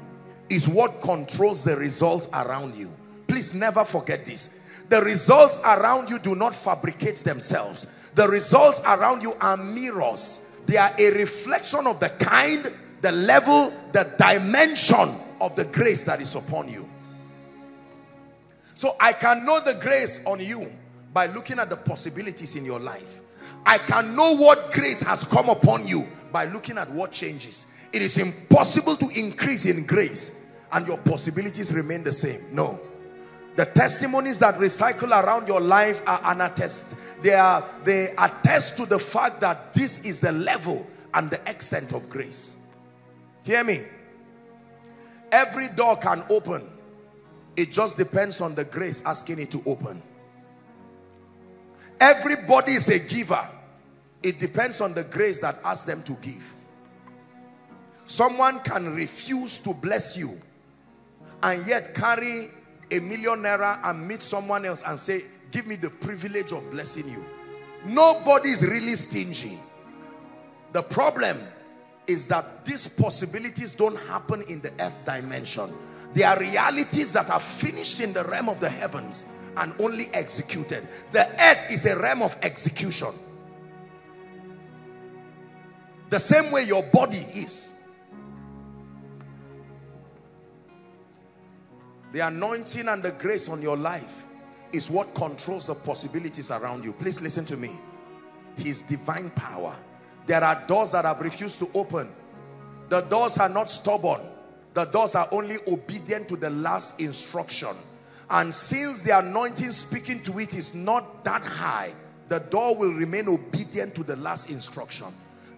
is what controls the results around you. Please never forget this. The results around you do not fabricate themselves. The results around you are mirrors. They are a reflection of the kind, the level, the dimension of the grace that is upon you. So I can know the grace on you by looking at the possibilities in your life. I can know what grace has come upon you by looking at what changes. It is impossible to increase in grace and your possibilities remain the same. No. The testimonies that recycle around your life are an attest. They are, they attest to the fact that this is the level and the extent of grace. Hear me. Every door can open. It just depends on the grace asking it to open. Everybody is a giver. It depends on the grace that asks them to give. Someone can refuse to bless you and yet carry a million naira and meet someone else and say, give me the privilege of blessing you. Nobody's really stingy. The problem is that these possibilities don't happen in the earth dimension. They are realities that are finished in the realm of the heavens and only executed. The earth is a realm of execution. The same way your body is. The anointing and the grace on your life is what controls the possibilities around you. Please listen to me. His divine power. There are doors that have refused to open. The doors are not stubborn. The doors are only obedient to the last instruction. And since the anointing speaking to it is not that high, the door will remain obedient to the last instruction.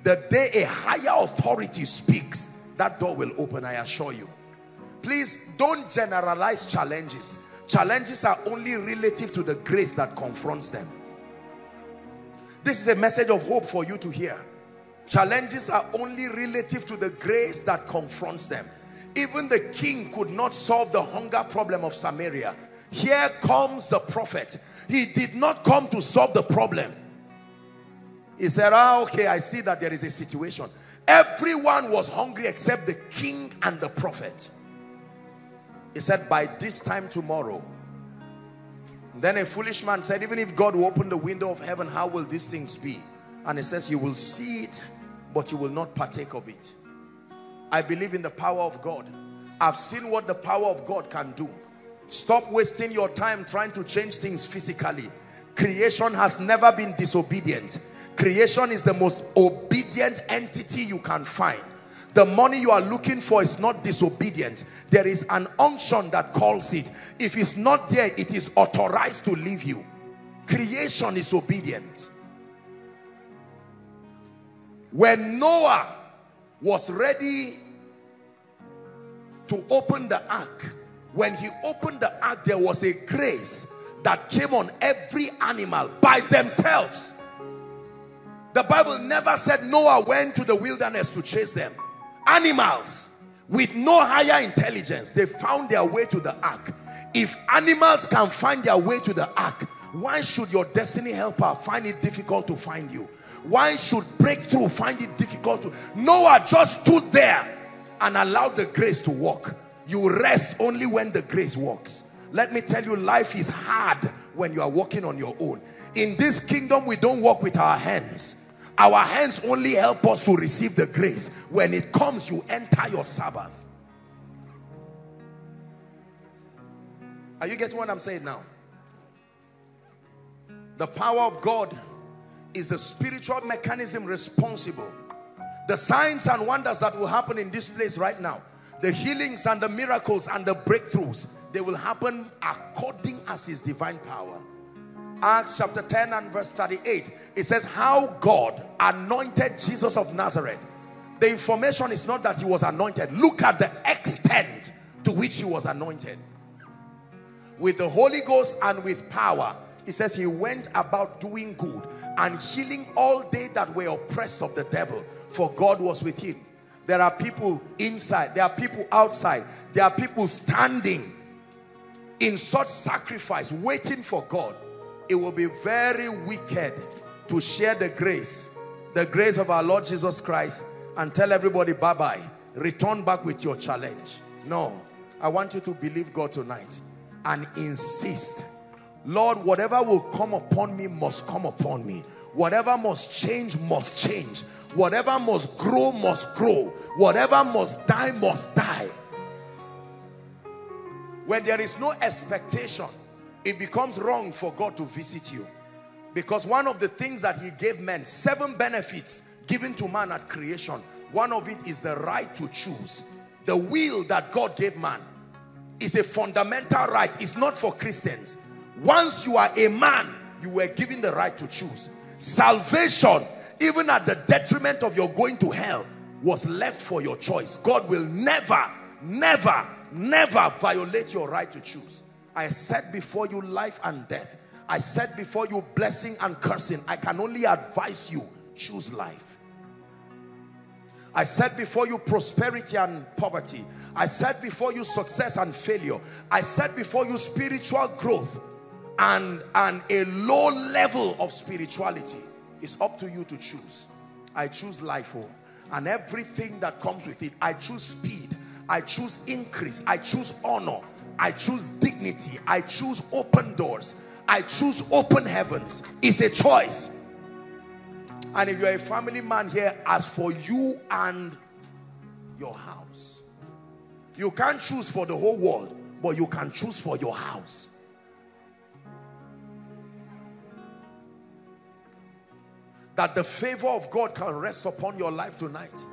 The day a higher authority speaks, that door will open, I assure you. Please don't generalize challenges. Challenges are only relative to the grace that confronts them. This is a message of hope for you to hear. Challenges are only relative to the grace that confronts them. Even the king could not solve the hunger problem of Samaria. Here comes the prophet. He did not come to solve the problem. He said, ah, okay, I see that there is a situation. Everyone was hungry except the king and the prophet. He said, by this time tomorrow. Then a foolish man said, even if God will open the window of heaven, how will these things be? And he says, you will see it, but you will not partake of it. I believe in the power of God. I've seen what the power of God can do. Stop wasting your time trying to change things physically. Creation has never been disobedient. Creation is the most obedient entity you can find. The money you are looking for is not disobedient. There is an unction that calls it. If it's not there, it is authorized to leave you. Creation is obedient. When Noah was ready to open the ark, when he opened the ark, there was a grace that came on every animal by themselves. The Bible never said Noah went to the wilderness to chase them. Animals with no higher intelligence, they found their way to the ark. If animals can find their way to the ark, why should your destiny helper find it difficult to find you? Why should breakthrough find it difficult to? Noah just stood there and allowed the grace to walk. You rest only when the grace walks. Let me tell you, life is hard when you are walking on your own. In this kingdom, we don't walk with our hands. Our hands only help us to receive the grace. When it comes, you enter your Sabbath. Are you getting what I'm saying now? The power of God is the spiritual mechanism responsible. The signs and wonders that will happen in this place right now, the healings and the miracles and the breakthroughs, they will happen according as his divine power. Acts chapter ten and verse thirty-eight, it says how God anointed Jesus of Nazareth. The information is not that he was anointed. Look at the extent to which he was anointed. With the Holy Ghost and with power. It says he went about doing good and healing all they that were oppressed of the devil, for God was with him. There are people inside, there are people outside, there are people standing in such sacrifice, waiting for God. It will be very wicked to share the grace, the grace of our Lord Jesus Christ, and tell everybody bye-bye, return back with your challenge. No, I want you to believe God tonight and insist. Lord, whatever will come upon me must come upon me. Whatever must change must change. Whatever must grow must grow. Whatever must die must die. When there is no expectation, it becomes wrong for God to visit you. Because one of the things that he gave men, seven benefits given to man at creation, one of it is the right to choose. The will that God gave man is a fundamental right. It's not for Christians. Once you are a man, you were given the right to choose. Salvation, even at the detriment of your going to hell, was left for your choice. God will never, never, never violate your right to choose. I set before you life and death. I said before you, blessing and cursing. I can only advise you, choose life. I said before you, prosperity and poverty. I said before you, success and failure. I said before you, spiritual growth and, and a low level of spirituality. It's up to you to choose. I choose life, oh, and everything that comes with it. I choose speed. I choose increase. I choose honor. I choose dignity. I choose open doors. I choose open heavens. It's a choice. And if you're a family man here, as for you and your house, you can't choose for the whole world, but you can choose for your house. That the favor of God can rest upon your life tonight,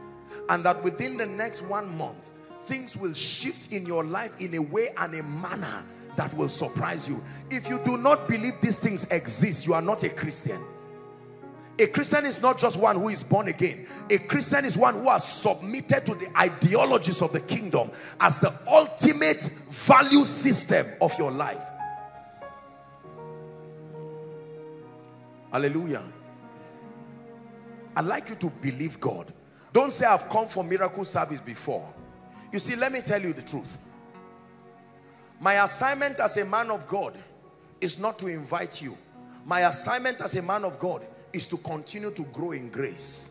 and that within the next one month, things will shift in your life in a way and a manner that will surprise you. If you do not believe these things exist, you are not a Christian. A Christian is not just one who is born again. A Christian is one who has submitted to the ideologies of the kingdom as the ultimate value system of your life. Hallelujah. I'd like you to believe God. Don't say, I've come for miracle service before. You see, let me tell you the truth. My assignment as a man of God is not to invite you. My assignment as a man of God is to continue to grow in grace,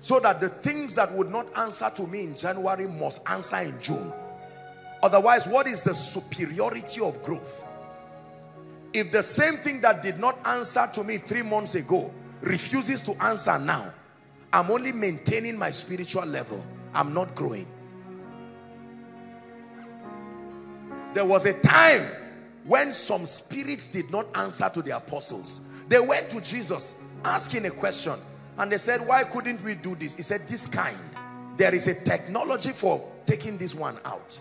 so that the things that would not answer to me in January must answer in June. Otherwise, what is the superiority of growth? If the same thing that did not answer to me three months ago refuses to answer now, I'm only maintaining my spiritual level. I'm not growing. There was a time when some spirits did not answer to the apostles. They went to Jesus asking a question, and they said, why couldn't we do this? He said, this kind, there is a technology for taking this one out.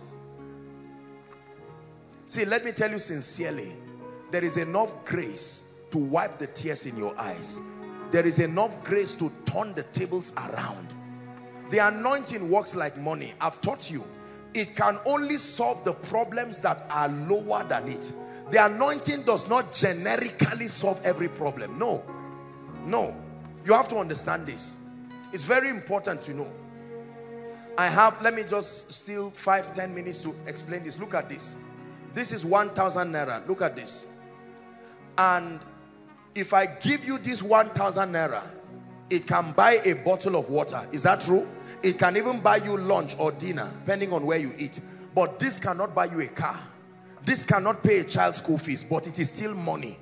See, let me tell you sincerely, there is enough grace to wipe the tears in your eyes. There is enough grace to turn the tables around. The anointing works like money. I've taught you, it can only solve the problems that are lower than it. The anointing does not generically solve every problem. No, no. You have to understand this. It's very important to know. I have, let me just steal five, ten minutes to explain this. Look at this. This is one thousand naira. Look at this. And if I give you this one thousand naira, it can buy a bottle of water. Is that true? It can even buy you lunch or dinner, depending on where you eat. But this cannot buy you a car. This cannot pay a child's school fees, but it is still money.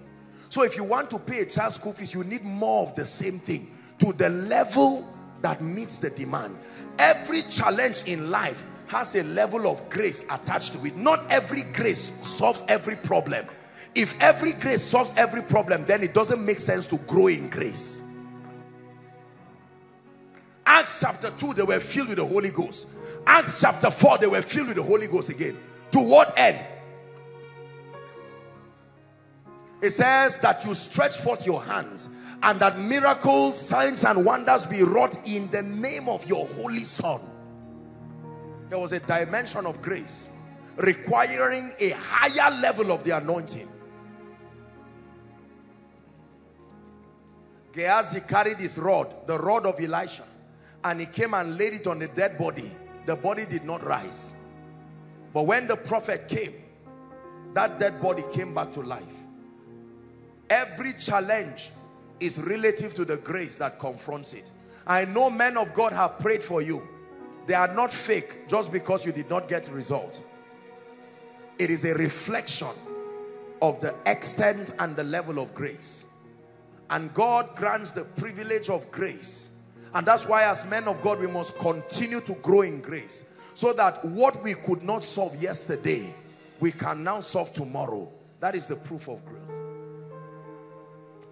So if you want to pay a child's school fees, you need more of the same thing to the level that meets the demand. Every challenge in life has a level of grace attached to it. Not every grace solves every problem. If every grace solves every problem, then it doesn't make sense to grow in grace. Acts chapter two, they were filled with the Holy Ghost. Acts chapter four, they were filled with the Holy Ghost again. To what end? It says that you stretch forth your hands, and that miracles, signs, and wonders be wrought in the name of your Holy Son. There was a dimension of grace requiring a higher level of the anointing. Gehazi carried his rod, the rod of Elisha, and he came and laid it on the dead body. The body did not rise. But when the prophet came, that dead body came back to life. Every challenge is relative to the grace that confronts it. I know men of God have prayed for you. They are not fake just because you did not get a result. It is a reflection of the extent and the level of grace. And God grants the privilege of grace. And that's why as men of God, we must continue to grow in grace, so that what we could not solve yesterday, we can now solve tomorrow. That is the proof of growth.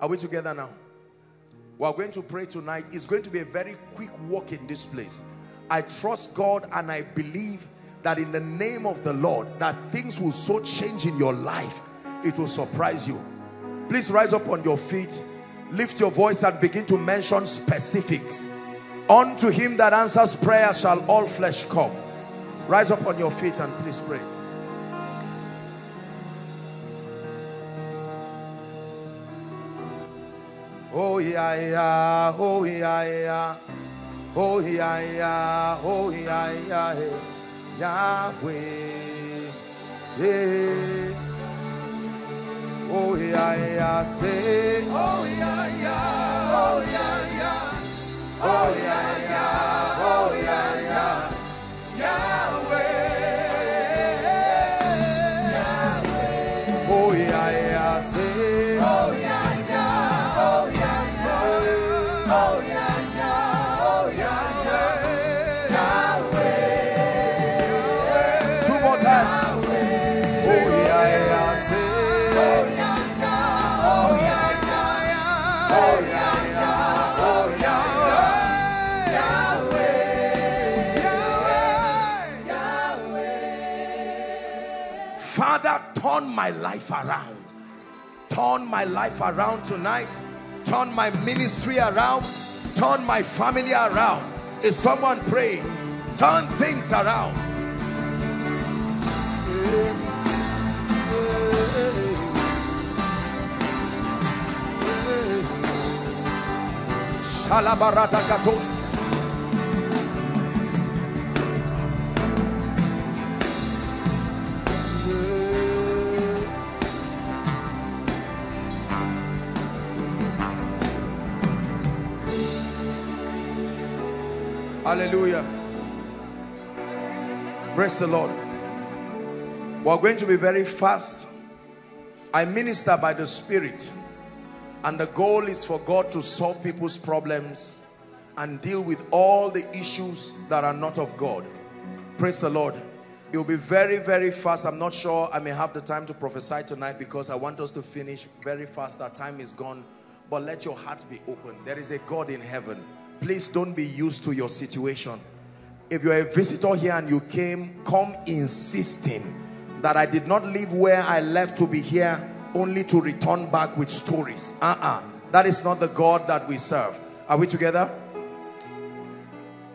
Are we together now? We are going to pray tonight. It's going to be a very quick walk in this place. I trust God, and I believe that in the name of the Lord, that things will so change in your life, it will surprise you. Please rise up on your feet, lift your voice, and begin to mention specifics. Unto him that answers prayer shall all flesh come. Rise up on your feet and please pray. Oh yeah, yeah, oh yeah, yeah. Oh yeah, yeah, oh yeah, yeah. Yahweh. Yeah. Oh yeah, yeah, say. Oh yeah, yeah, oh yeah, yeah. Oh yeah, yeah, oh yeah, yeah. Yahweh. Yahweh. Oh yeah, yeah, say. Oh yeah. Turn my life around. Turn my life around tonight. Turn my ministry around. Turn my family around. Is someone praying? Turn things around. Shalabarata katos. Hallelujah. Praise the Lord. We're going to be very fast. I minister by the Spirit, and the goal is for God to solve people's problems and deal with all the issues that are not of God. Praise the Lord. It will be very, very fast. I'm not sure I may have the time to prophesy tonight because I want us to finish very fast. Our time is gone. But let your heart be open. There is a God in heaven. Please don't be used to your situation. If you're a visitor here and you came, come insisting that I did not leave where I left to be here only to return back with stories. Uh-uh. That is not the God that we serve. Are we together?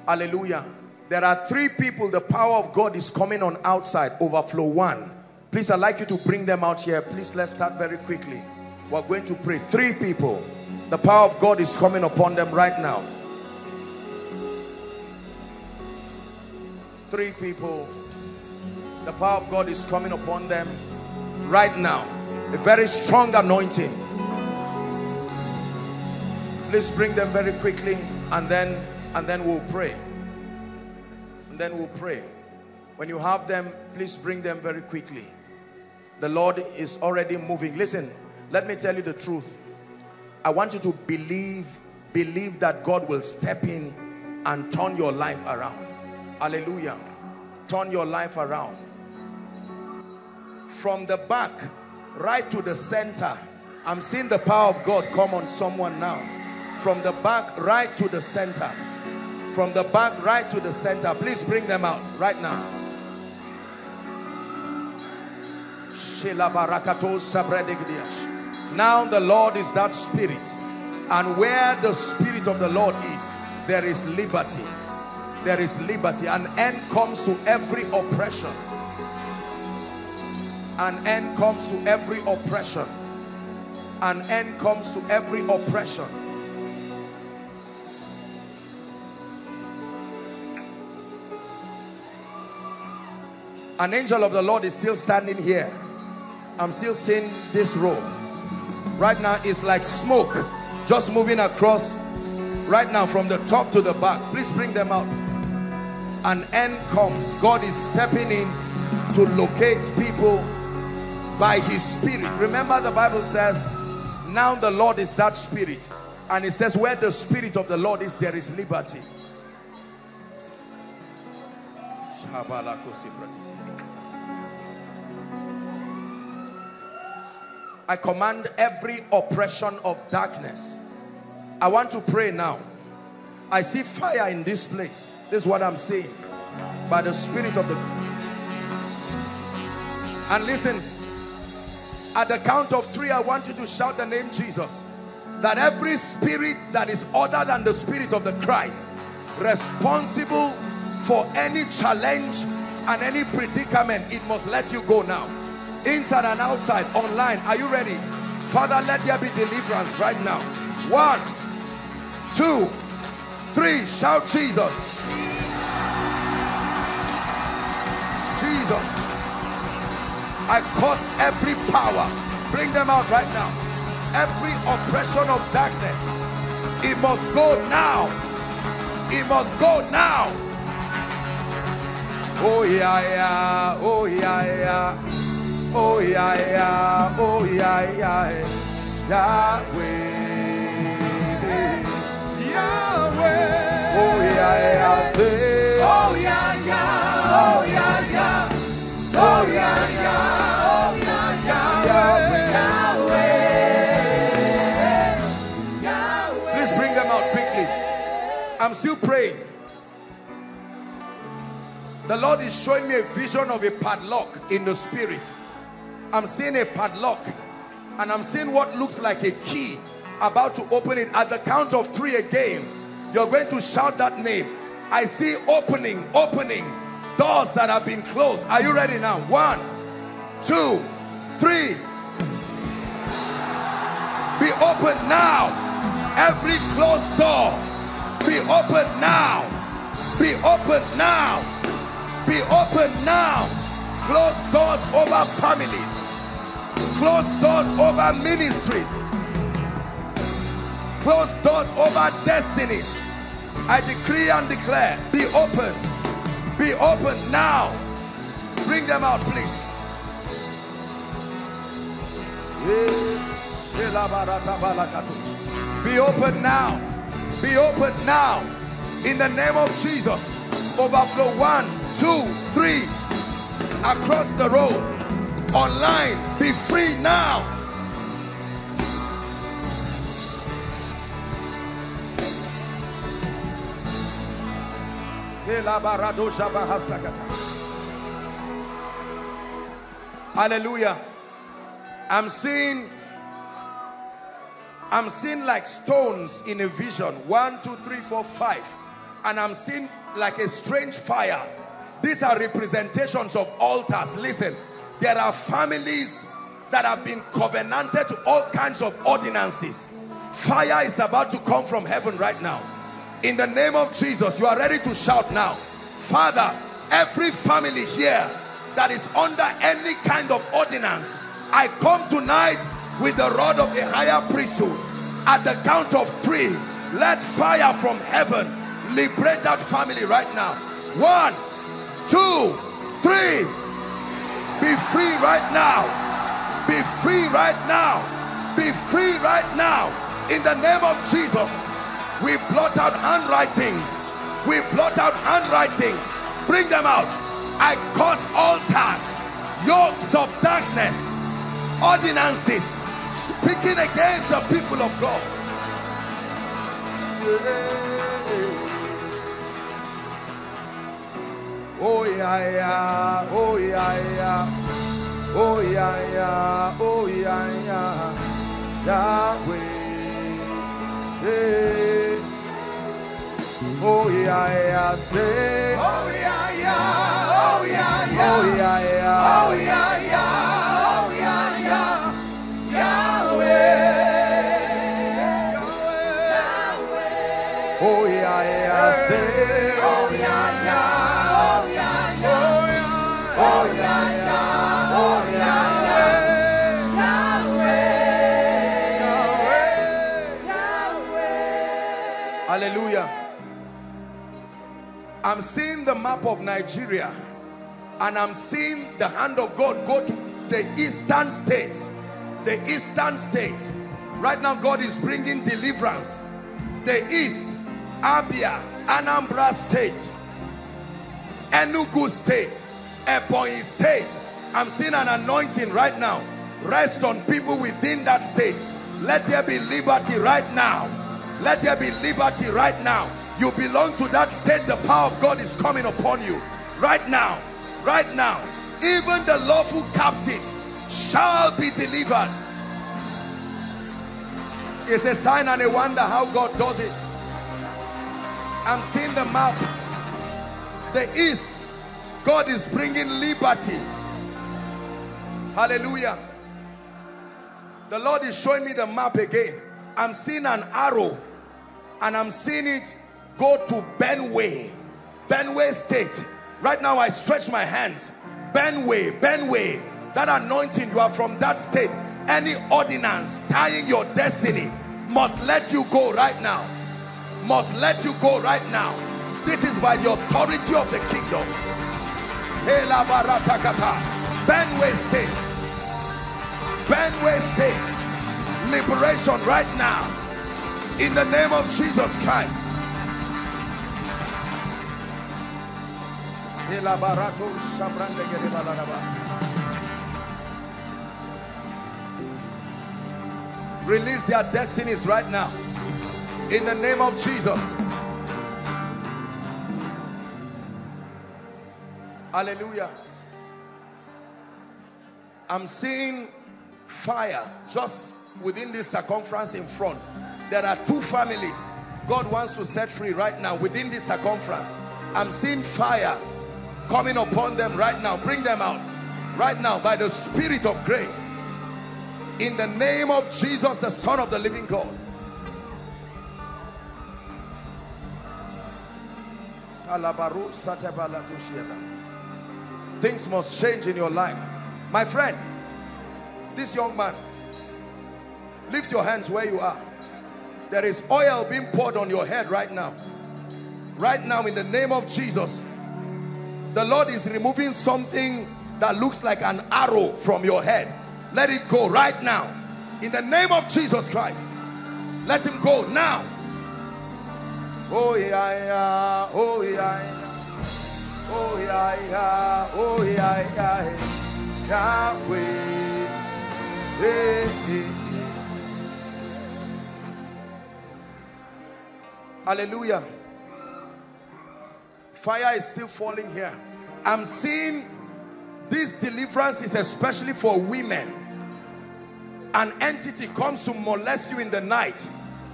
Hallelujah. There are three people the power of God is coming on outside. Overflow one. Please, I'd like you to bring them out here. Please, let's start very quickly. We're going to pray. Three people. The power of God is coming upon them right now. Three people, the power of God is coming upon them right now. A very strong anointing. Please bring them very quickly, and then and then we'll pray. And then we'll pray. When you have them, please bring them very quickly. The Lord is already moving. Listen, let me tell you the truth. I want you to believe, believe that God will step in and turn your life around. Hallelujah. Turn your life around. From the back right to the center. I'm seeing the power of God come on someone now. From the back right to the center. From the back right to the center. Please bring them out right now. Now the Lord is that Spirit. And where the Spirit of the Lord is, there is liberty. There is liberty. An end comes to every oppression. An end comes to every oppression. An end comes to every oppression. An angel of the Lord is still standing here. I'm still seeing this robe. Right now it's like smoke just moving across right now from the top to the back. Please bring them out. An end comes. God is stepping in to locate people by his Spirit. Remember, the Bible says, now the Lord is that Spirit. And it says, where the Spirit of the Lord is, there is liberty. I command every oppression of darkness. I want to pray now. I see fire in this place. This is what I'm saying. By the Spirit of the... And listen, at the count of three, I want you to shout the name Jesus. That every spirit that is other than the Spirit of the Christ, responsible for any challenge and any predicament, it must let you go now. Inside and outside, online. Are you ready? Father, let there be deliverance right now. One, two, three. Shout Jesus. Jesus. I curse every power. Bring them out right now. Every oppression of darkness. It must go now. It must go now. Oh yeah, yeah. Oh yeah, yeah. Oh yeah, yeah. Oh yeah, yeah. Yahweh. Yahweh. Oh yeah, yeah. Say. Oh yeah, yeah. Oh yeah, yeah. Oh yeah, yeah. Oh yeah, yeah. Yahweh. Yahweh. Yahweh. Please bring them out quickly. I'm still praying. The Lord is showing me a vision of a padlock in the spirit. I'm seeing a padlock and I'm seeing what looks like a key about to open it. At the count of three again, you're going to shout that name. I see opening, opening, doors that have been closed. Are you ready now? One, two, three. Be open now. Every closed door, be open now. Be open now. Be open now. Close doors over families. Close doors over ministries. Close doors over destinies. I decree and declare, be open. Be open now. Bring them out, please. Be open now. Be open now. In the name of Jesus. Overflow. One, two, three. Across the road, online, be free now. Hallelujah. I'm seeing, I'm seeing like stones in a vision. One, two, three, four, five. And I'm seeing like a strange fire. These are representations of altars. Listen, there are families that have been covenanted to all kinds of ordinances. Fire is about to come from heaven right now. In the name of Jesus, you are ready to shout now. Father, every family here that is under any kind of ordinance, I come tonight with the rod of a higher priesthood. At the count of three, let fire from heaven liberate that family right now. One, two, three. Be free right now. Be free right now. Be free right now. In the name of Jesus, we blot out handwritings. We blot out handwritings. Bring them out. I curse altars, yokes of darkness, ordinances, speaking against the people of God. Oh yeah, yeah. Oh yeah, yeah. Oh yeah, yeah. Oh yeah, yeah. Yahweh. Hey. Oh yeah, yeah. Say. Oh yeah, yeah. Oh yeah, yeah. Oh yeah, yeah. Oh yeah, yeah. Oh yeah, yeah. Yahweh. Yahweh. Oh yeah, yeah. Say. Oh yeah, yeah. Oh yeah, yeah, oh yeah, yeah. Yahweh, Yahweh, Yahweh. Hallelujah. I'm seeing the map of Nigeria and I'm seeing the hand of God go to the eastern states. The eastern states. Right now God is bringing deliverance. The east, Abia, Anambra State, Enugu State, Ebonyi State. I'm seeing an anointing right now. Rest on people within that state. Let there be liberty right now. Let there be liberty right now. You belong to that state. The power of God is coming upon you right now. Right now. Even the lawful captives shall be delivered. It's a sign and a wonder how God does it. I'm seeing the map. The east, God is bringing liberty. Hallelujah. The Lord is showing me the map again. I'm seeing an arrow and I'm seeing it go to Benway, Benway State. Right now I stretch my hands. Benway, Benway, that anointing, you are from that state. Any ordinance tying your destiny must let you go right now. Must let you go right now. This is by the authority of the kingdom. Benway State. Benway State. Liberation right now. In the name of Jesus Christ. Release their destinies right now. In the name of Jesus. Hallelujah. I'm seeing fire just within this circumference in front. There are two families God wants to set free right now within this circumference. I'm seeing fire coming upon them right now. Bring them out right now by the Spirit of grace. In the name of Jesus, the Son of the living God. Things must change in your life. My friend, this young man, lift your hands where you are. There is oil being poured on your head right now. Right now, in the name of Jesus, the Lord is removing something that looks like an arrow from your head. Let it go right now. In the name of Jesus Christ, let him go now. Oh yeah, yeah. Oh yeah, yeah. Oh yeah, yeah. Oh yeah, yeah. Yahweh. Hey, hey. Hallelujah. Fire is still falling here. I'm seeing this deliverance is especially for women. An entity comes to molest you in the night.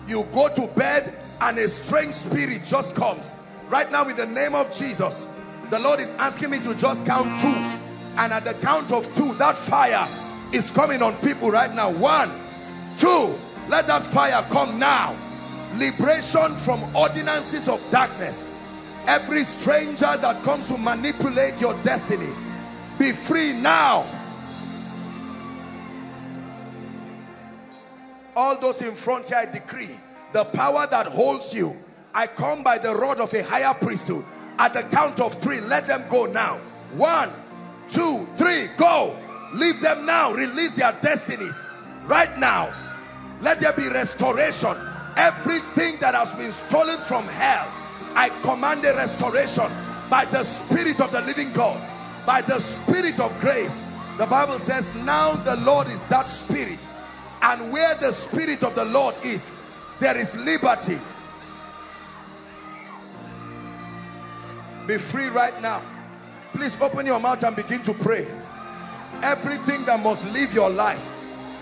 You go to bed and a strange spirit just comes. Right now, in the name of Jesus, the Lord is asking me to just count two. And at the count of two, that fire is coming on people right now. One, two, let that fire come now. Liberation from ordinances of darkness. Every stranger that comes to manipulate your destiny, be free now. All those in front here, I decree, the power that holds you, I come by the rod of a higher priesthood. At the count of three, let them go now. One, two, three, go. Leave them now. Release their destinies right now. Let there be restoration. Everything that has been stolen from hell, I command a restoration by the Spirit of the living God, by the Spirit of grace. The Bible says, now the Lord is that Spirit, and where the Spirit of the Lord is, there is liberty. Be free right now. Please open your mouth and begin to pray. Everything that must live your life,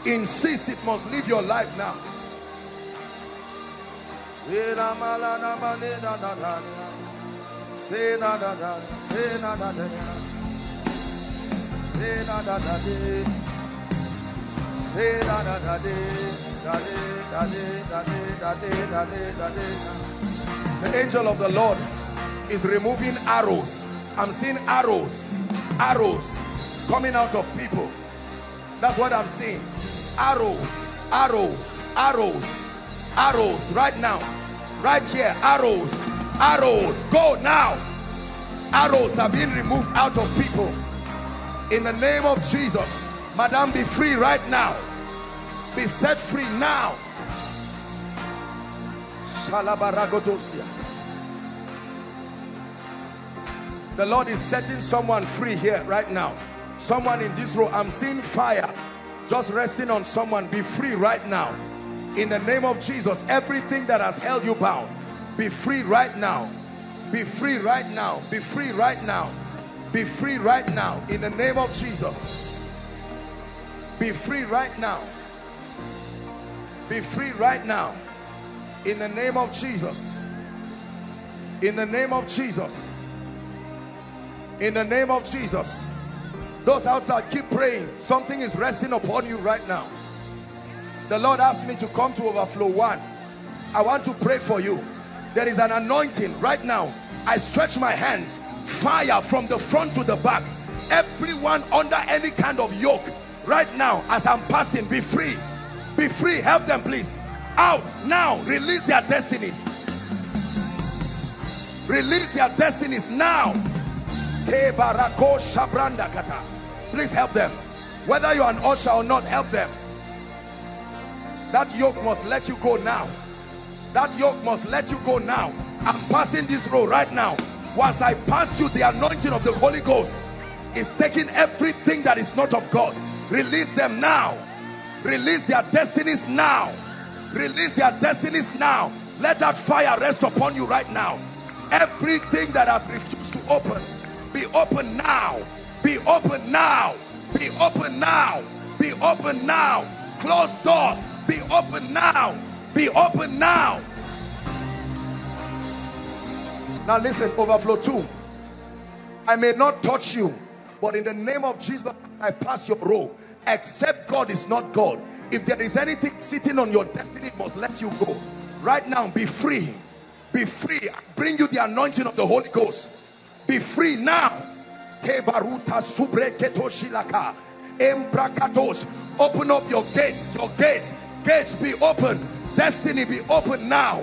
insist it must live your life now. The angel of the Lord is removing arrows. I'm seeing arrows, arrows coming out of people. That's what I'm seeing. Arrows, arrows, arrows, arrows right now. Right here, arrows, arrows, go now. Arrows are being removed out of people. In the name of Jesus, Madam, be free right now. Be set free now. The Lord is setting someone free here right now. Someone in this row, I'm seeing fire just resting on someone. Be free right now. In the name of Jesus, everything that has held you bound, be free right now. Be free right now. Be free right now. Be free right now. In the name of Jesus. Be free right now. Be free right now. In the name of Jesus. In the name of Jesus. In the name of Jesus. Those outside, keep praying. Something is resting upon you right now. The Lord asked me to come to Overflow One. I want to pray for you. There is an anointing right now. I stretch my hands, fire from the front to the back. Everyone under any kind of yoke right now, as I'm passing, be free. Be free. Help them, please. Out now. Release their destinies. Release their destinies now. Please help them. Whether you're an usher or not, help them. That yoke must let you go now. That yoke must let you go now. I'm passing this road right now. Once I pass you, the anointing of the Holy Ghost is taking everything that is not of God. Release them now. Release their destinies now. Release their destinies now. Let that fire rest upon you right now. Everything that has refused to open, be open now. Be open now. Be open now. Be open now. Closed doors, be open now. Be open now. Now listen, Overflow two. I may not touch you, but in the name of Jesus, I pass your robe. Except God is not God. If there is anything sitting on your destiny, it must let you go. Right now, be free. Be free. I bring you the anointing of the Holy Ghost. Be free now. Open up your gates. Your gates. Gates be open. Destiny be open now.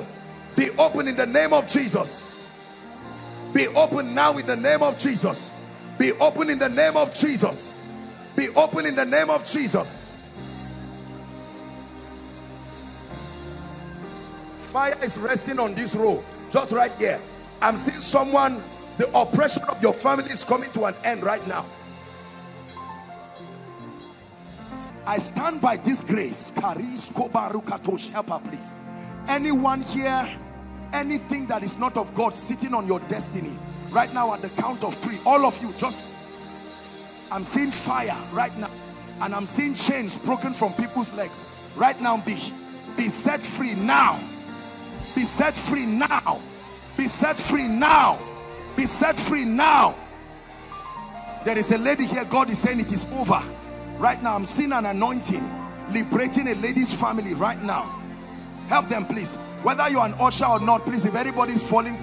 Be open in the name of Jesus. Be open now in the name of Jesus. Be open in the name of Jesus. Be open in the name of Jesus. Fire is resting on this road, just right here. I'm seeing someone, the oppression of your family is coming to an end right now. I stand by this grace. Help her, please. Anyone here, anything that is not of God sitting on your destiny, right now at the count of three, all of you, just... I'm seeing fire right now, and I'm seeing chains broken from people's legs right now. Be be set free now. Be set free now. Be set free now. Be set free now. There is a lady here, God is saying it is over right now. I'm seeing an anointing liberating a lady's family right now. Help them, please. Whether you're an usher or not, please, if everybody's falling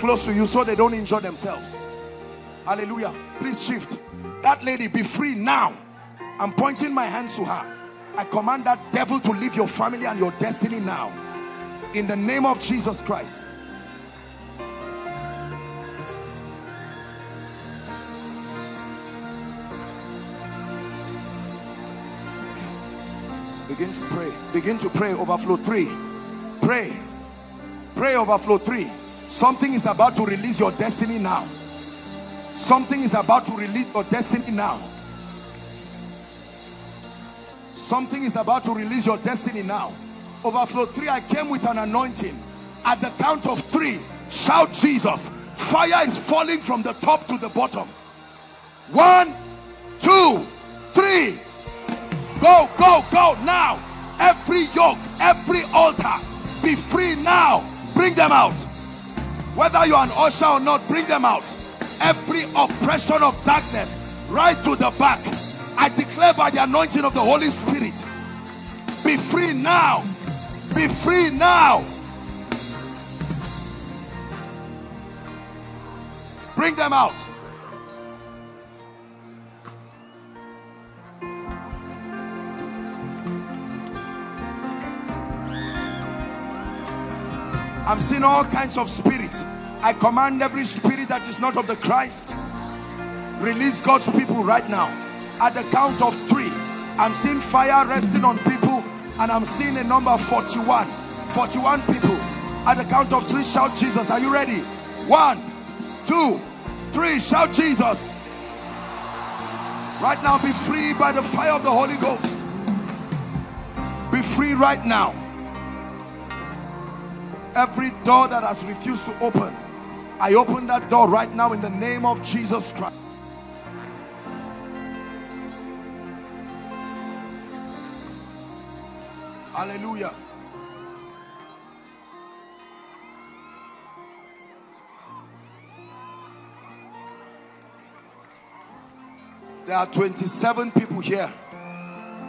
close to you so they don't injure themselves. Hallelujah. Please shift. That lady, be free now. I'm pointing my hands to her. I command that devil to leave your family and your destiny now. In the name of Jesus Christ. Begin to pray. Begin to pray, Overflow three. Pray. Pray, Overflow three. Something is about to release your destiny now. Something is about to release your destiny now. Something is about to release your destiny now. Overflow three, I came with an anointing. At the count of three, shout Jesus. Fire is falling from the top to the bottom. One, two, three. Go, go, go now. Every yoke, every altar, be free now. Bring them out. Whether you're an usher or not, bring them out. Every oppression of darkness, right to the back, I declare by the anointing of the Holy Spirit, be free now. Be free now. Bring them out. I'm seeing all kinds of spirits. I command every spirit that is not of the Christ, release God's people right now. At the count of three, I'm seeing fire resting on people, and I'm seeing a number forty-one. forty-one people. At the count of three, shout Jesus. Are you ready? One, two, three, shout Jesus. Right now, be free by the fire of the Holy Ghost. Be free right now. Every door that has refused to open, I open that door right now in the name of Jesus Christ. Hallelujah. There are twenty-seven people here.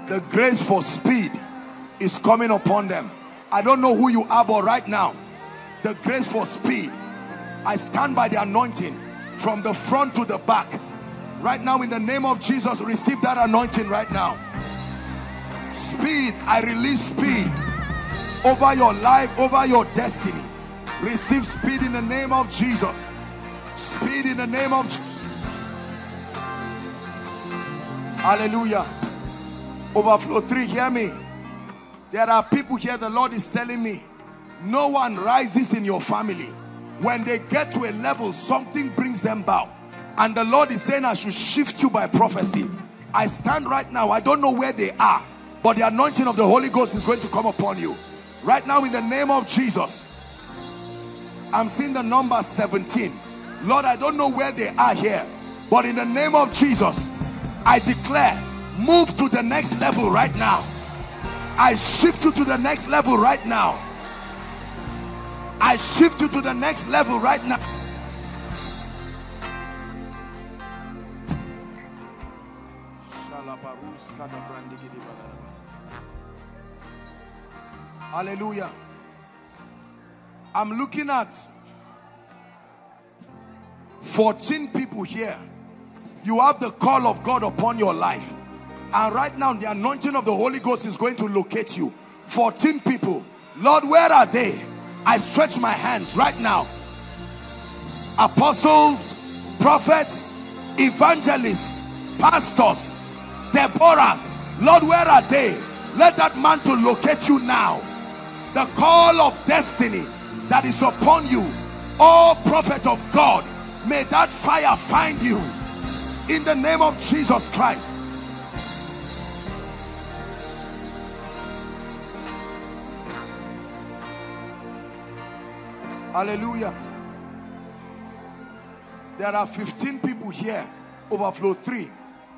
The grace for speed is coming upon them. I don't know who you are, but right now, the grace for speed. I stand by the anointing from the front to the back. Right now, in the name of Jesus, receive that anointing right now. Speed, I release speed over your life, over your destiny. Receive speed in the name of Jesus. Speed in the name of Jesus. Hallelujah. Overflow three, hear me. There are people here, the Lord is telling me, no one rises in your family. When they get to a level, something brings them down. And the Lord is saying, I should shift you by prophecy. I stand right now, I don't know where they are, but the anointing of the Holy Ghost is going to come upon you. Right now, in the name of Jesus, I'm seeing the number seventeen. Lord, I don't know where they are here, but in the name of Jesus, I declare, move to the next level right now. I shift you to the next level right now. I shift you to the next level right now. Hallelujah. I'm looking at fourteen people here. You have the call of God upon your life. And right now, the anointing of the Holy Ghost is going to locate you. fourteen people. Lord, where are they? I stretch my hands right now. Apostles, prophets, evangelists, pastors, Deborahs. Lord, where are they? Let that mantle locate you now. The call of destiny that is upon you. Oh, prophet of God, may that fire find you. In the name of Jesus Christ. Hallelujah. There are fifteen people here. Overflow three.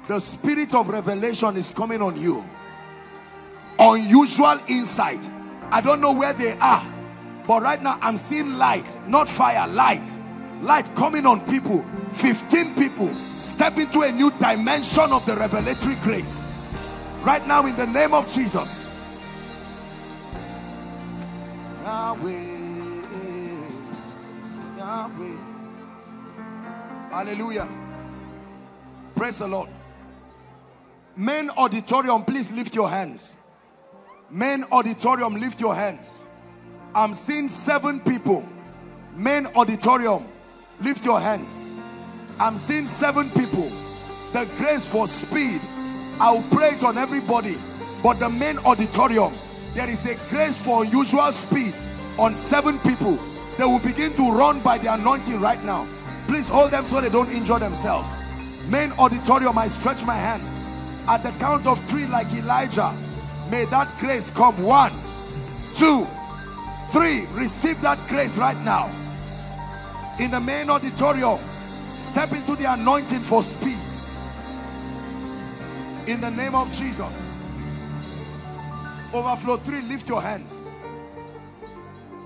The spirit of revelation is coming on you. Unusual insight. I don't know where they are, but right now I'm seeing light, not fire, light. Light coming on people. fifteen people step into a new dimension of the revelatory grace. Right now, in the name of Jesus. Yahweh. Yahweh. Hallelujah. Praise the Lord. Main auditorium, please lift your hands. Main auditorium, lift your hands. I'm seeing seven people. Main auditorium, lift your hands. I'm seeing seven people. The grace for speed, I'll pray it on everybody, but the main auditorium, there is a grace for unusual speed on seven people. They will begin to run by the anointing right now. Please hold them so they don't injure themselves. Main auditorium, I stretch my hands. At the count of three, like Elijah, may that grace come. One, two, three. Receive that grace right now. In the main auditorium, step into the anointing for speed. In the name of Jesus. Overflow three, lift your hands.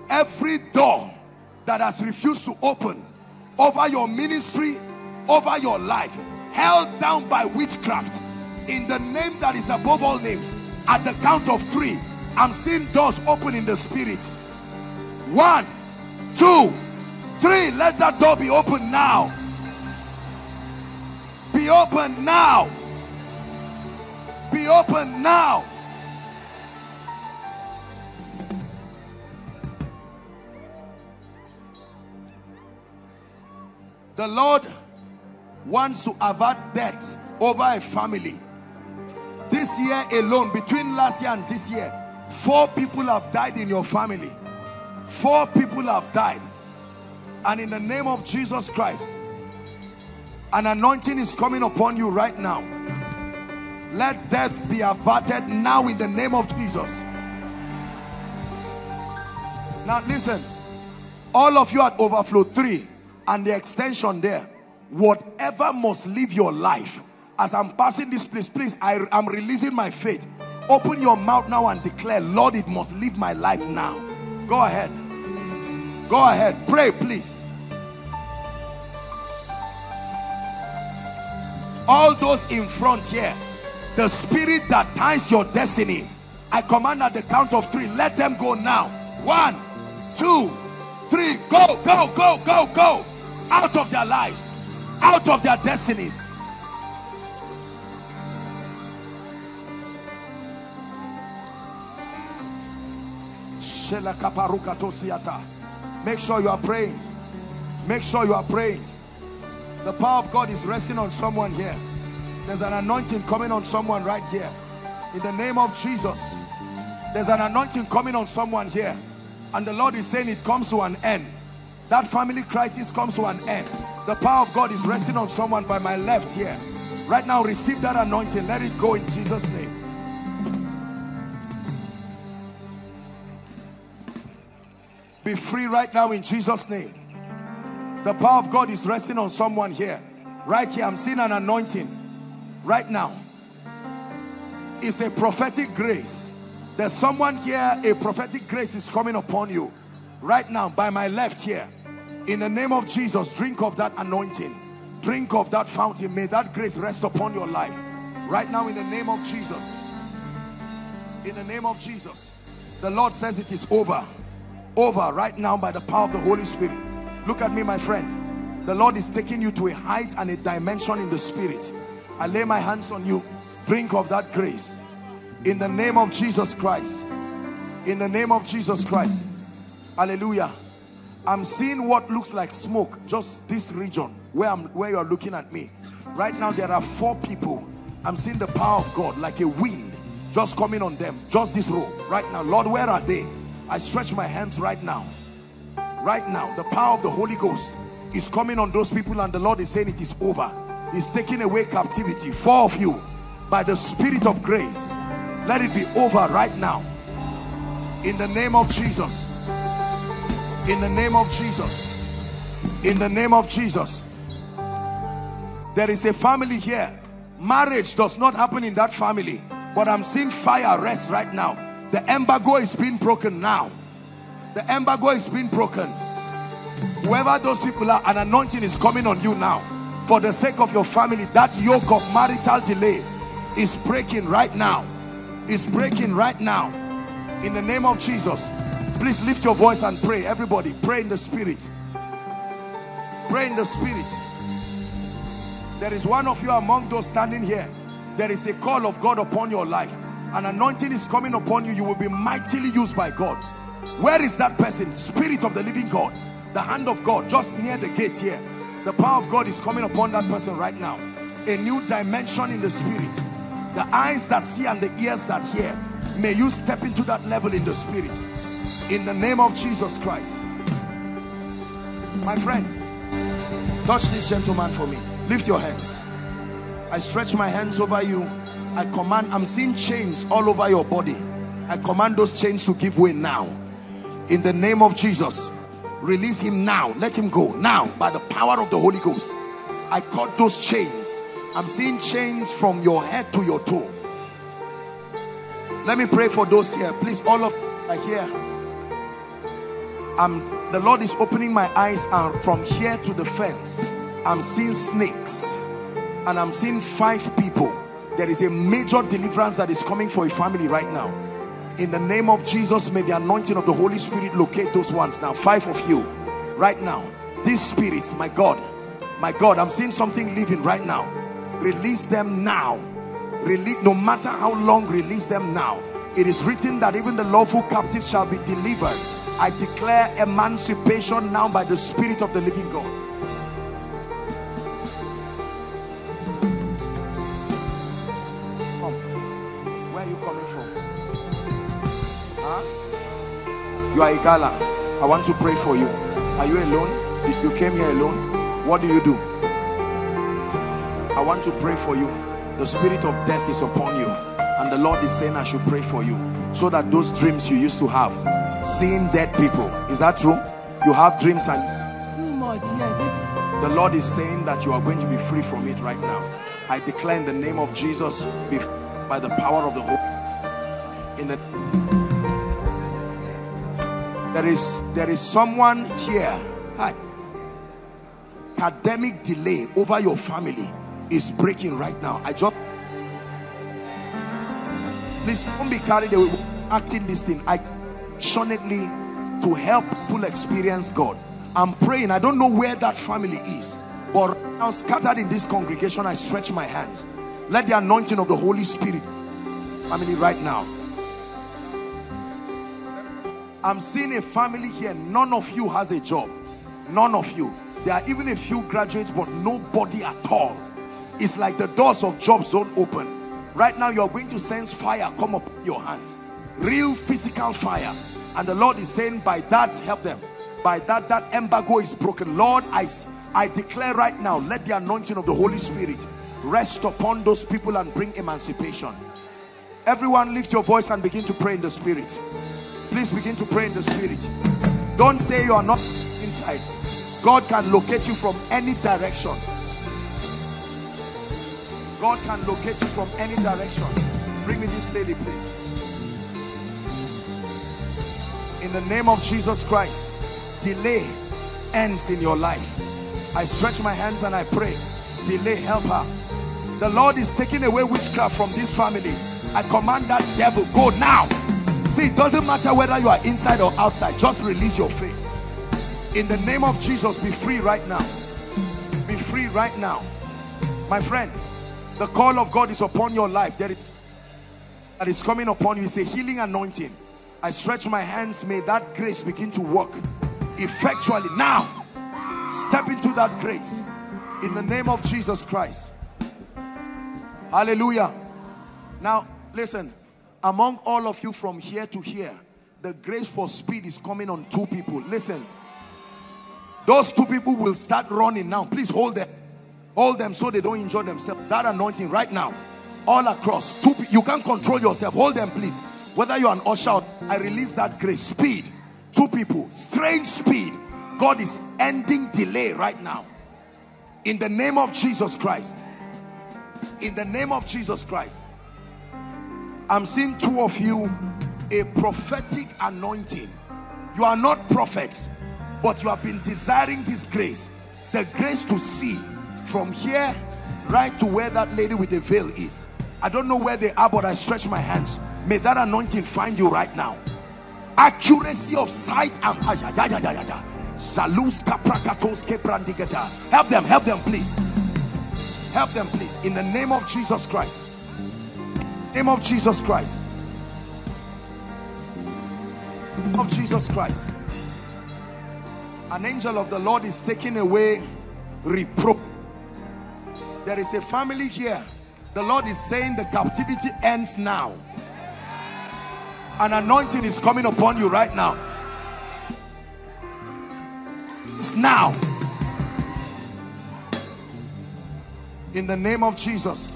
Every door that has refused to open over your ministry, over your life, held down by witchcraft, in the name that is above all names, at the count of three, I'm seeing doors open in the spirit. One, two, three. Let that door be open now. Be open now. Be open now. The Lord wants to avert death over a family. This year alone, between last year and this year, four people have died in your family. Four people have died. And in the name of Jesus Christ, an anointing is coming upon you right now. Let death be averted now in the name of Jesus. Now listen, all of you at Overflow three, and the extension there, whatever must leave your life, as I'm passing this place, please, I am releasing my faith. Open your mouth now and declare, Lord, it must leave my life now. Go ahead, go ahead, pray, please. All those in front here, the spirit that ties your destiny, I command at the count of three, let them go now. One, two, three, go, go, go, go, go. Out of their lives, out of their destinies. Make sure you are praying. Make sure you are praying. The power of God is resting on someone here. There's an anointing coming on someone right here. In the name of Jesus, there's an anointing coming on someone here. And the Lord is saying it comes to an end. That family crisis comes to an end. The power of God is resting on someone by my left here. Right now, receive that anointing. Let it go in Jesus' name. Be free right now in Jesus' name. The power of God is resting on someone here. Right here, I'm seeing an anointing. Right now. It's a prophetic grace. There's someone here, a prophetic grace is coming upon you. Right now, by my left here. In the name of Jesus, drink of that anointing. Drink of that fountain. May that grace rest upon your life. Right now, in the name of Jesus. In the name of Jesus. The Lord says it is over. Over right now by the power of the Holy Spirit. Look at me, my friend. The Lord is taking you to a height and a dimension in the spirit. I lay my hands on you. Drink of that grace. In the name of Jesus Christ. In the name of Jesus Christ. Hallelujah. I'm seeing what looks like smoke. Just this region where, I'm, where you're looking at me. Right now there are four people. I'm seeing the power of God like a wind just coming on them. Just this row. Right now. Lord, where are they? I stretch my hands right now. Right now, the power of the Holy Ghost is coming on those people and the Lord is saying it is over. He's taking away captivity. Four of you, by the Spirit of grace, let it be over right now. In the name of Jesus. In the name of Jesus. In the name of Jesus. There is a family here. Marriage does not happen in that family. But I'm seeing fire rest right now. The embargo is being broken now. The embargo is being broken. Whoever those people are, an anointing is coming on you now. For the sake of your family, that yoke of marital delay is breaking right now. It's breaking right now. In the name of Jesus, please lift your voice and pray. Everybody, pray in the spirit. Pray in the spirit. There is one of you among those standing here. There is a call of God upon your life. An anointing is coming upon you. You will be mightily used by God. Where is that person? Spirit of the living God. The hand of God just near the gate here. The power of God is coming upon that person right now. A new dimension in the spirit. The eyes that see and the ears that hear. May you step into that level in the spirit. In the name of Jesus Christ. My friend, touch this gentleman for me. Lift your hands. I stretch my hands over you. I command, I'm seeing chains all over your body. I command those chains to give way now. In the name of Jesus, release him now. Let him go now by the power of the Holy Ghost. I cut those chains. I'm seeing chains from your head to your toe. Let me pray for those here. Please, all of you here. I'm, the Lord is opening my eyes and from here to the fence. I'm seeing snakes and I'm seeing five people. There is a major deliverance that is coming for a family right now. In the name of Jesus, may the anointing of the Holy Spirit locate those ones now. Five of you, right now. These spirits, my God, my God, I'm seeing something living right now. Release them now. Release, no matter how long, release them now. It is written that even the lawful captive shall be delivered. I declare emancipation now by the Spirit of the living God. You are a gala. I want to pray for you. Are you alone? Did you came here alone? What do you do? I want to pray for you. The spirit of death is upon you. And the Lord is saying I should pray for you. So that those dreams you used to have. Seeing dead people. Is that true? You have dreams and... Too much, yes. The Lord is saying that you are going to be free from it right now. I declare in the name of Jesus by the power of the Holy... In the... There is, there is someone here. Hi. Academic delay over your family is breaking right now. I just... Please don't be carried away acting this thing. I passionately to help people experience God. I'm praying. I don't know where that family is, but right now scattered in this congregation, I stretch my hands. Let the anointing of the Holy Spirit family right now. I'm seeing a family here. None of you has a job. None of you. There are even a few graduates, but nobody at all. It's like the doors of jobs don't open. Right now, you're going to sense fire come up your hands. Real physical fire. And the Lord is saying, by that, help them. By that, that embargo is broken. Lord, I, I declare right now, let the anointing of the Holy Spirit rest upon those people and bring emancipation. Everyone lift your voice and begin to pray in the Spirit. Please begin to pray in the Spirit. Don't say you are not inside. God can locate you from any direction. God can locate you from any direction. Bring me this lady, please. In the name of Jesus Christ, delay ends in your life. I stretch my hands and I pray. Delay, help her. The Lord is taking away witchcraft from this family. I command that devil, go now. See, it doesn't matter whether you are inside or outside. Just release your faith. In the name of Jesus, be free right now. Be free right now. My friend, the call of God is upon your life. There is, that is coming upon you. It's a healing anointing. I stretch my hands. May that grace begin to work effectually now. Step into that grace. In the name of Jesus Christ. Hallelujah. Now, listen. Among all of you from here to here, the grace for speed is coming on two people. Listen, those two people will start running now. Please hold them. Hold them so they don't injure themselves. That anointing right now, all across. Two, you can't control yourself. Hold them, please. Whether you're an usher, I release that grace. Speed. Two people. Strange speed. God is ending delay right now. In the name of Jesus Christ. In the name of Jesus Christ. I'm seeing two of you, a prophetic anointing. You are not prophets, but you have been desiring this grace, the grace to see from here right to where that lady with the veil is. I don't know where they are, but I stretch my hands. May that anointing find you right now. Accuracy of sight and help them, help them, please. Help them, please. In the name of Jesus Christ. Name of Jesus Christ. Name of Jesus Christ. An angel of the Lord is taking away reproach. There is a family here. The Lord is saying the captivity ends now. An anointing is coming upon you right now. It's now. In the name of Jesus.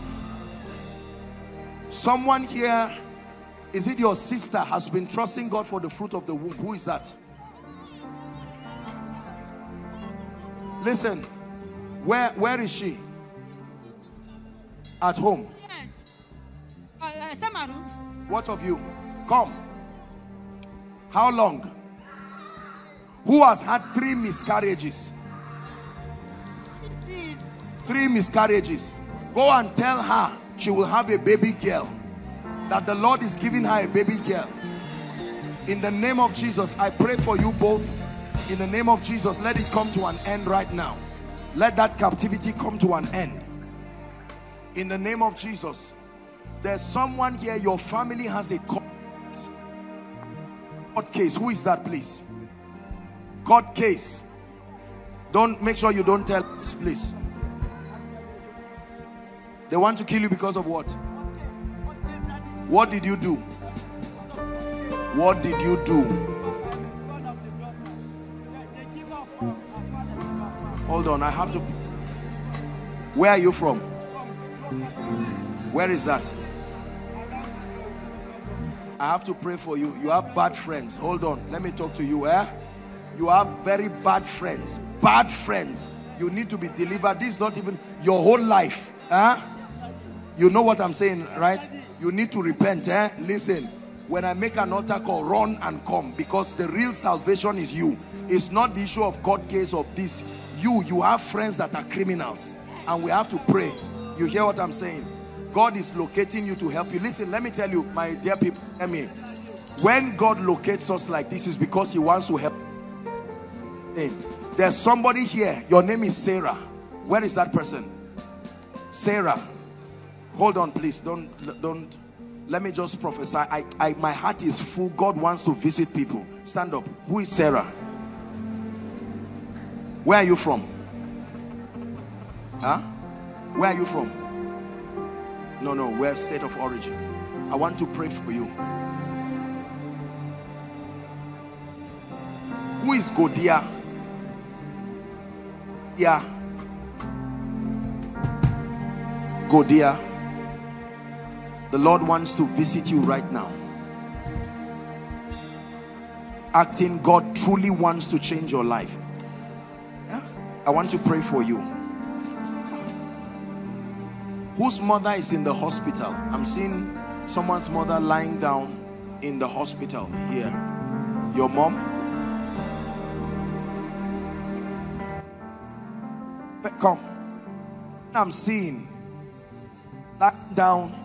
Someone here, is it your sister, has been trusting God for the fruit of the womb? Who is that? Listen, where where is she? At home. What of you? Come. How long? Who has had three miscarriages? Three miscarriages. Go and tell her she will have a baby girl, that the Lord is giving her a baby girl. In the name of Jesus, I pray for you both. In the name of Jesus, let it come to an end right now. Let that captivity come to an end. In the name of Jesus, there's someone here, your family has a court case. Who is that, please? Court case. Don't, make sure you don't tell us, please. They want to kill you because of what? What did you do? What did you do? Hold on, I have to... Where are you from? Where is that? I have to pray for you. You have bad friends. Hold on, let me talk to you. Eh? You have very bad friends. Bad friends. You need to be delivered. This is not even your whole life. Huh? You know what I'm saying, right? You need to repent, eh? Listen, when I make an altar call, run and come, because the real salvation is you. It's not the issue of court case of this. You, you have friends that are criminals, and we have to pray. You hear what I'm saying? God is locating you to help you. Listen, let me tell you, my dear people, I mean, when God locates us like this, is because he wants to help. There's somebody here, your name is Sarah. Where is that person? Sarah, hold on please, don't don't let me just prophesy. I, I my heart is full. God wants to visit people. Stand up. Who is Sarah? Where are you from? Huh? Where are you from? No, no, where state of origin? I want to pray for you. Who is Godia? Yeah. Godia. The Lord wants to visit you right now. Acting God truly wants to change your life. Yeah? I want to pray for you. Whose mother is in the hospital? I'm seeing someone's mother lying down in the hospital here. Your mom? Come. I'm seeing lying down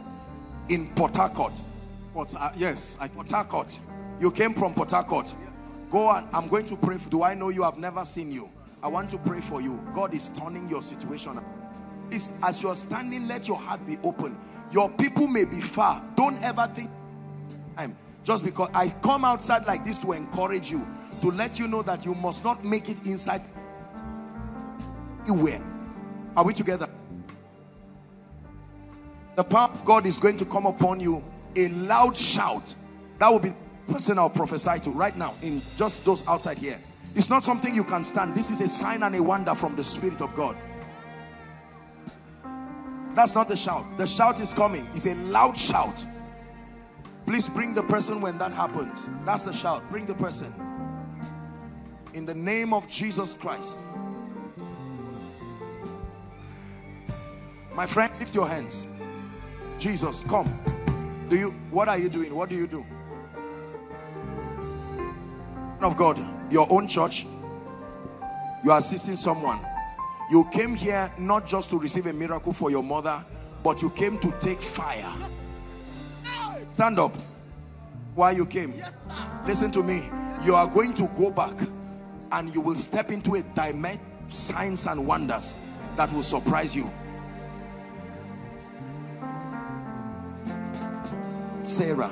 in Port Harcourt. Port, uh, yes, I Port Harcourt. You came from Port Harcourt. Go and I'm going to pray for. Do I know you? I've never seen you. I want to pray for you. God is turning your situation. It's, as you're standing, let your heart be open. Your people may be far. Don't ever think I'm just because I come outside like this to encourage you, to let you know that you must not make it inside. Where are we together? The power of God is going to come upon you. A loud shout. That will be the person I'll prophesy to right now, in just those outside here. It's not something you can stand. This is a sign and a wonder from the Spirit of God. That's not the shout. The shout is coming. It's a loud shout. Please bring the person when that happens. That's the shout. Bring the person. In the name of Jesus Christ. My friend, lift your hands. Jesus, come. Do you? What are you doing? What do you do? Man of God, your own church. You are assisting someone. You came here not just to receive a miracle for your mother, but you came to take fire. Stand up. Why you came? Listen to me. You are going to go back, and you will step into a dimension of signs and wonders that will surprise you. Sarah,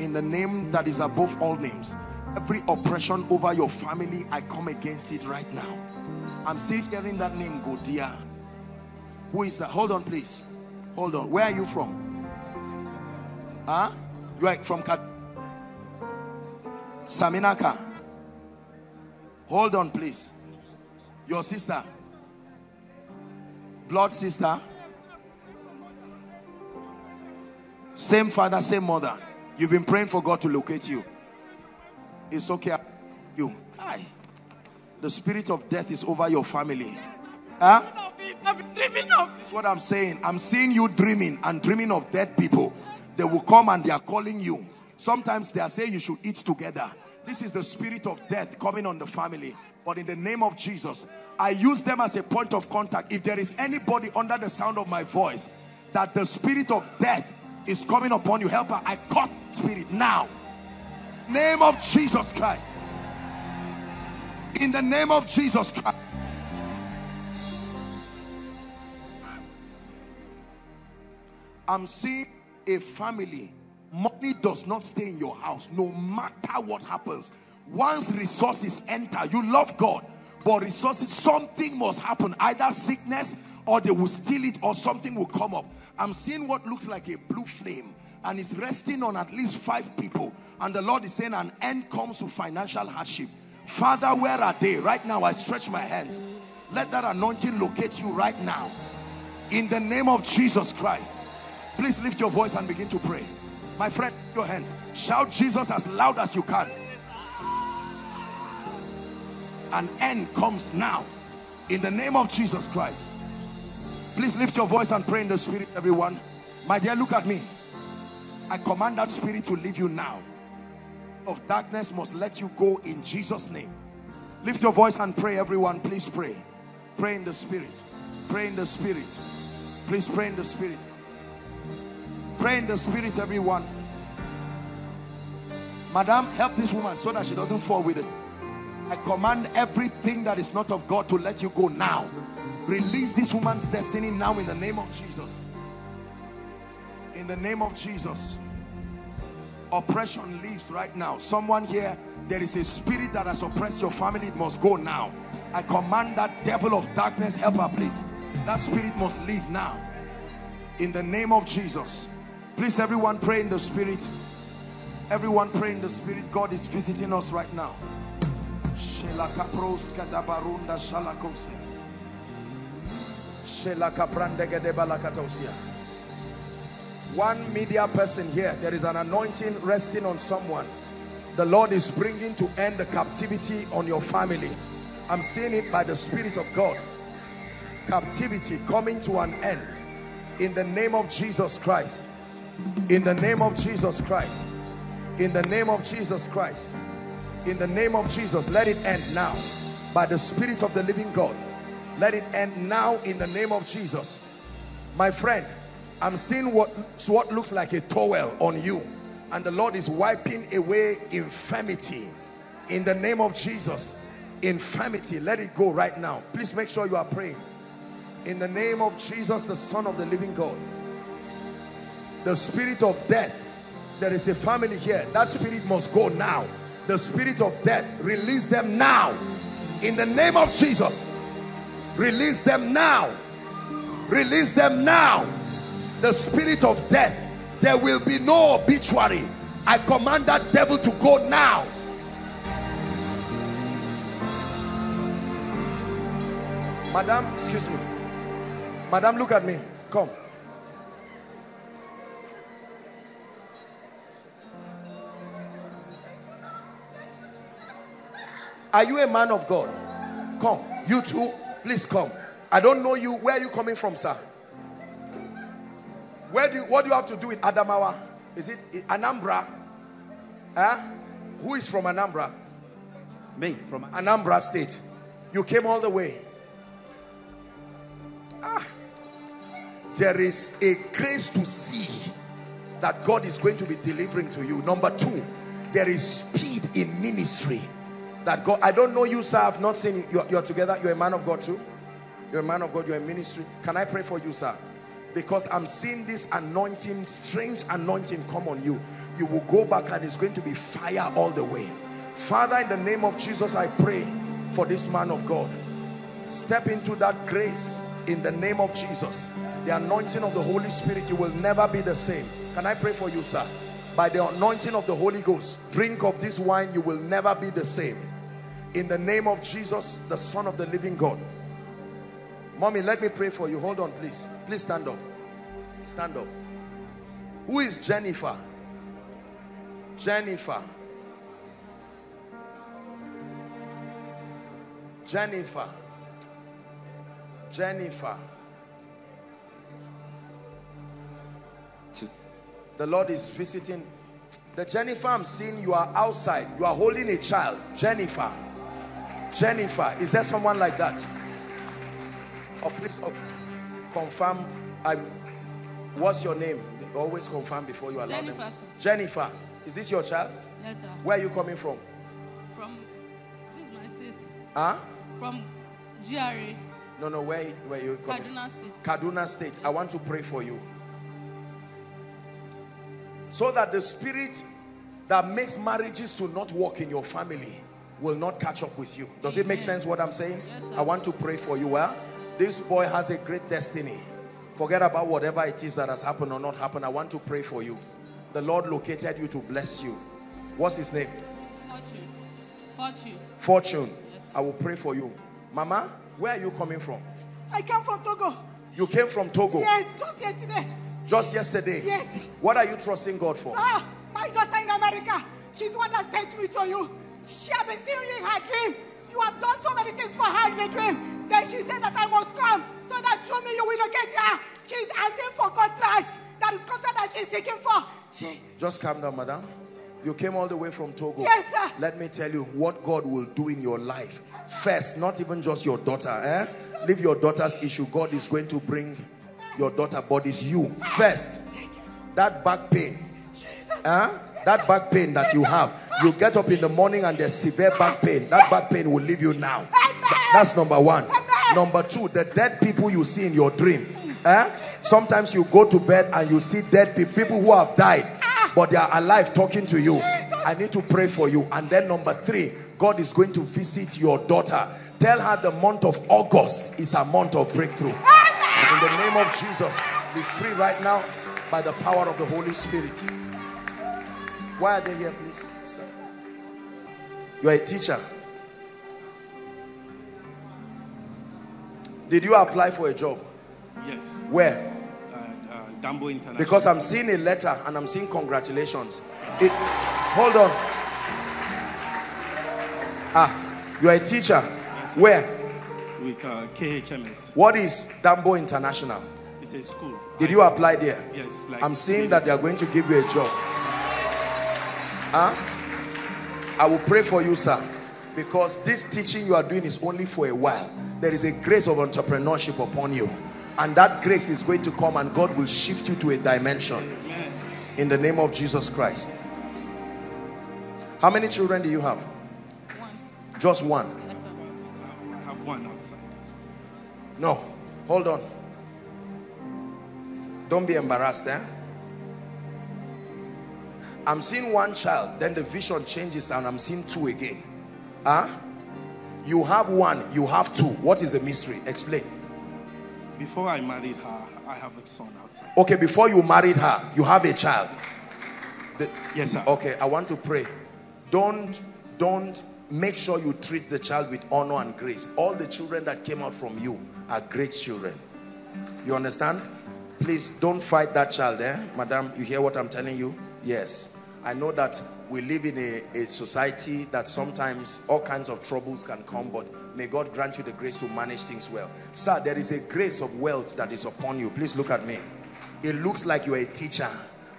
in the name that is above all names, every oppression over your family, I come against it right now. I'm still hearing that name, Godia. Who is that? Hold on, please. Hold on. Where are you from? Huh? You are from Kat Saminaka. Hold on, please. Your sister, blood sister. Same father, same mother. You've been praying for God to locate you. It's okay. You. Aye. The spirit of death is over your family. Huh? I'm dreaming of it. That's what I'm saying. I'm seeing you dreaming and dreaming of dead people. They will come and they are calling you. Sometimes they are saying you should eat together. This is the spirit of death coming on the family. But in the name of Jesus, I use them as a point of contact. If there is anybody under the sound of my voice that the spirit of death is coming upon you, help her. I caught spirit now. Name of Jesus Christ. In the name of Jesus Christ. I'm seeing a family. Money does not stay in your house, no matter what happens. Once resources enter, you love God, but resources, something must happen. Either sickness, or they will steal it, or something will come up. I'm seeing what looks like a blue flame, and it's resting on at least five people. And the Lord is saying an end comes to financial hardship. Father, where are they? Right now, I stretch my hands. Let that anointing locate you right now. In the name of Jesus Christ. Please lift your voice and begin to pray. My friend, lift your hands. Shout Jesus as loud as you can. An end comes now. In the name of Jesus Christ. Please lift your voice and pray in the spirit, everyone. My dear, look at me. I command that spirit to leave you now. Of darkness must let you go in Jesus' name. Lift your voice and pray, everyone. Please pray. Pray in the spirit. Pray in the spirit. Please pray in the spirit. Pray in the spirit, everyone. Madam, help this woman so that she doesn't fall with it. I command everything that is not of God to let you go now. Release this woman's destiny now in the name of Jesus. In the name of Jesus. Oppression leaves right now. Someone here, there is a spirit that has oppressed your family. It must go now. I command that devil of darkness, help her please. That spirit must leave now. In the name of Jesus. Please everyone pray in the spirit. Everyone pray in the spirit. God is visiting us right now. One media person here, there is an anointing resting on someone. The Lord is bringing to end the captivity on your family. I'm seeing it by the Spirit of God. Captivity coming to an end in the name of Jesus Christ. In the name of Jesus Christ. In the name of Jesus Christ. In the name of Jesus, let it end now by the Spirit of the living God. Let it end now in the name of Jesus. My friend, I'm seeing what, what looks like a towel on you, and the Lord is wiping away infirmity in the name of Jesus. Infirmity, let it go right now. Please make sure you are praying. In the name of Jesus, the Son of the living God. The spirit of death, there is a family here. That spirit must go now. The spirit of death, release them now. In the name of Jesus, release them now. Release them now. The spirit of death, there will be no obituary. I command that devil to go now. Madam, excuse me. Madam, look at me. Come. Are you a man of God? Come. You too. Please come. I don't know you. Where are you coming from, sir? Where do you, what do you have to do with Adamawa? Is it Anambra? Huh? Who is from Anambra? Me, from Anambra State. You came all the way. Ah, there is a grace to see that God is going to be delivering to you. Number two, there is speed in ministry. That God, I don't know you, sir. I've not seen you. You're, you're together. You're a man of God too. You're a man of God. You're in ministry. Can I pray for you, sir? Because I'm seeing this anointing, strange anointing come on you. You will go back and it's going to be fire all the way. Father, in the name of Jesus, I pray for this man of God. Step into that grace in the name of Jesus. The anointing of the Holy Spirit, you will never be the same. Can I pray for you, sir? By the anointing of the Holy Ghost, drink of this wine, you will never be the same. In the name of Jesus, the Son of the living God. Mommy, let me pray for you. Hold on, please. Please stand up. Stand up. Who is Jennifer? Jennifer. Jennifer. Jennifer. The Lord is visiting. The Jennifer I'm seeing, you are outside. You are holding a child. Jennifer. Jennifer. Is there someone like that? Oh, please oh, confirm. I, what's your name? They always confirm before you allow Jennifer, them. Sir. Jennifer, is this your child? Yes, sir. Where are you coming from? From this is my state. Huh? From G R A. No, no, where where you coming? Kaduna State. Kaduna State. Yes. I want to pray for you. So that the spirit that makes marriages to not work in your family will not catch up with you. Does Amen. It make sense what I'm saying? Yes, sir. I want to pray for you. Well, this boy has a great destiny. Forget about whatever it is that has happened or not happened. I want to pray for you. The Lord located you to bless you. What's his name? Fortune. Fortune. Fortune. Yes, I will pray for you. Mama, where are you coming from? I came from Togo. You came from Togo? Yes, just yesterday. Just yesterday? Yes. What are you trusting God for? Ah, my daughter in America. She's the one that sent me to you. She has been seeing you in her dream. You have done so many things for her in the dream. Then she said that I must come so that through me you will locate her. She's asking for contract. That is contract that she's seeking for. She... Just calm down, madam. You came all the way from Togo. Yes, sir. Let me tell you what God will do in your life. First, not even just your daughter. Eh? Leave your daughter's issue. God is going to bring your daughter, but it's you first. That back pain, huh? That back pain that you have, you get up in the morning and there's severe back pain. That back pain will leave you now. That's number one. Number two, the dead people you see in your dream. Huh? Sometimes you go to bed and you see dead people, people who have died, but they are alive talking to you. I need to pray for you. And then number three, God is going to visit your daughter. Tell her the month of August is a month of breakthrough. In the name of Jesus, be free right now by the power of the Holy Spirit. Why are they here, please? Sir, you're a teacher. Did you apply for a job? Yes. Where? Uh, uh, Dumbo International. Because I'm seeing a letter and I'm seeing congratulations. It, hold on. Ah, you're a teacher. Yes, where? With uh, K H M S. What is Dumbo International? It's a school. Did I you know. apply there? Yes. Like I'm seeing that they are going to give you a job. Huh? I will pray for you, sir, because this teaching you are doing is only for a while. There is a grace of entrepreneurship upon you, and that grace is going to come, and God will shift you to a dimension. Amen. In the name of Jesus Christ. How many children do you have? One. Just one? Yes, I have one outside. No, hold on. Don't be embarrassed, eh? I'm seeing one child, then the vision changes and I'm seeing two again. Huh? You have one, you have two. What is the mystery? Explain. Before I married her, I have a son outside. Okay, before you married her, you have a child. The, yes, sir. Okay, I want to pray. Don't, don't, make sure you treat the child with honor and grace. All the children that came out from you are great children. You understand? Please don't fight that child, eh? Madam, you hear what I'm telling you? Yes. I know that we live in a, a society that sometimes all kinds of troubles can come, but may God grant you the grace to manage things well. Sir, there is a grace of wealth that is upon you. Please look at me. It looks like you're a teacher,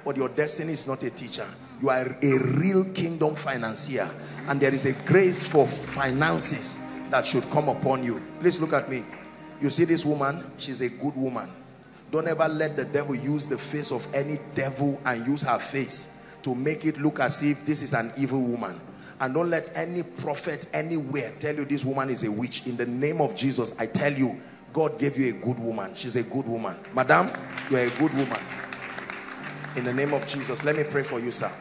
but your destiny is not a teacher. You are a real kingdom financier, and there is a grace for finances that should come upon you. Please look at me. You see this woman? She's a good woman. Don't ever let the devil use the face of any devil and use her face to make it look as if this is an evil woman. And don't let any prophet anywhere tell you this woman is a witch. In the name of Jesus, I tell you, God gave you a good woman. She's a good woman. Madam, you are a good woman. In the name of Jesus, let me pray for you, sir.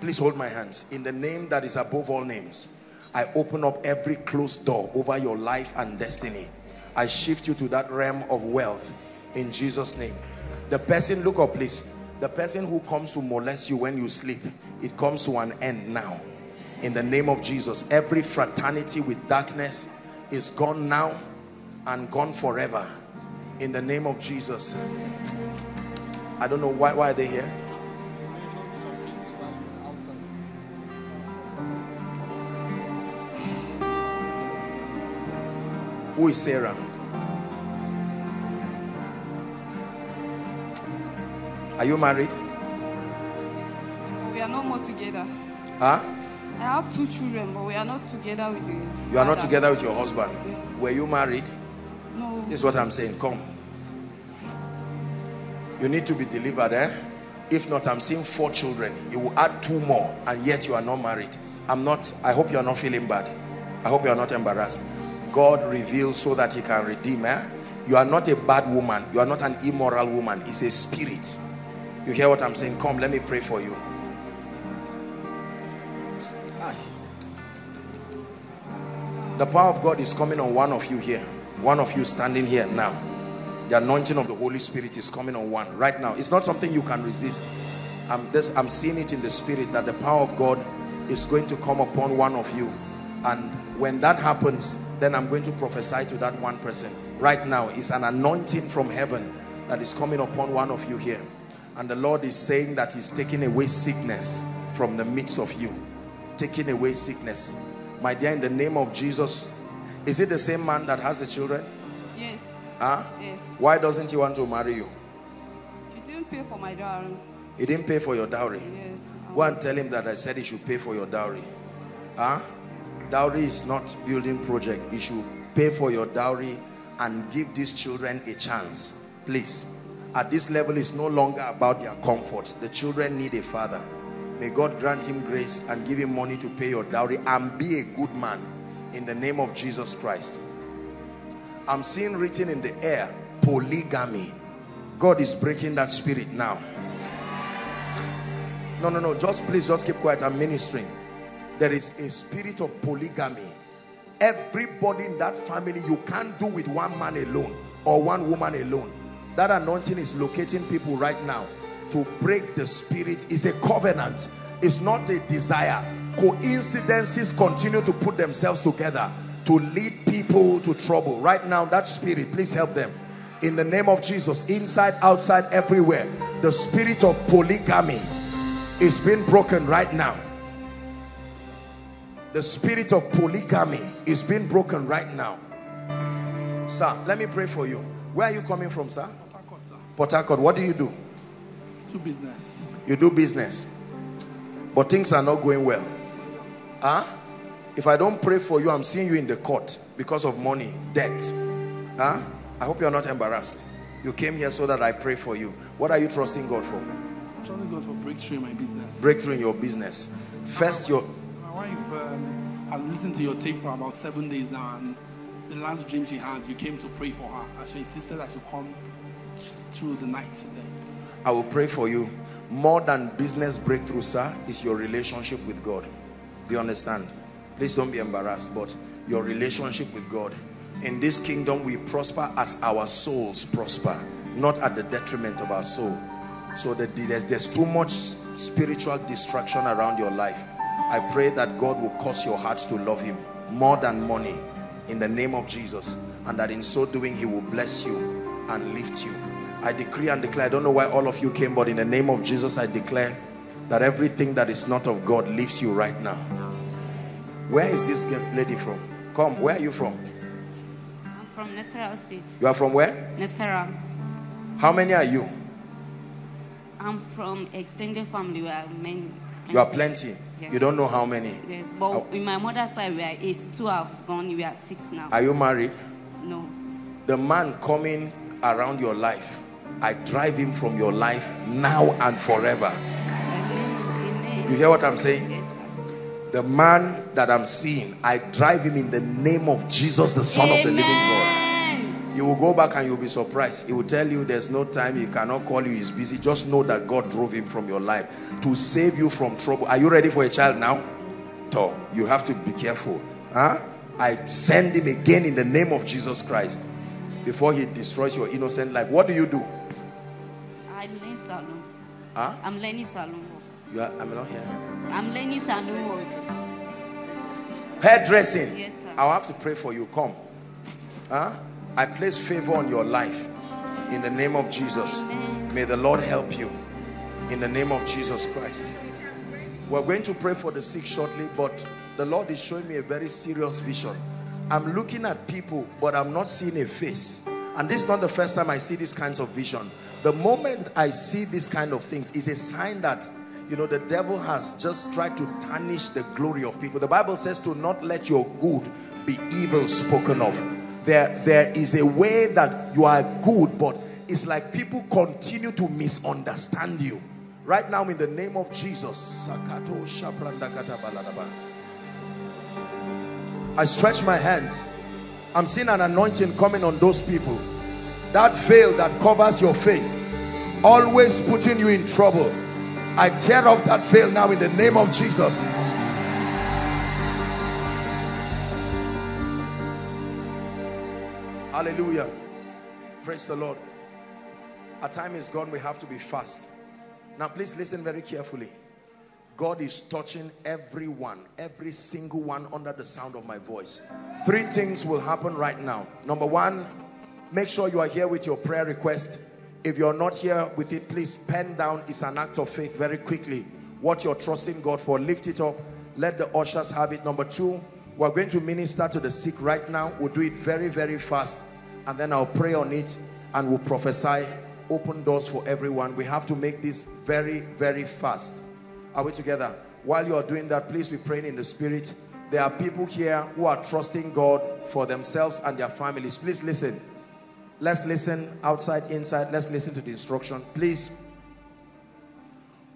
Please hold my hands. In the name that is above all names, I open up every closed door over your life and destiny. I shift you to that realm of wealth in Jesus' name. The person, look up, please. The person who comes to molest you when you sleep, it comes to an end now. In the name of Jesus, every fraternity with darkness is gone now and gone forever. In the name of Jesus. I don't know why, why are they here? Who is Sarah? Are you married? We are no more together. Huh? I have two children, but we are not together with the... You are not together with your husband? Yes. Were you married? No. This is what I'm saying. Come. You need to be delivered, eh? If not, I'm seeing four children. You will add two more, and yet you are not married. I'm not... I hope you are not feeling bad. I hope you are not embarrassed. God reveals so that he can redeem, eh? You are not a bad woman. You are not an immoral woman. It's a spirit. You hear what I'm saying? Come, let me pray for you. Hi. The power of God is coming on one of you here. One of you standing here now. The anointing of the Holy Spirit is coming on one right now. It's not something you can resist. I'm, this, I'm seeing it in the spirit that the power of God is going to come upon one of you. And when that happens, then I'm going to prophesy to that one person. Right now, it's an anointing from heaven that is coming upon one of you here. And the Lord is saying that he's taking away sickness from the midst of you. Taking away sickness. My dear, in the name of Jesus, is it the same man that has the children? Yes. Huh? Yes. Why doesn't he want to marry you? He didn't pay for my dowry. He didn't pay for your dowry? Yes. Go and tell him that I said he should pay for your dowry. Huh? Dowry is not building project. He should pay for your dowry and give these children a chance. Please. at this level is no longer about their comfort. The children need a father. May God grant him grace and give him money to pay your dowry and be a good man in the name of Jesus Christ. I'm seeing written in the air, polygamy. God is breaking that spirit now. No, no, no, just please, just keep quiet. I'm ministering. There is a spirit of polygamy. Everybody in that family, you can't do with one man alone or one woman alone. That anointing is locating people right now to break the spirit. It's a covenant. It's not a desire. Coincidences continue to put themselves together to lead people to trouble. Right now, that spirit, please help them. In the name of Jesus, inside, outside, everywhere, the spirit of polygamy is being broken right now. The spirit of polygamy is being broken right now. Sir, let me pray for you. Where are you coming from, sir? Port Harcourt, sir. Port Harcourt, what do you do? Do business. You do business. But things are not going well. Yes, sir. Huh? If I don't pray for you, I'm seeing you in the court because of money, debt. Huh? I hope you're not embarrassed. You came here so that I pray for you. What are you trusting God for? I'm trusting God for breakthrough in my business. Breakthrough in your business. First, your... I've um, listened to your tape for about seven days now, and the last dream she had, you came to pray for her. She insisted that you come through the night today. I will pray for you. More than business breakthrough, sir, is your relationship with God. Do you understand? Please don't be embarrassed, but your relationship with God. In this kingdom, we prosper as our souls prosper, not at the detriment of our soul. So that there's, there's too much spiritual distraction around your life. I pray that God will cause your hearts to love him more than money in the name of Jesus, and that in so doing he will bless you and lift you. I decree and declare, I don't know why all of you came, but in the name of Jesus I declare that everything that is not of God leaves you right now. Where is this lady from? Come, where are you from? I'm from Nasarawa State. You are from where? Nasarawa. How many are you? I'm from extended family. We are many. You are plenty. Yes. You don't know how many. Yes, but oh. In my mother's side, we are eight. Two have gone. We are six now. Are you married? No. The man coming around your life, I drive him from your life now and forever. Amen. Amen. You hear what I'm saying? Yes, sir. The man that I'm seeing, I drive him in the name of Jesus, the Son Amen. Of the living God. You will go back and you'll be surprised. He will tell you there's no time. He cannot call you. He's busy. Just know that God drove him from your life to save you from trouble. Are you ready for a child now? Toh, you have to be careful. Huh? I send him again in the name of Jesus Christ. Before he destroys your innocent life. What do you do? I learn salon. Huh? I'm learning salon. You are, I'm not here. I'm learning salon. Hairdressing. Yes, sir. I'll have to pray for you. Come. Huh? I place favor on your life. In the name of Jesus. Amen. May the Lord help you. In the name of Jesus Christ. We're going to pray for the sick shortly, but the Lord is showing me a very serious vision. I'm looking at people, but I'm not seeing a face. And this is not the first time I see these kinds of vision. The moment I see these kind of things, is a sign that, you know, the devil has just tried to tarnish the glory of people. The Bible says to not let your good be evil spoken of. There, there is a way that you are good, but it's like people continue to misunderstand you. Right now, in the name of Jesus, I stretch my hands. I'm seeing an anointing coming on those people. That veil that covers your face, always putting you in trouble. I tear off that veil now in the name of Jesus. Hallelujah. Praise the Lord. Our time is gone. We have to be fast. Now please listen very carefully. God is touching everyone, every single one under the sound of my voice. Three things will happen right now. Number one, make sure you are here with your prayer request. If you're not here with it, please pen down. It's an act of faith very quickly. What you're trusting God for, lift it up. Let the ushers have it. Number two, we're going to minister to the sick right now. We'll do it very, very fast. And then I'll pray on it and we'll prophesy. Open doors for everyone. We have to make this very, very fast. Are we together? While you are doing that, please be praying in the spirit. There are people here who are trusting God for themselves and their families. Please listen. Let's listen outside, inside. Let's listen to the instruction, please.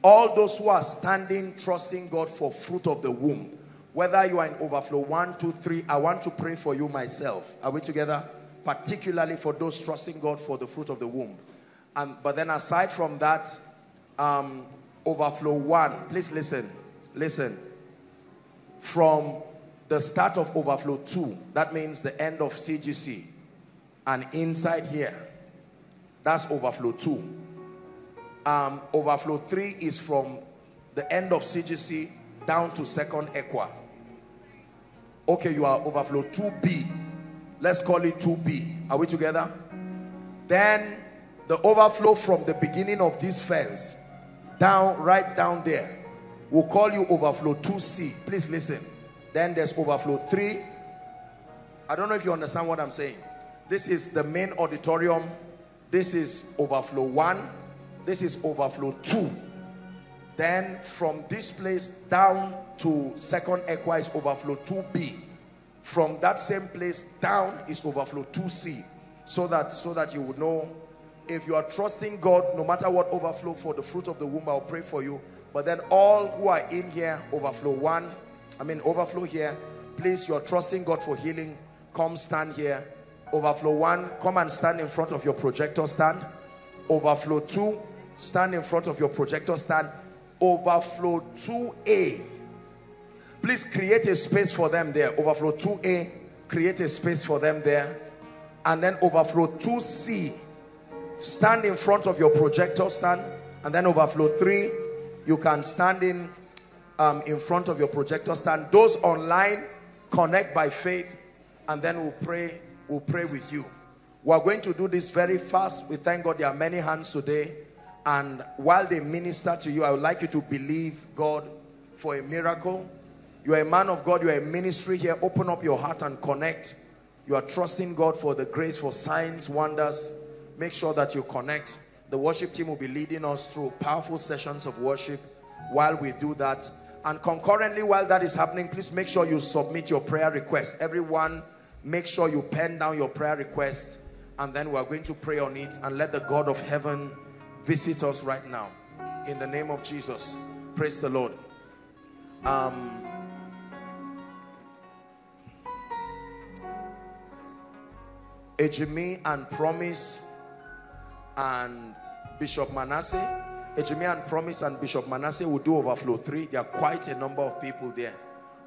All those who are standing, trusting God for fruit of the womb, whether you are in overflow, one, two, three, I want to pray for you myself. Are we together? Particularly for those trusting God for the fruit of the womb. And, but then aside from that, um, overflow one, please listen, listen. From the start of overflow two, that means the end of C G C, and inside here, that's overflow two. Um, overflow three is from the end of C G C down to second equa. Okay, you are overflow two B. Let's call it two B. Are we together? Then the overflow from the beginning of this fence down, right down there, we'll call you overflow two C. Please listen. Then there's overflow three. I don't know if you understand what I'm saying. This is the main auditorium. This is overflow one. This is overflow two. Then from this place down to second equa is overflow two B. From that same place down is overflow two C. So that, so that you would know, if you are trusting God, no matter what overflow for the fruit of the womb, I'll pray for you. But then all who are in here, overflow one, I mean overflow here, please, you're trusting God for healing, come stand here. Overflow one, come and stand in front of your projector stand. Overflow two, stand in front of your projector stand. Overflow two A, please create a space for them there. Overflow two A, create a space for them there. And then overflow two C, stand in front of your projector stand. And then overflow three, you can stand in um, in front of your projector stand. Those online, connect by faith, and then we'll pray we'll pray with you. We're going to do this very fast. We thank God there are many hands today. And while they minister to you, I would like you to believe God for a miracle. You are a man of God. You are a ministry here. Open up your heart and connect. You are trusting God for the grace for signs, wonders. Make sure that you connect. The worship team will be leading us through powerful sessions of worship while we do that. And concurrently, while that is happening, please make sure you submit your prayer request. Everyone, make sure you pen down your prayer request, and then we are going to pray on it and let the God of heaven visit us right now in the name of Jesus. Praise the Lord. Um, Ejimi and Promise and Bishop Manasseh, Ejimi and Promise and Bishop Manasseh will do overflow three. There are quite a number of people there.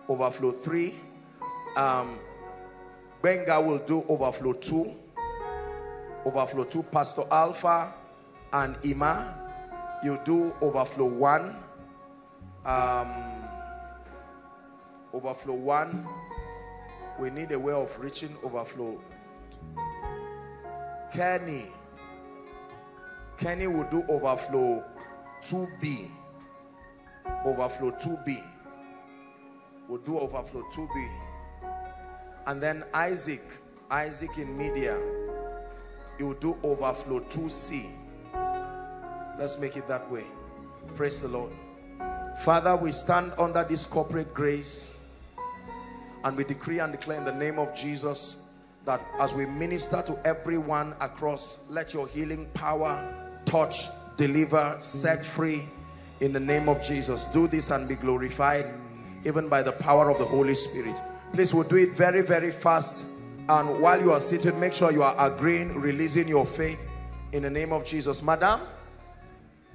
Overflow three. Um, Benga will do overflow two. Overflow two. Pastor Alpha and Ima, you do overflow one. Um, overflow one. We need a way of reaching overflow. Kenny. Kenny will do overflow two B. Overflow two B. We'll do overflow two B. And then Isaac. Isaac in media. You'll do overflow two C. Let's make it that way. Praise the Lord. Father, we stand under this corporate grace and we decree and declare in the name of Jesus that as we minister to everyone across, let your healing power touch, deliver, set free in the name of Jesus. Do this and be glorified even by the power of the Holy Spirit. Please, we'll do it very, very fast. And while you are seated, make sure you are agreeing, releasing your faith in the name of Jesus. Madam,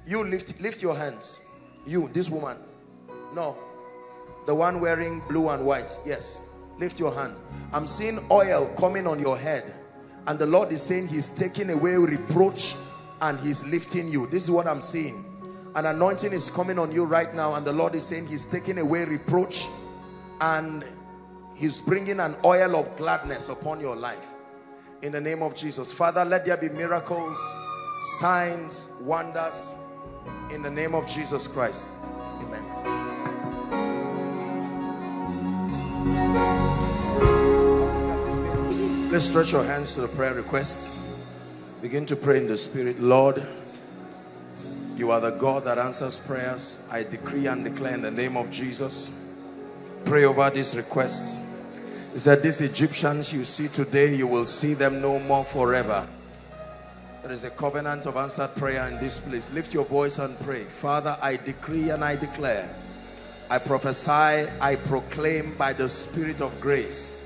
you lift lift your hands. You, this woman. No. The one wearing blue and white. Yes. Lift your hand. I'm seeing oil coming on your head. And the Lord is saying he's taking away reproach and he's lifting you. This is what I'm seeing. An anointing is coming on you right now. And the Lord is saying he's taking away reproach and he's bringing an oil of gladness upon your life. In the name of Jesus. Father, let there be miracles, signs, wonders, in the name of Jesus Christ. Amen. Let's stretch your hands to the prayer request. Begin to pray in the Spirit. Lord, you are the God that answers prayers. I decree and declare in the name of Jesus. Pray over these requests. He said, these Egyptians you see today, you will see them no more forever. There is a covenant of answered prayer in this place. Lift your voice and pray. Father, I decree and I declare, I prophesy, I proclaim by the Spirit of grace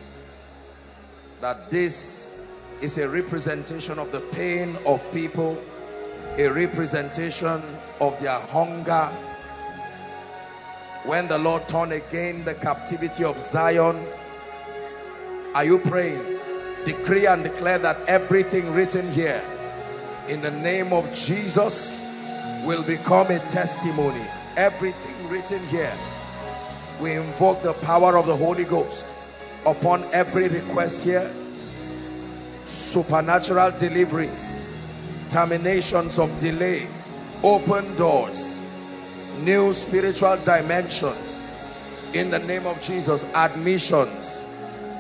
that this is a representation of the pain of people, a representation of their hunger. When the Lord turned again the captivity of Zion, are you praying? Decree and declare that everything written here in the name of Jesus will become a testimony. Everything written here, we invoke the power of the Holy Ghost upon every request here. Supernatural deliverings, terminations of delay, open doors, new spiritual dimensions in the name of Jesus, admissions,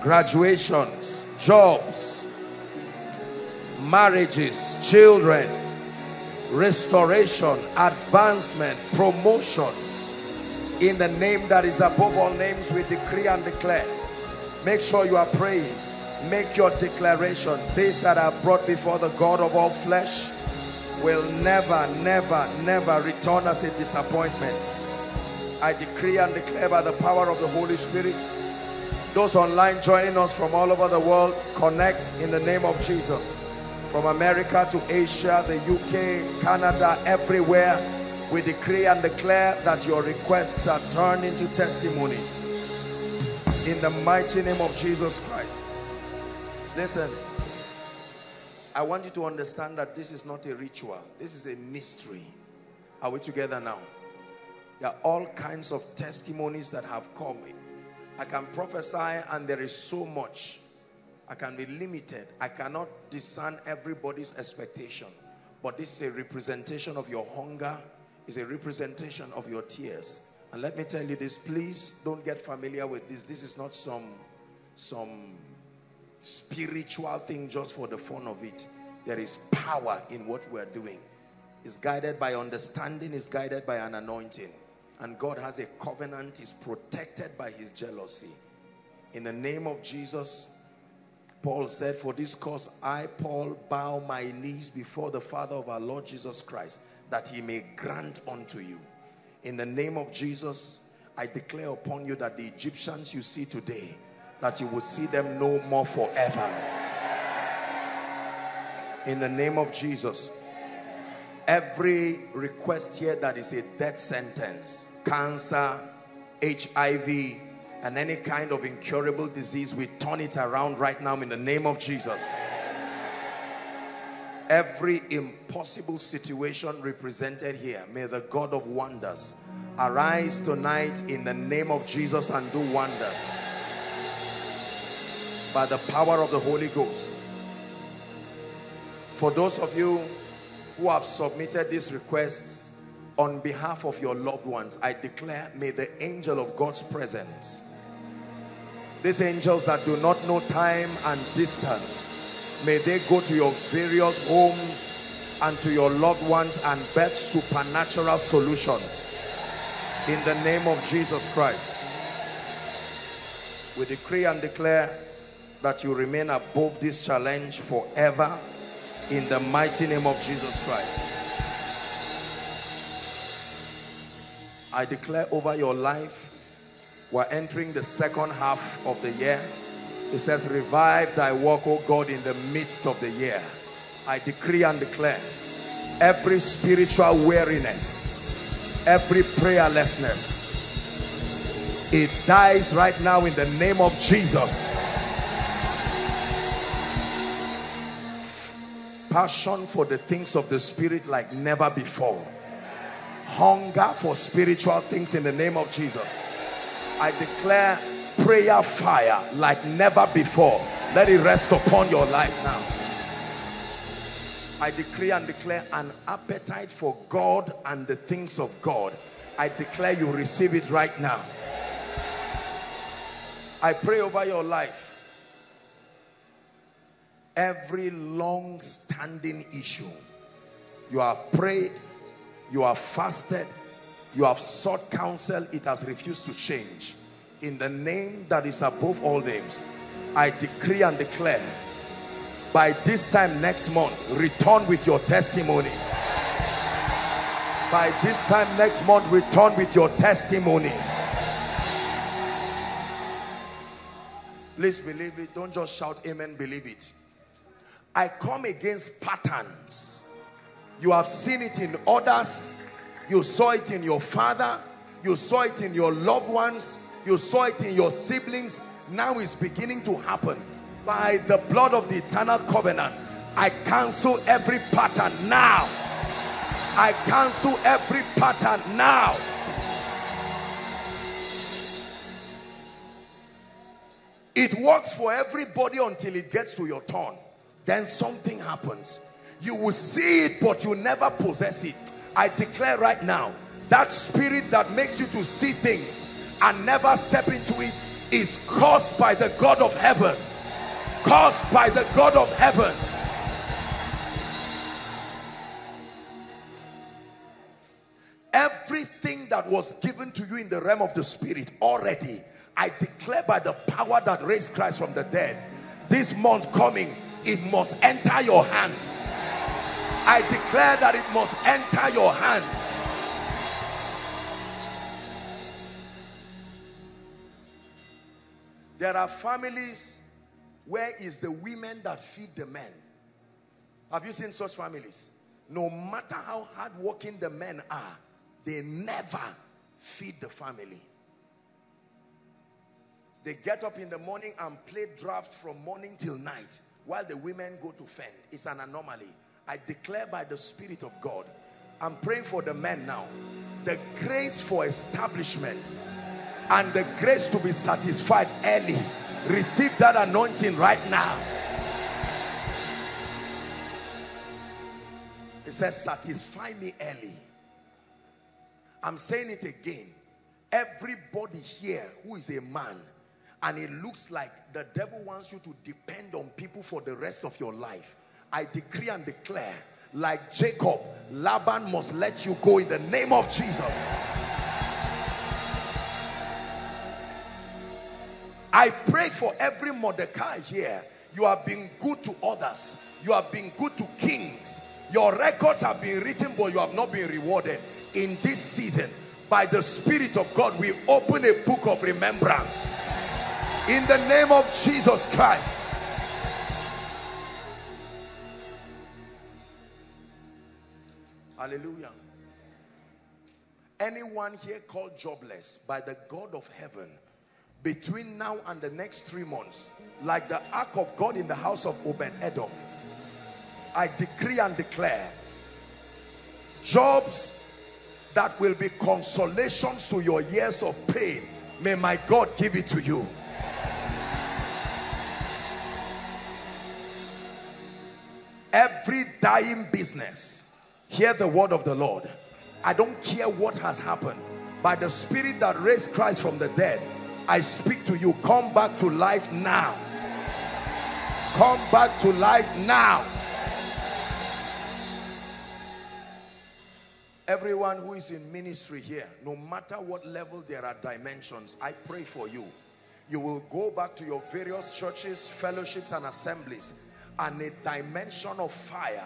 graduations, jobs, marriages, children, restoration, advancement, promotion. In the name that is above all names, we decree and declare. Make sure you are praying. Make your declaration. These that are brought before the God of all flesh will never, never, never return as a disappointment. I decree and declare by the power of the Holy Spirit. Those online joining us from all over the world, connect in the name of Jesus. From America to Asia, the U K, Canada, everywhere, we decree and declare that your requests are turned into testimonies. In the mighty name of Jesus Christ. Listen, I want you to understand that this is not a ritual. This is a mystery. Are we together now? There are all kinds of testimonies that have come. I can prophesy and there is so much. I can be limited. I cannot discern everybody's expectation. But this is a representation of your hunger. It's a representation of your tears. And let me tell you this, please don't get familiar with this. This is not some, some spiritual thing just for the fun of it. There is power in what we're doing. It's guided by understanding. It's guided by an anointing. And God has a covenant. He's protected by his jealousy. In the name of Jesus, Paul said, for this cause I, Paul, bow my knees before the Father of our Lord Jesus Christ, that he may grant unto you. In the name of Jesus, I declare upon you that the Egyptians you see today, that you will see them no more forever. In the name of Jesus, every request here that is a death sentence, cancer, H I V, and any kind of incurable disease, we turn it around right now in the name of Jesus. Every impossible situation represented here, may the God of wonders arise tonight in the name of Jesus and do wonders by the power of the Holy Ghost. For those of you who have submitted these requests on behalf of your loved ones, I declare, may the angel of God's presence, these angels that do not know time and distance, may they go to your various homes and to your loved ones and birth supernatural solutions in the name of Jesus Christ. We decree and declare that you remain above this challenge forever in the mighty name of Jesus Christ. I declare over your life, we're entering the second half of the year. It says, revive thy work, O God, in the midst of the year. I decree and declare every spiritual weariness, every prayerlessness, it dies right now in the name of Jesus. Passion for the things of the Spirit like never before. Hunger for spiritual things in the name of Jesus. I declare prayer fire like never before. Let it rest upon your life now. I decree and declare an appetite for God and the things of God. I declare you receive it right now. I pray over your life. Every long-standing issue, you have prayed, you have fasted, you have sought counsel, it has refused to change. In the name that is above all names, I decree and declare By this time next month, return with your testimony. By this time next month, return with your testimony. Please believe it. Don't just shout amen, believe it. I come against patterns. You have seen it in others. You saw it in your father. You saw it in your loved ones. You saw it in your siblings. Now it's beginning to happen. By the blood of the eternal covenant, I cancel every pattern now. I cancel every pattern now. It works for everybody until it gets to your turn. Then something happens. You will see it, but you never possess it. I declare right now, that spirit that makes you to see things and never step into it is caused by the God of heaven. Caused by the God of heaven. Everything that was given to you in the realm of the spirit already, I declare by the power that raised Christ from the dead, this month coming, it must enter your hands. I declare that it must enter your hands. There are families where is the women that feed the men. Have you seen such families? No matter how hardworking the men are, they never feed the family. They get up in the morning and play draft from morning till night while the women go to fend. It's an anomaly. I declare by the Spirit of God, I'm praying for the men now, the grace for establishment and the grace to be satisfied early. Receive that anointing right now. It says, satisfy me early. I'm saying it again. Everybody here who is a man, and it looks like the devil wants you to depend on people for the rest of your life, I decree and declare, like Jacob, Laban must let you go in the name of Jesus. I pray for every Mordecai here. You have been good to others. You have been good to kings. Your records have been written, but you have not been rewarded. In this season, by the Spirit of God, we open a book of remembrance. In the name of Jesus Christ. Hallelujah. Anyone here called jobless by the God of heaven, between now and the next three months, like the ark of God in the house of Obed-Edom, I decree and declare jobs that will be consolations to your years of pain, may my God give it to you. Every dying business, hear the word of the Lord. I don't care what has happened. By the Spirit that raised Christ from the dead, I speak to you, come back to life now. Come back to life now. Everyone who is in ministry here, no matter what level, there are dimensions, I pray for you. You will go back to your various churches, fellowships, and assemblies, and a dimension of fire,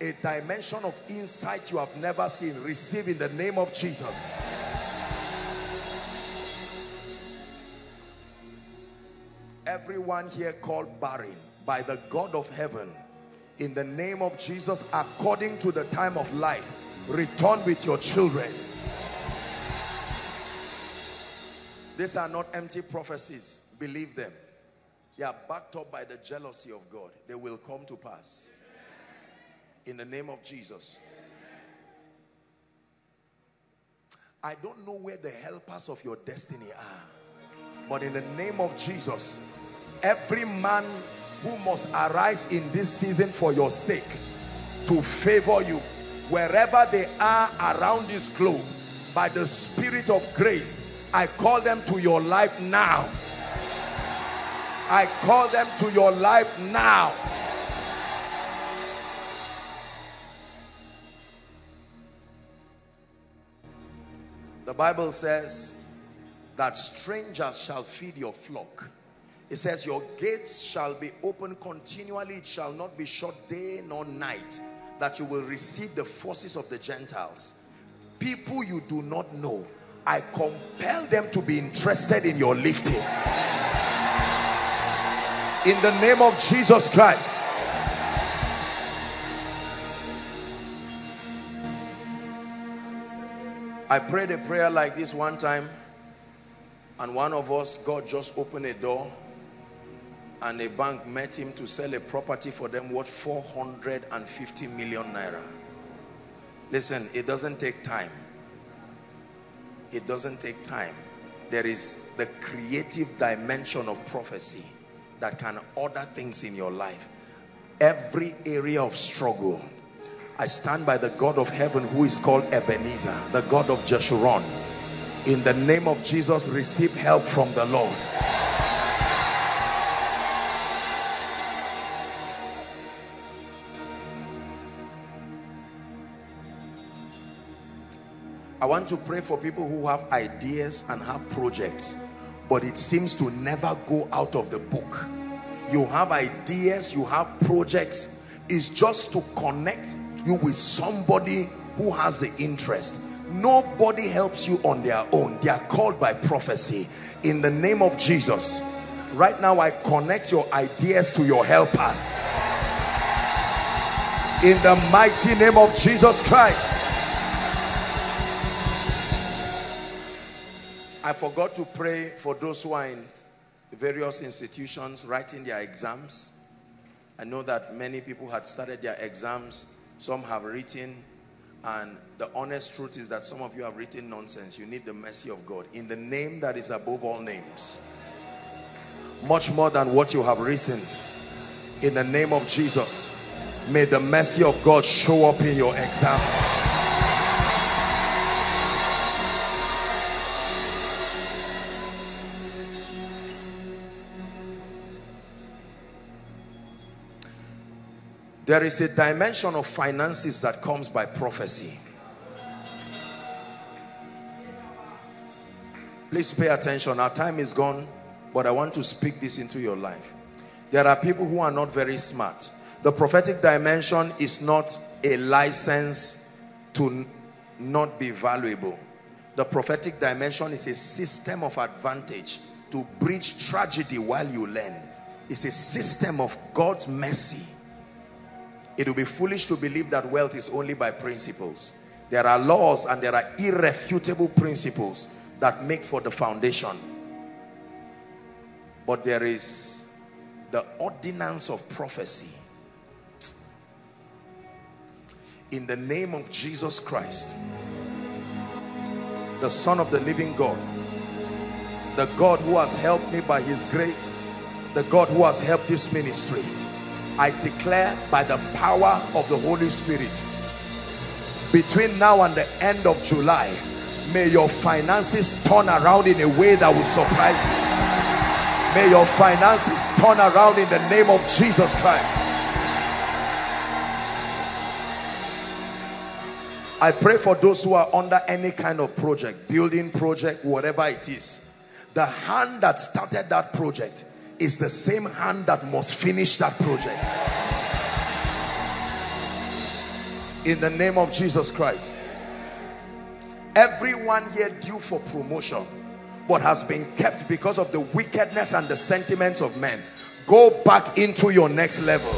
a dimension of insight you have never seen, receive in the name of Jesus. Everyone here called barren by the God of heaven, in the name of Jesus, according to the time of life, return with your children. These are not empty prophecies. Believe them. They are backed up by the jealousy of God. They will come to pass. In the name of Jesus. I don't know where the helpers of your destiny are, but in the name of Jesus, every man who must arise in this season for your sake to favor you, wherever they are around this globe, by the Spirit of grace, I call them to your life now. I call them to your life now. The Bible says that strangers shall feed your flock. It says, your gates shall be open continually. It shall not be shut day nor night, that you will receive the forces of the Gentiles. People you do not know, I compel them to be interested in your lifting. In the name of Jesus Christ. I prayed a prayer like this one time, and one of us, God just opened a door, and a bank met him to sell a property for them worth four hundred fifty million naira. Listen, it doesn't take time. It doesn't take time. There is the creative dimension of prophecy that can order things in your life. Every area of struggle, I stand by the God of heaven who is called Ebenezer, the God of Jeshurun. In the name of Jesus, receive help from the Lord. I want to pray for people who have ideas and have projects, but it seems to never go out of the book. You have ideas, you have projects. It's just to connect you with somebody who has the interest. Nobody helps you on their own. They are called by prophecy. In the name of Jesus, right now I connect your ideas to your helpers. In the mighty name of Jesus Christ. I forgot to pray for those who are in various institutions writing their exams. I know that many people had started their exams. Some have written, and the honest truth is that some of you have written nonsense. You need the mercy of God. In the name that is above all names, much more than what you have written, in the name of Jesus, may the mercy of God show up in your exam. There is a dimension of finances that comes by prophecy. Please pay attention. Our time is gone, but I want to speak this into your life. There are people who are not very smart. The prophetic dimension is not a license to not be valuable. The prophetic dimension is a system of advantage to bridge tragedy while you learn. It's a system of God's mercy. It will be foolish to believe that wealth is only by principles. There are laws and there are irrefutable principles that make for the foundation. But there is the ordinance of prophecy. In the name of Jesus Christ, the Son of the living God, the God who has helped me by his grace, the God who has helped this ministry, I declare by the power of the Holy Spirit, between now and the end of July, may your finances turn around in a way that will surprise you. May your finances turn around in the name of Jesus Christ. I pray for those who are under any kind of project, building project, whatever it is. The hand that started that project is the same hand that must finish that project. In the name of Jesus Christ. Everyone here due for promotion, but has been kept because of the wickedness and the sentiments of men, go back into your next level.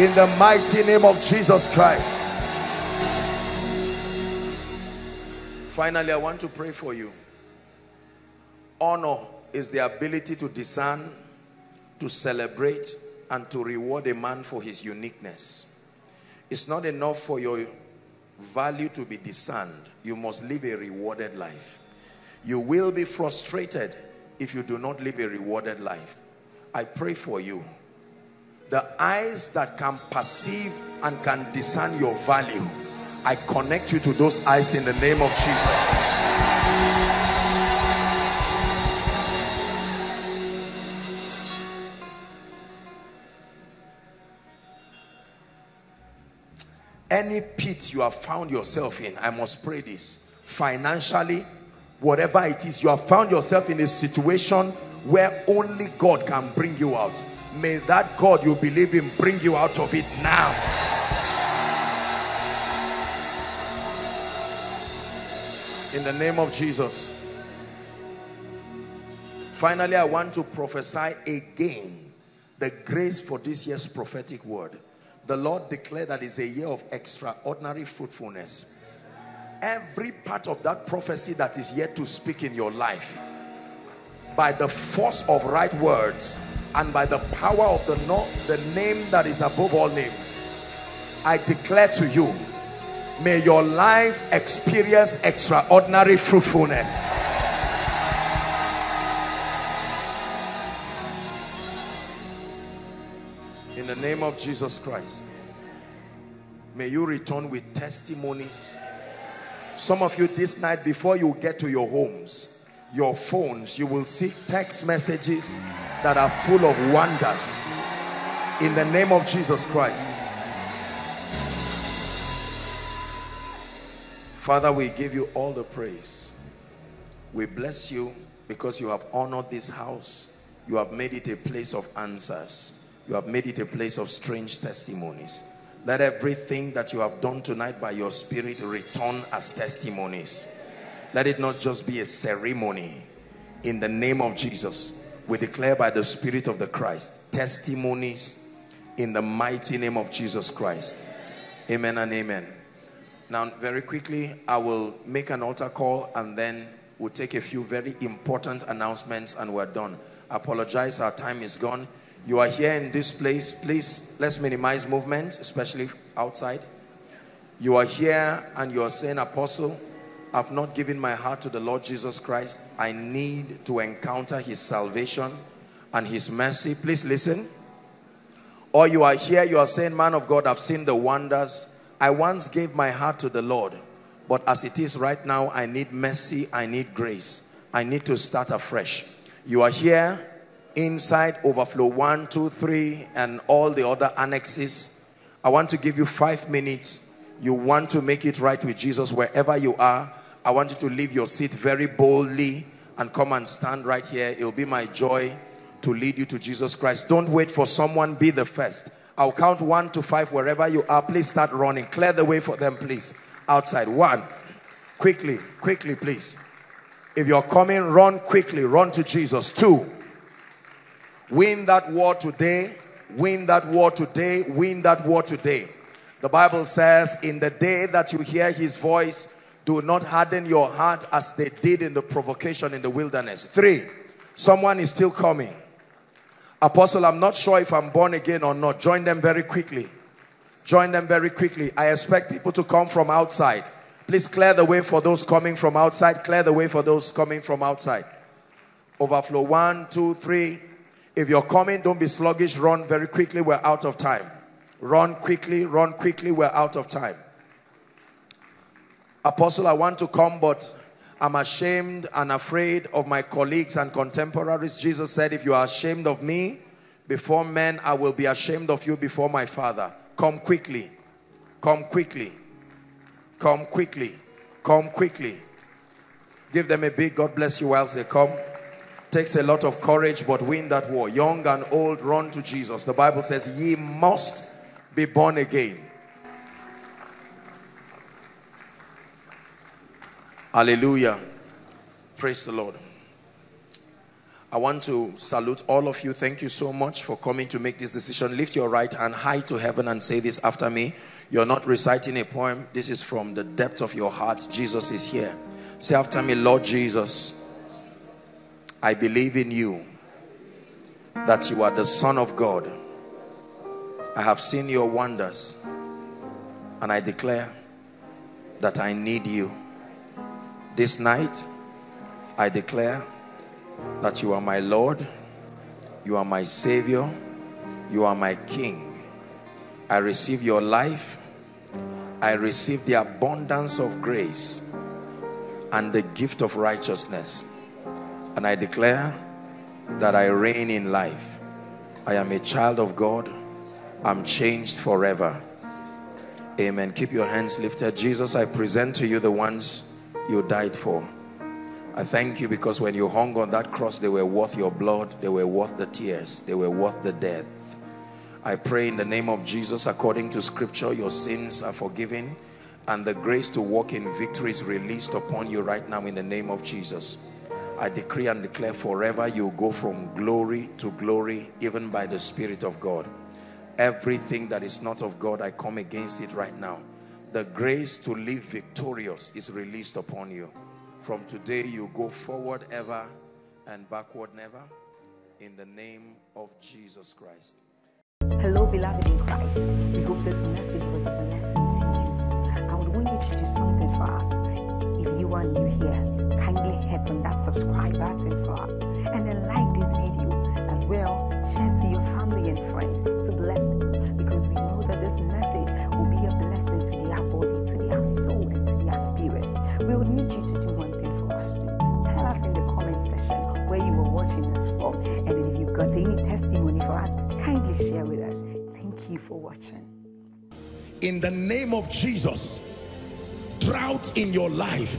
In the mighty name of Jesus Christ. Finally, I want to pray for you. Honor is the ability to discern, to celebrate, and to reward a man for his uniqueness. It's not enough for your value to be discerned. You must live a rewarded life. You will be frustrated if you do not live a rewarded life. I pray for you. The eyes that can perceive and can discern your value, I connect you to those eyes in the name of Jesus. Any pit you have found yourself in, I must pray this. Financially, whatever it is, you have found yourself in a situation where only God can bring you out. May that God you believe in bring you out of it now. In the name of Jesus. Finally, I want to prophesy again the grace for this year's prophetic word. The Lord declared that it's a year of extraordinary fruitfulness. Every part of that prophecy that is yet to speak in your life, by the force of right words and by the power of the, no, the name that is above all names, I declare to you, may your life experience extraordinary fruitfulness. In the name of Jesus Christ, may you return with testimonies. Some of you this night, before you get to your homes, your phones, you will see text messages that are full of wonders. In the name of Jesus Christ. Father, we give you all the praise. We bless you because you have honored this house. You have made it a place of answers. You have made it a place of strange testimonies. Let everything that you have done tonight by your Spirit return as testimonies. Let it not just be a ceremony. In the name of Jesus, we declare by the Spirit of the Christ, testimonies in the mighty name of Jesus Christ. Amen and amen. Now, very quickly, I will make an altar call and then we'll take a few very important announcements and we're done. I apologize, our time is gone. You are here in this place, please, let's minimize movement, especially outside. You are here and you are saying, Apostle, I've not given my heart to the Lord Jesus Christ. I need to encounter his salvation and his mercy. Please listen. Or you are here, you are saying, man of God, I've seen the wonders. I once gave my heart to the Lord, but as it is right now, I need mercy, I need grace. I need to start afresh. You are here. Inside overflow one, two, three, and all the other annexes. I want to give you five minutes. You want to make it right with Jesus wherever you are. I want you to leave your seat very boldly and come and stand right here. It'll be my joy to lead you to Jesus Christ. Don't wait for someone, be the first. I'll count one to five wherever you are. Please start running. Clear the way for them, please. Outside. One. Quickly, quickly, please. If you're coming, run quickly. Run to Jesus. Two. Win that war today, win that war today, win that war today. The Bible says, in the day that you hear his voice, do not harden your heart as they did in the provocation in the wilderness. Three, someone is still coming. Apostle, I'm not sure if I'm born again or not. Join them very quickly. Join them very quickly. I expect people to come from outside. Please clear the way for those coming from outside. Clear the way for those coming from outside. Overflow one, two, three. If you're coming, don't be sluggish. Run very quickly. We're out of time. Run quickly. Run quickly. We're out of time. Apostle, I want to come, but I'm ashamed and afraid of my colleagues and contemporaries. Jesus said, if you are ashamed of me before men, I will be ashamed of you before my Father. Come quickly. Come quickly. Come quickly. Come quickly. Give them a big God bless you whilst they come. Takes a lot of courage, but win that war. Young and old, run to Jesus. The Bible says, ye must be born again. Hallelujah. Praise the Lord. I want to salute all of you. Thank you so much for coming to make this decision. Lift your right hand high to heaven and say this after me. You're not reciting a poem. This is from the depth of your heart. Jesus is here. Say after me, Lord Jesus, I believe in you, that you are the Son of God. I have seen your wonders, and I declare that I need you. This night, I declare that you are my Lord, you are my Savior, you are my King. I receive your life, I receive the abundance of grace and the gift of righteousness. And I declare that I reign in life. I am a child of God. I'm changed forever. Amen. Keep your hands lifted. Jesus, I present to you the ones you died for. I thank you because when you hung on that cross, they were worth your blood, they were worth the tears, they were worth the death. I pray in the name of Jesus, according to scripture, your sins are forgiven and the grace to walk in victory is released upon you right now in the name of Jesus. I decree and declare forever you go from glory to glory, even by the Spirit of God. Everything that is not of God, I come against it right now. The grace to live victorious is released upon you. From today, you go forward ever and backward never, in the name of Jesus Christ. Hello, beloved in Christ. We hope this message was a blessing to you. I would want you to do something for us. If you are new here, kindly hit on that subscribe button for us, and then like this video as well. Share to your family and friends to bless them, because we know that this message will be a blessing to their body, to their soul, and to their spirit. We would need you to do one thing for us too. Tell us in the comment section where you were watching us from, and if you've got any testimony for us, kindly share with us. Thank you for watching. In the name of Jesus, drought in your life,